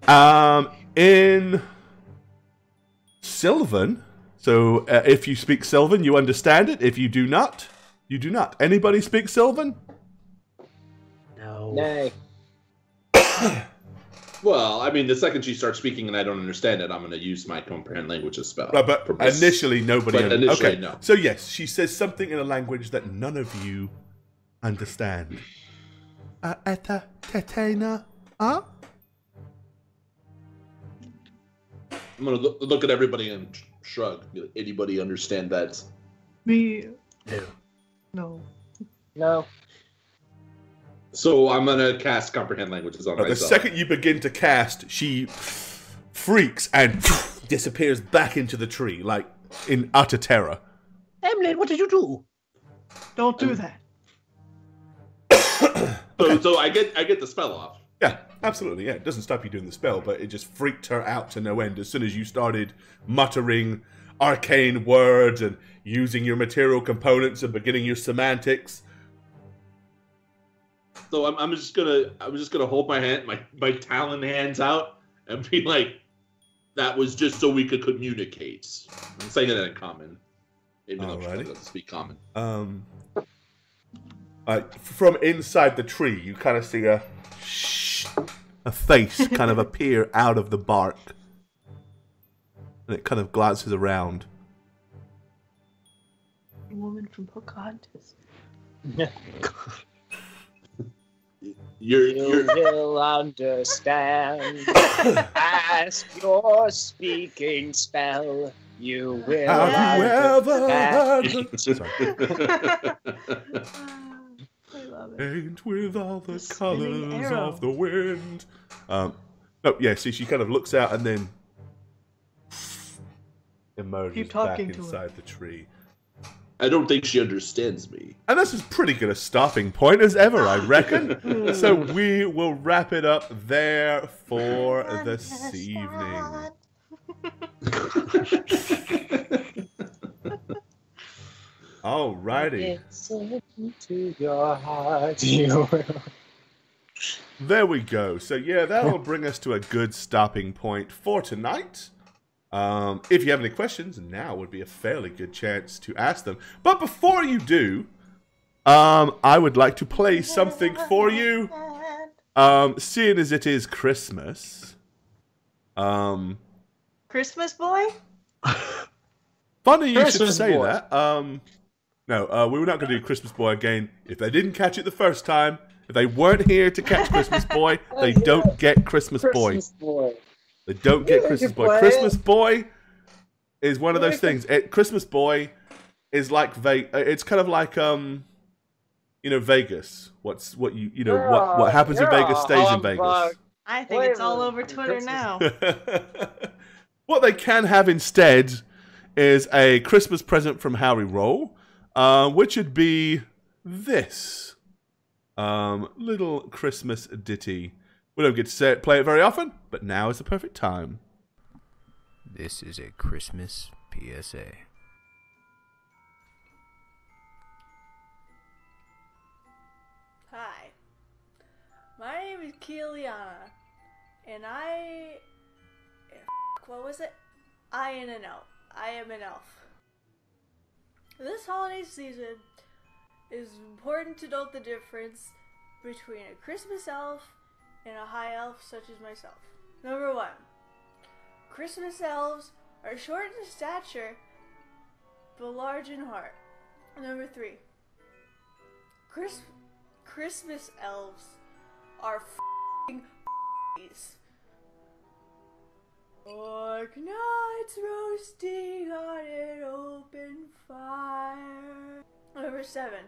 um, in Sylvan, so uh, if you speak Sylvan, you understand it. If you do not, you do not. Anybody speak Sylvan? No. Nay. Well, I mean, the second she starts speaking and I don't understand it, I'm going to use my comprehend languages spell. Right, but initially, nobody. But initially, okay. no. So yes, she says something in a language that none of you understand. Uh, eta tetena, huh? I'm going to look, look at everybody and shrug. Anybody understand that? Me. No. No. No. So I'm going to cast comprehend languages on but myself. The second you begin to cast, she freaks and disappears back into the tree, like in utter terror. Emlyn, what did you do? Don't do um, that. Okay. So, so I get I get the spell off. Yeah, absolutely. Yeah, it doesn't stop you doing the spell, but it just freaked her out to no end as soon as you started muttering arcane words and using your material components and beginning your semantics. So I'm, I'm just gonna I'm just gonna hold my hand my my talon hands out and be like, that was just so we could communicate. I'm saying that in common, even though she doesn't speak common. Um. Uh, from inside the tree, you kind of see a shh, a face kind of appear out of the bark. And it kind of glances around. A woman from Pocahontas. You're, you will understand. Ask your speaking spell. You will understand. Ain't with all the just colors of the wind. Um, oh, yeah, see, she kind of looks out and then emerges back inside the tree. I don't think she understands me. And that's as pretty good a stopping point as ever, I reckon. So we will wrap it up there for I'm this evening. Alrighty. So to your heart, you will. There we go. So yeah, that will bring us to a good stopping point for tonight. Um, if you have any questions, now would be a fairly good chance to ask them. But before you do, um, I would like to play something for you. Um, seeing as it is Christmas. Um, Christmas boy? Funny you Christmas should say boy. that. Um, no, uh, we were not going to do Christmas boy again. If they didn't catch it the first time, if they weren't here to catch Christmas boy, they don't get Christmas, Christmas boy. boy. They don't get Christmas boy. Christmas boy is one of those things. It, Christmas boy is like Ve it's kind of like um, you know, Vegas. What's what you you know you're what what happens in Vegas stays in Vegas. Bug. I think Wait, it's all over Twitter Christmas. now. What they can have instead is a Christmas present from Howreroll, uh, which would be this um, little Christmas ditty. We don't get to say it, play it very often, but now is the perfect time. This is a Christmas P S A. Hi, my name is Kiliana, and I... What was it? I am an elf. I am an elf. This holiday season is important to note the difference between a Christmas elf and a high elf such as myself. Number one, Christmas elves are short in stature, but large in heart. Number three, Chris Christmas elves are f***ing f***ies. Orc nuts roasting on an open fire. Number seven,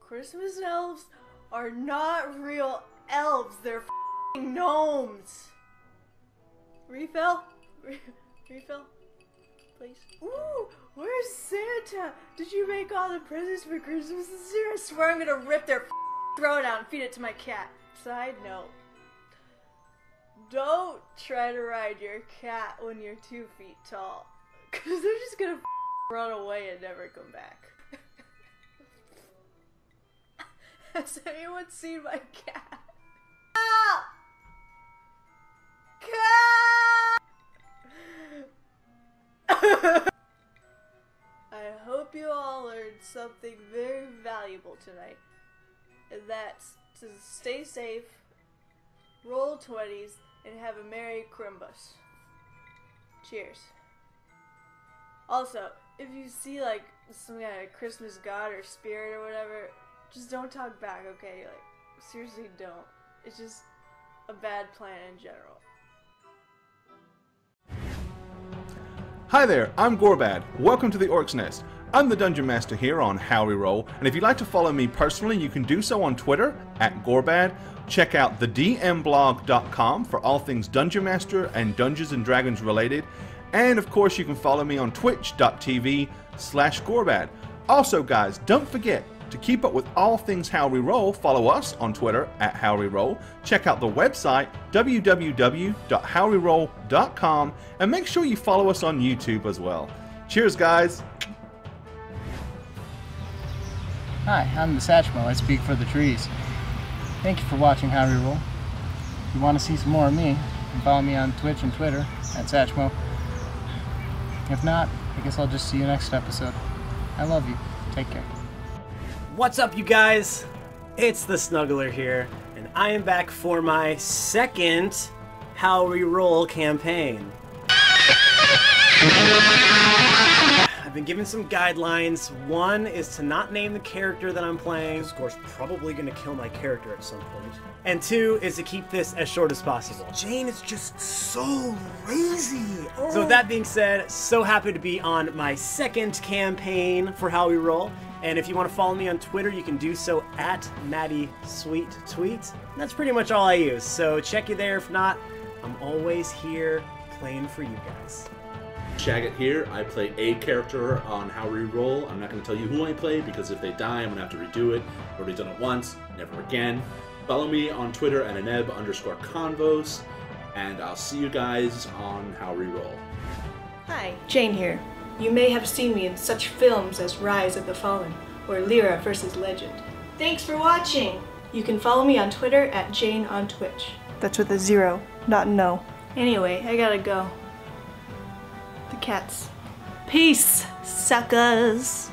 Christmas elves are not real elves, they're f***ing gnomes. Refill? Re refill? Please. Ooh, where's Santa? Did you make all the presents for Christmas this year? I swear I'm gonna rip their f***ing throat out and feed it to my cat. Side note. Don't try to ride your cat when you're two feet tall, because they're just gonna f***ing run away and never come back. Has anyone seen my cat? I hope you all learned something very valuable tonight, and that's to stay safe, roll twenties, and have a merry Crimbus. Cheers. Also, if you see like some kind of Christmas god or spirit or whatever, just don't talk back, okay? Like, seriously, don't. It's just a bad plan in general. Hi there, I'm Gorebad. Welcome to the Orc's Nest. I'm the Dungeon Master here on Howreroll, and if you'd like to follow me personally, you can do so on Twitter, at Gorebad. Check out the d m blog dot com for all things Dungeon Master and Dungeons and Dragons related. And, of course, you can follow me on twitch dot t v slash Gorebad. Also, guys, don't forget, to keep up with all things Howreroll, follow us on Twitter at Howreroll. Check out the website w w w dot howreroll dot com and make sure you follow us on YouTube as well. Cheers, guys! Hi, I'm the Satchtmo. I speak for the trees. Thank you for watching Howreroll. If you want to see some more of me, you can follow me on Twitch and Twitter at Satchtmo. If not, I guess I'll just see you next episode. I love you. Take care. What's up, you guys? It's the Snuggler here, and I am back for my second Howreroll campaign. I've been given some guidelines. One is to not name the character that I'm playing. This course, probably going to kill my character at some point. And two is to keep this as short as possible. Jayne is just so lazy. Oh. So with that being said, so happy to be on my second campaign for Howreroll. And if you want to follow me on Twitter, you can do so at MattySweetTweet. That's pretty much all I use, so check you there. If not, I'm always here playing for you guys. Shaggit here. I play a character on Howreroll. I'm not going to tell you who I play because if they die, I'm going to have to redo it. I've already done it once, never again. Follow me on Twitter at aneb underscore convos, and I'll see you guys on Howreroll. Hi, Jayne here. You may have seen me in such films as Rise of the Fallen or Lyra versus Legend. Thanks for watching! You can follow me on Twitter at Jayne on Twitch. That's with a zero, not no. Anyway, I gotta go. The cats. Peace, suckers!